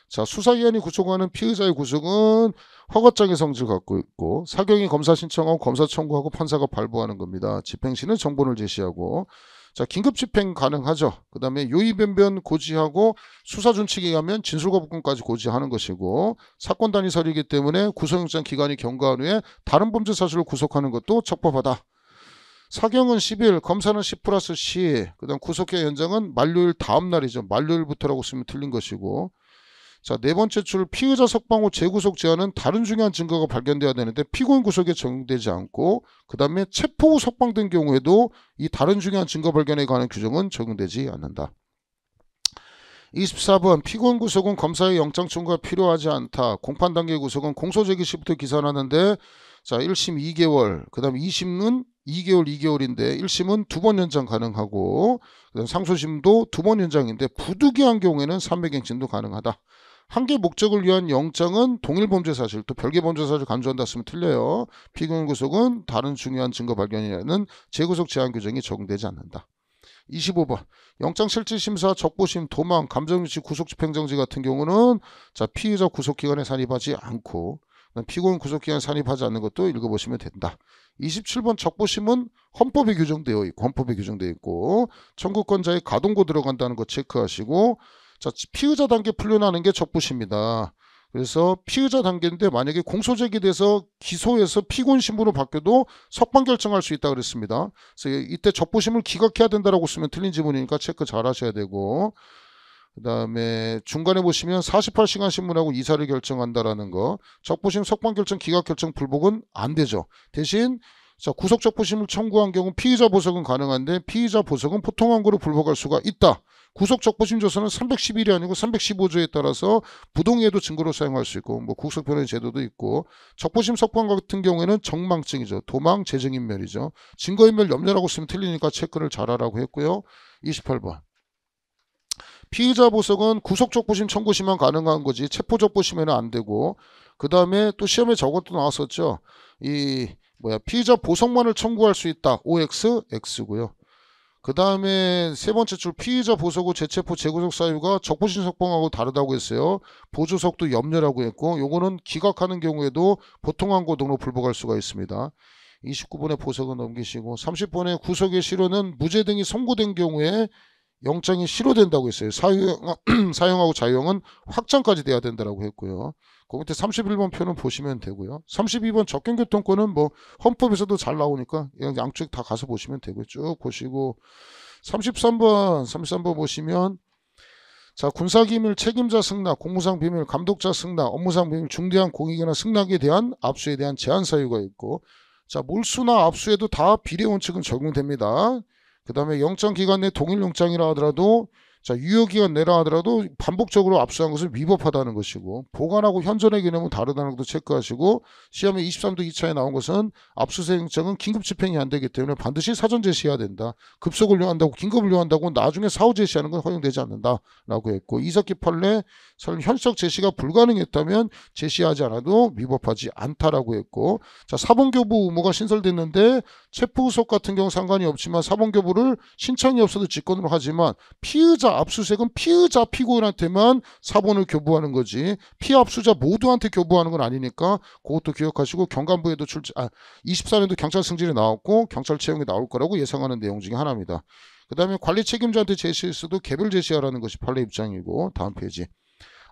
자, 수사기관이 구속하는 피의자의 구속은 허가장의 성질을 갖고 있고 사경이 검사 신청하고 검사 청구하고 판사가 발부하는 겁니다. 집행시는 정본을 제시하고. 자, 긴급집행 가능하죠. 그 다음에 요의변변 고지하고 수사준칙에 의하면 진술거부권까지 고지하는 것이고 사건 단위설이기 때문에 구속영장 기간이 경과한 후에 다른 범죄 사실로 구속하는 것도 적법하다. 사경은 10일, 검사는 10+10, 그 다음 구속기한 연장은 만료일 다음 날이죠. 만료일부터라고 쓰면 틀린 것이고. 자, 네 번째 줄 피의자 석방 후 재구속 제한은 다른 중요한 증거가 발견돼야 되는데 피고인 구속에 적용되지 않고 그 다음에 체포 후 석방된 경우에도 이 다른 중요한 증거 발견에 관한 규정은 적용되지 않는다. 24번 피고인 구속은 검사의 영장 청구가 필요하지 않다. 공판 단계 구속은 공소제기 시부터 기산하는데 자 1심 2개월 그 다음 2심은 2개월인데 1심은 2번 연장 가능하고 그다음 상소심도 2번 연장인데 부득이한 경우에는 300행진도 가능하다. 한 개 목적을 위한 영장은 동일 범죄 사실 또 별개 범죄 사실 간주한다 쓰면 틀려요. 피고인 구속은 다른 중요한 증거 발견이라는 재구속 제한 규정이 적용되지 않는다. 25번 영장실질심사, 적부심, 도망, 감정유치, 구속집행정지 같은 경우는 자 피의자 구속기간에 산입하지 않고 피고인 구속기간 산입하지 않는 것도 읽어보시면 된다. 27번 적부심은 헌법에 규정되어 있고 청구권자의 가동고 들어간다는 거 체크하시고 자, 피의자 단계 풀려나는 게 적부심입니다. 그래서 피의자 단계인데 만약에 공소제기돼서 기소해서 피고인 신분으로 바뀌어도 석방 결정할 수 있다 그랬습니다. 그래서 이때 적부심을 기각해야 된다라고 쓰면 틀린 지문이니까 체크 잘 하셔야 되고 그 다음에 중간에 보시면 48시간 신문하고 이사를 결정한다라는 거 적부심, 석방 결정, 기각 결정, 불복은 안 되죠. 대신 자, 구속 적부심을 청구한 경우 피의자 보석은 가능한데 피의자 보석은 포통항고로 불복할 수가 있다. 구속 적부심 조서는 311이 아니고 315조에 따라서 부동의에도 증거로 사용할 수 있고 뭐 국속변호인 제도도 있고 적부심 석방 같은 경우에는 정망증이죠. 도망, 재증인멸이죠. 증거인멸 염려라고 쓰면 틀리니까 체크를 잘하라고 했고요. 28번 피의자 보석은 구속 적부심 청구시만 가능한 거지 체포 적부심에는 안 되고 그 다음에 또 시험에 저것도 나왔었죠. 피의자 보석만을 청구할 수 있다. OX, X고요. 그 다음에 세 번째 줄 피의자 보석 후 재체포 재구속 사유가 적부심 석방하고 다르다고 했어요. 보조석도 염려라고 했고 요거는 기각하는 경우에도 보통항고 등으로 불복할 수가 있습니다. 29번에 보석은 넘기시고 30번에 구속의 실효는 무죄 등이 선고된 경우에 영장이 실효된다고 했어요. 사형하고 자형은 확정까지 돼야 된다라고 했고요. 그 밑에 31번 표는 보시면 되고요. 32번 접견교통권은 뭐 헌법에서도 잘 나오니까 양쪽 다 가서 보시면 되고요. 쭉 보시고 33번 보시면 자, 군사기밀 책임자 승낙, 공무상 비밀 감독자 승낙, 업무상 비밀 중대한 공익이나 승낙에 대한 압수에 대한 제한 사유가 있고, 자, 몰수나 압수에도 다 비례 원칙은 적용됩니다. 그 다음에 영장기간 내 동일 영장이라 하더라도, 자, 유효기간 내라 하더라도 반복적으로 압수한 것은 위법하다는 것이고, 보관하고 현존의 개념은 다르다는 것도 체크하시고, 시험에 23도 2차에 나온 것은 압수수색영장은 긴급집행이 안 되기 때문에 반드시 사전 제시해야 된다. 급속을 요한다고 긴급을 요한다고 나중에 사후 제시하는 건 허용되지 않는다라고 했고, 이석기 판례 설령 현실적 제시가 불가능했다면 제시하지 않아도 위법하지 않다라고 했고, 자, 사본교부 의무가 신설됐는데 체포후속 같은 경우 상관이 없지만 사본교부를 신청이 없어도 직권으로 하지만 피의자 압수수색은 피의자 피고인한테만 사본을 교부하는 거지 피압수자 모두한테 교부하는 건 아니니까 그것도 기억하시고, 경감부에도 24년도 경찰 승진이 나왔고 경찰 채용이 나올 거라고 예상하는 내용 중에 하나입니다. 그 다음에 관리 책임자한테 제시할 수도 개별 제시하라는 것이 판례 입장이고, 다음 페이지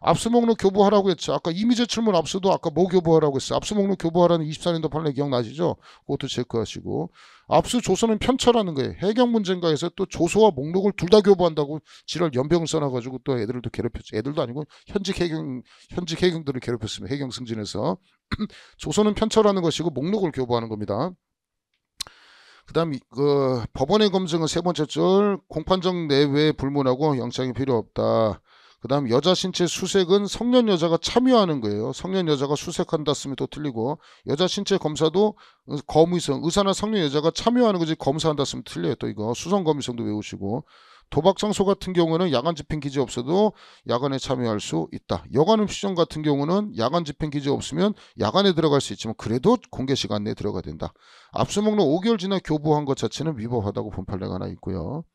압수 목록 교부하라고 했죠. 아까 이미 제출물 압수도 아까 뭐 교부하라고 했어. 압수 목록 교부하라는 24년도 판례 기억나시죠? 그것도 체크하시고, 압수 조서는 편차라는 거예요. 해경 문제인가에서 또 조서와 목록을 둘 다 교부한다고 지랄 연병을 써놔가지고 또 애들도 괴롭혔죠. 애들도 아니고 현직 해경들을 괴롭혔습니다. 해경 승진에서 조서는 편차라는 것이고 목록을 교부하는 겁니다. 그다음 법원의 검증은 세 번째 줄 공판정 내외에 불문하고 영장이 필요 없다. 그 다음 여자 신체 수색은 성년 여자가 참여하는 거예요. 성년 여자가 수색한다 쓰면 또 틀리고, 여자 신체 검사도 검의성, 의사나 성년 여자가 참여하는 거지 검사한다 쓰면 틀려요. 또 이거 수성검의성도 외우시고, 도박 장소 같은 경우는 야간 집행 기지 없어도 야간에 참여할 수 있다. 여관 음식점 같은 경우는 야간 집행 기지 없으면 야간에 들어갈 수 있지만 그래도 공개 시간 내에 들어가야 된다. 압수 목록 5개월 지나 교부한 것 자체는 위법하다고 본 판례가 하나 있고요.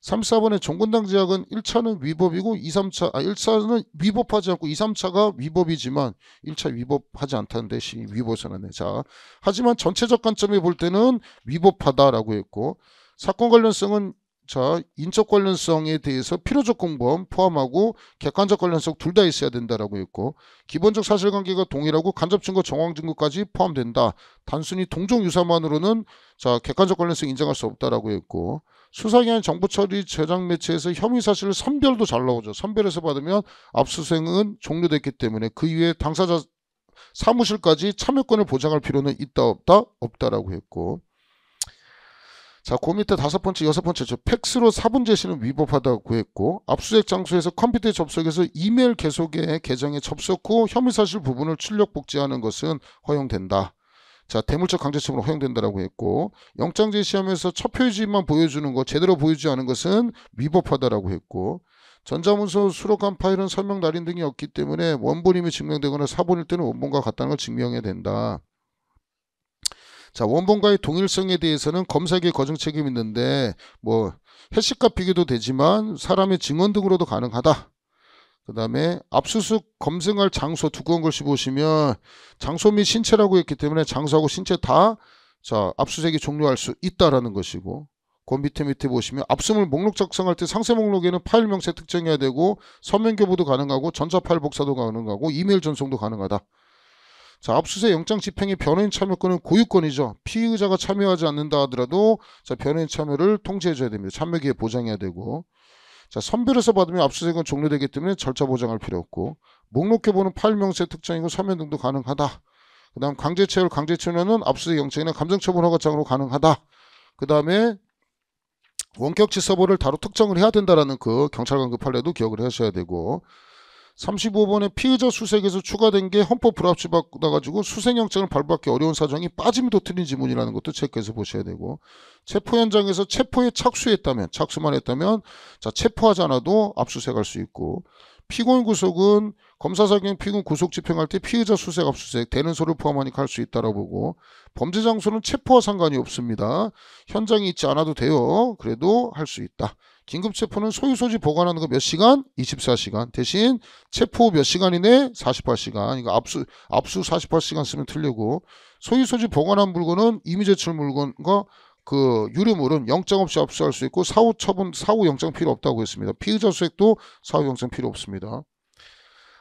34번의 종근당 제약은 1차는 위법이고 1차는 위법하지 않고 2, 3차가 위법이지만 1차 위법하지 않다는데 위법선언해. 자, 하지만 전체적 관점에 볼 때는 위법하다라고 했고, 사건 관련성은 자, 인적 관련성에 대해서 필요적 공범 포함하고 객관적 관련성 둘 다 있어야 된다라고 했고, 기본적 사실관계가 동일하고 간접 증거, 정황 증거까지 포함된다. 단순히 동종 유사만으로는 자, 객관적 관련성 인정할 수 없다라고 했고, 수사기관 정보처리 저장 매체에서 혐의 사실 선별도 잘 나오죠. 선별해서 받으면 압수수색은 종료됐기 때문에 그 이외에 당사자 사무실까지 참여권을 보장할 필요는 있다 없다? 없다라고 했고, 자, 그 밑에 다섯 번째, 여섯 번째, 팩스로 사본 제시는 위법하다고 했고, 압수수색 장소에서 컴퓨터에 접속해서 이메일 개소계 계정에 접속 후 혐의 사실 부분을 출력 복제하는 것은 허용된다. 자, 대물적 강제적으로 허용된다라고 했고, 영장 제시하면서 첫 표지만 보여주는 거 제대로 보여주지 않은 것은 위법하다라고 했고, 전자문서 수록한 파일은 설명 날인 등이 없기 때문에 원본임이 증명되거나 사본일 때는 원본과 같다는 걸 증명해야 된다. 자, 원본과의 동일성에 대해서는 검사에게 거증 책임이 있는데 뭐 해식과 비교도 되지만 사람의 증언 등으로도 가능하다. 그 다음에 압수수색 검증할 장소 두꺼운 글씨 보시면 장소 및 신체라고 했기 때문에 장소하고 신체 다 자, 압수수색이 종료할 수 있다라는 것이고, 그 밑에 보시면 압수물 목록 작성할 때 상세 목록에는 파일 명세 특정해야 되고 서면 교부도 가능하고 전자파일 복사도 가능하고 이메일 전송도 가능하다. 자, 압수수색 영장 집행의 변호인 참여권은 고유권이죠. 피의자가 참여하지 않는다 하더라도 자, 변호인 참여를 통제해줘야 됩니다. 참여 기회 보장해야 되고, 자, 선별해서 받으면 압수수색은 종료되기 때문에 절차 보장할 필요 없고, 목록 교부는 파일 명세 특정이고 서면 등도 가능하다. 그 다음 강제체열 강제추녀는 압수수색 영장이나 감정처분허가 장으로 가능하다. 그 다음에 원격지 서버를 따로 특정을 해야 된다라는 그 경찰관 그 판례도 기억을 하셔야 되고, 35번에 피의자 수색에서 추가된 게 헌법 불합치 받아가지고 수색영장을 발부받기 어려운 사정이 빠짐도 틀린 지문이라는 것도 체크해서 보셔야 되고, 체포 현장에서 체포에 착수만 했다면 자, 체포하지 않아도 압수수색할 수 있고, 피고인 구속은 검사석행 피고인 구속 집행할 때 피의자 수색 압수수색 되는 소를 포함하니까 할 수 있다라고 보고, 범죄 장소는 체포와 상관이 없습니다. 현장이 있지 않아도 돼요. 그래도 할 수 있다. 긴급체포는 소유소지 보관하는 거 몇 시간? 24시간. 대신 체포 몇 시간 이내? 48시간. 이거 압수 48시간 쓰면 틀리고, 소유소지 보관한 물건은 이미 제출 물건과 그 유류물은 영장 없이 압수할 수 있고 사후 처분, 사후 영장 필요 없다고 했습니다. 피의자 수색도 사후 영장 필요 없습니다.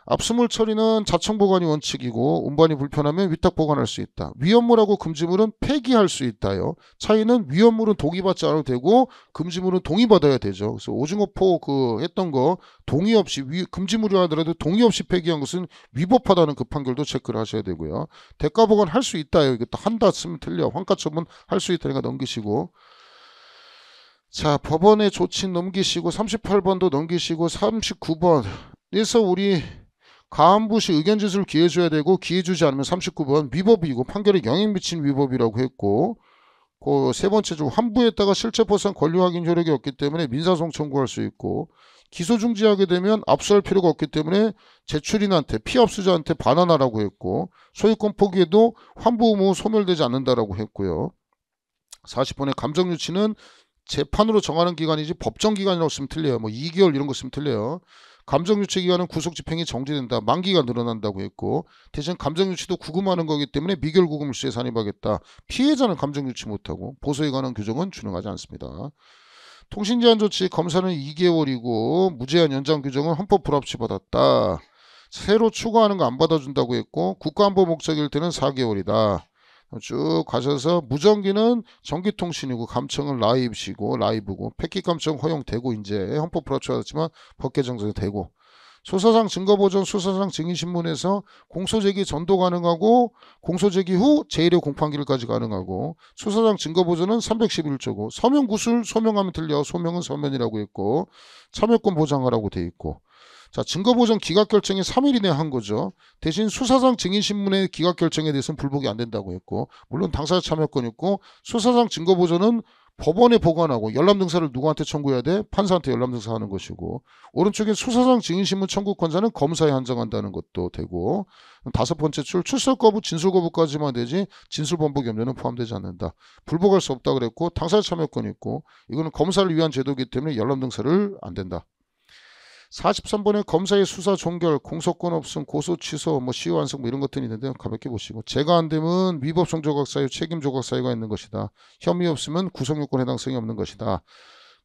압수물 처리는 자청 보관이 원칙이고 운반이 불편하면 위탁 보관할 수 있다. 위험물하고 금지물은 폐기할 수 있다요. 차이는 위험물은 동의받지 않아도 되고 금지물은 동의받아야 되죠. 그래서 오징어포 그 했던 거 동의 없이 금지물이라 하더라도 동의 없이 폐기한 것은 위법하다는 그 판결도 체크를 하셔야 되고요. 대가 보관할 수 있다요. 이거 또 한다 쓰면 틀려. 환가 처분 할 수 있다니까 넘기시고. 자, 법원의 조치 넘기시고 38번도 넘기시고 39번. 그래서 우리 가한부 시 의견 제출 기회 줘야 되고, 기회 주지 않으면 39번 위법이고 판결에 영향 미친 위법이라고 했고, 그 세 번째 중 환부했다가 실체포상 권리 확인 효력이 없기 때문에 민사소송 청구할 수 있고, 기소 중지하게 되면 압수할 필요가 없기 때문에 제출인한테, 피압수자한테 반환하라고 했고, 소유권 포기에도 환부 의무 소멸되지 않는다라고 했고요. 40번의 감정 유치는 재판으로 정하는 기간이지 법정 기간이라고 쓰면 틀려요. 뭐 2개월 이런 거 쓰면 틀려요. 감정유치 기간은 구속집행이 정지된다. 만기가 늘어난다고 했고, 대신 감정유치도 구금하는 거기 때문에 미결구금을 시에 산입하겠다. 피해자는 감정유치 못하고 보소에 관한 규정은 준용하지 않습니다. 통신제한 조치 검사는 2개월이고 무제한 연장 규정은 헌법 불합치 받았다. 새로 추가하는 거 안 받아준다고 했고, 국가안보 목적일 때는 4개월이다. 쭉 가셔서 무전기는 전기통신이고 감청은 라이브고 패킷감청 허용되고, 이제 헌법 불합치 받았지만 법계 정상이 되고, 수사상 증거보전, 수사상 증인신문에서 공소제기 전도 가능하고 공소제기 후 제1의 공판기일까지 가능하고, 수사상 증거보전은 311조고 서명구술 소명하면 틀려. 소명은 서면이라고 했고, 참여권 보장하라고 돼 있고. 자, 증거보전 기각결정이 3일 이내 한 거죠. 대신 수사상 증인신문의 기각결정에 대해서는 불복이 안 된다고 했고, 물론 당사자 참여권 있고, 수사상 증거보전은 법원에 보관하고 열람등사를 누구한테 청구해야 돼? 판사한테 열람등사 하는 것이고, 오른쪽에 수사상 증인신문 청구권자는 검사에 한정한다는 것도 되고, 다섯 번째 줄 출석 거부, 진술 거부까지만 되지 진술 번복 염려는 포함되지 않는다. 불복할 수 없다 그랬고, 당사자 참여권 있고, 이거는 검사를 위한 제도이기 때문에 열람등사를 안 된다. 43번에 검사의 수사 종결, 공소권 없음, 고소 취소, 뭐 시효 완성 뭐 이런 것들이 있는데 가볍게 보시고, 제가 안 되면 위법성 조각 사유, 책임 조각 사유가 있는 것이다. 혐의 없으면 구성 요건 해당성이 없는 것이다.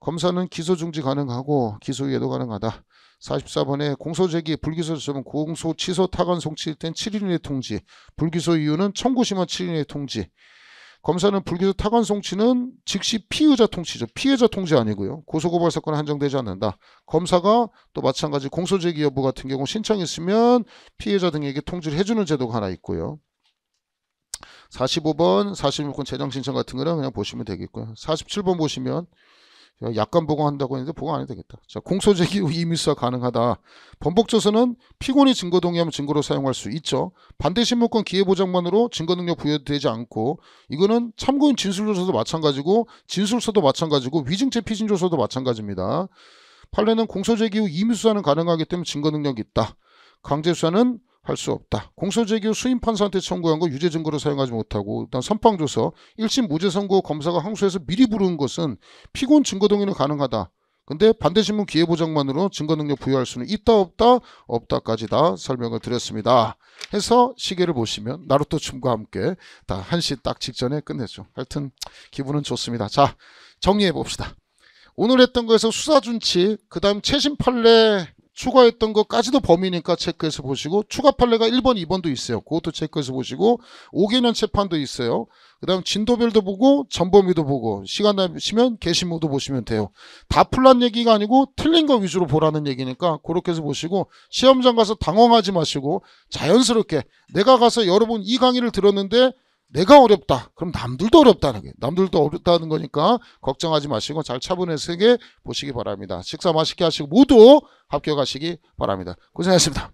검사는 기소 중지 가능하고 기소 유예도 가능하다. 44번에 공소 제기, 불기소 지점은 공소 취소 타간 송치일 땐 7일 이내 통지, 불기소 이유는 청구심한 7일 이내 통지. 검사는 불기소 타관 송치는 즉시 피의자 통치죠. 피해자 통지 아니고요. 고소고발 사건은 한정되지 않는다. 검사가 또 마찬가지 공소제기 여부 같은 경우 신청했으면 피해자 등에게 통지를 해주는 제도가 하나 있고요. 45번, 46번 재정신청 같은 거는 그냥 보시면 되겠고요. 47번 보시면 약관 보강한다고 했는데 보강 안 해도 되겠다. 자, 공소제기 임의수사 가능하다. 번복조서는 피고인이 증거 동의하면 증거로 사용할 수 있죠. 반대신문권 기회보장만으로 증거능력 부여되지 않고, 이거는 참고인 진술조서도 마찬가지고 진술서도 마찬가지고 위증죄 피진조서도 마찬가지입니다. 판례는 공소제기 후 임의수사는 가능하기 때문에 증거능력이 있다. 강제수사는 할 수 없다. 공소제기 후 수임판사한테 청구한 거 유죄 증거로 사용하지 못하고, 일단 선빵조서 1심 무죄 선고 검사가 항소해서 미리 부르는 것은 피고인 증거동의는 가능하다. 근데 반대신문 기회보장만으로 증거능력 부여할 수는 있다 없다 없다까지 다 설명을 드렸습니다. 해서 시계를 보시면 나루토 춤과 함께 다 1시 딱 직전에 끝냈죠. 하여튼 기분은 좋습니다. 자, 정리해 봅시다. 오늘 했던 거에서 수사준칙, 그 다음 최신 판례 추가했던 것까지도 범위니까 체크해서 보시고, 추가 판례가 1번, 2번도 있어요. 그것도 체크해서 보시고, 5개년 재판도 있어요. 그 다음 진도별도 보고, 전범위도 보고, 시간 나시면 게시물도 보시면 돼요. 다 풀란 얘기가 아니고 틀린 거 위주로 보라는 얘기니까 그렇게 해서 보시고, 시험장 가서 당황하지 마시고 자연스럽게 내가 가서 여러분 이 강의를 들었는데 내가 어렵다. 그럼 남들도 어렵다는 게, 남들도 어렵다는 거니까 걱정하지 마시고 잘 차분하게 보시기 바랍니다. 식사 맛있게 하시고 모두 합격하시기 바랍니다. 고생하셨습니다.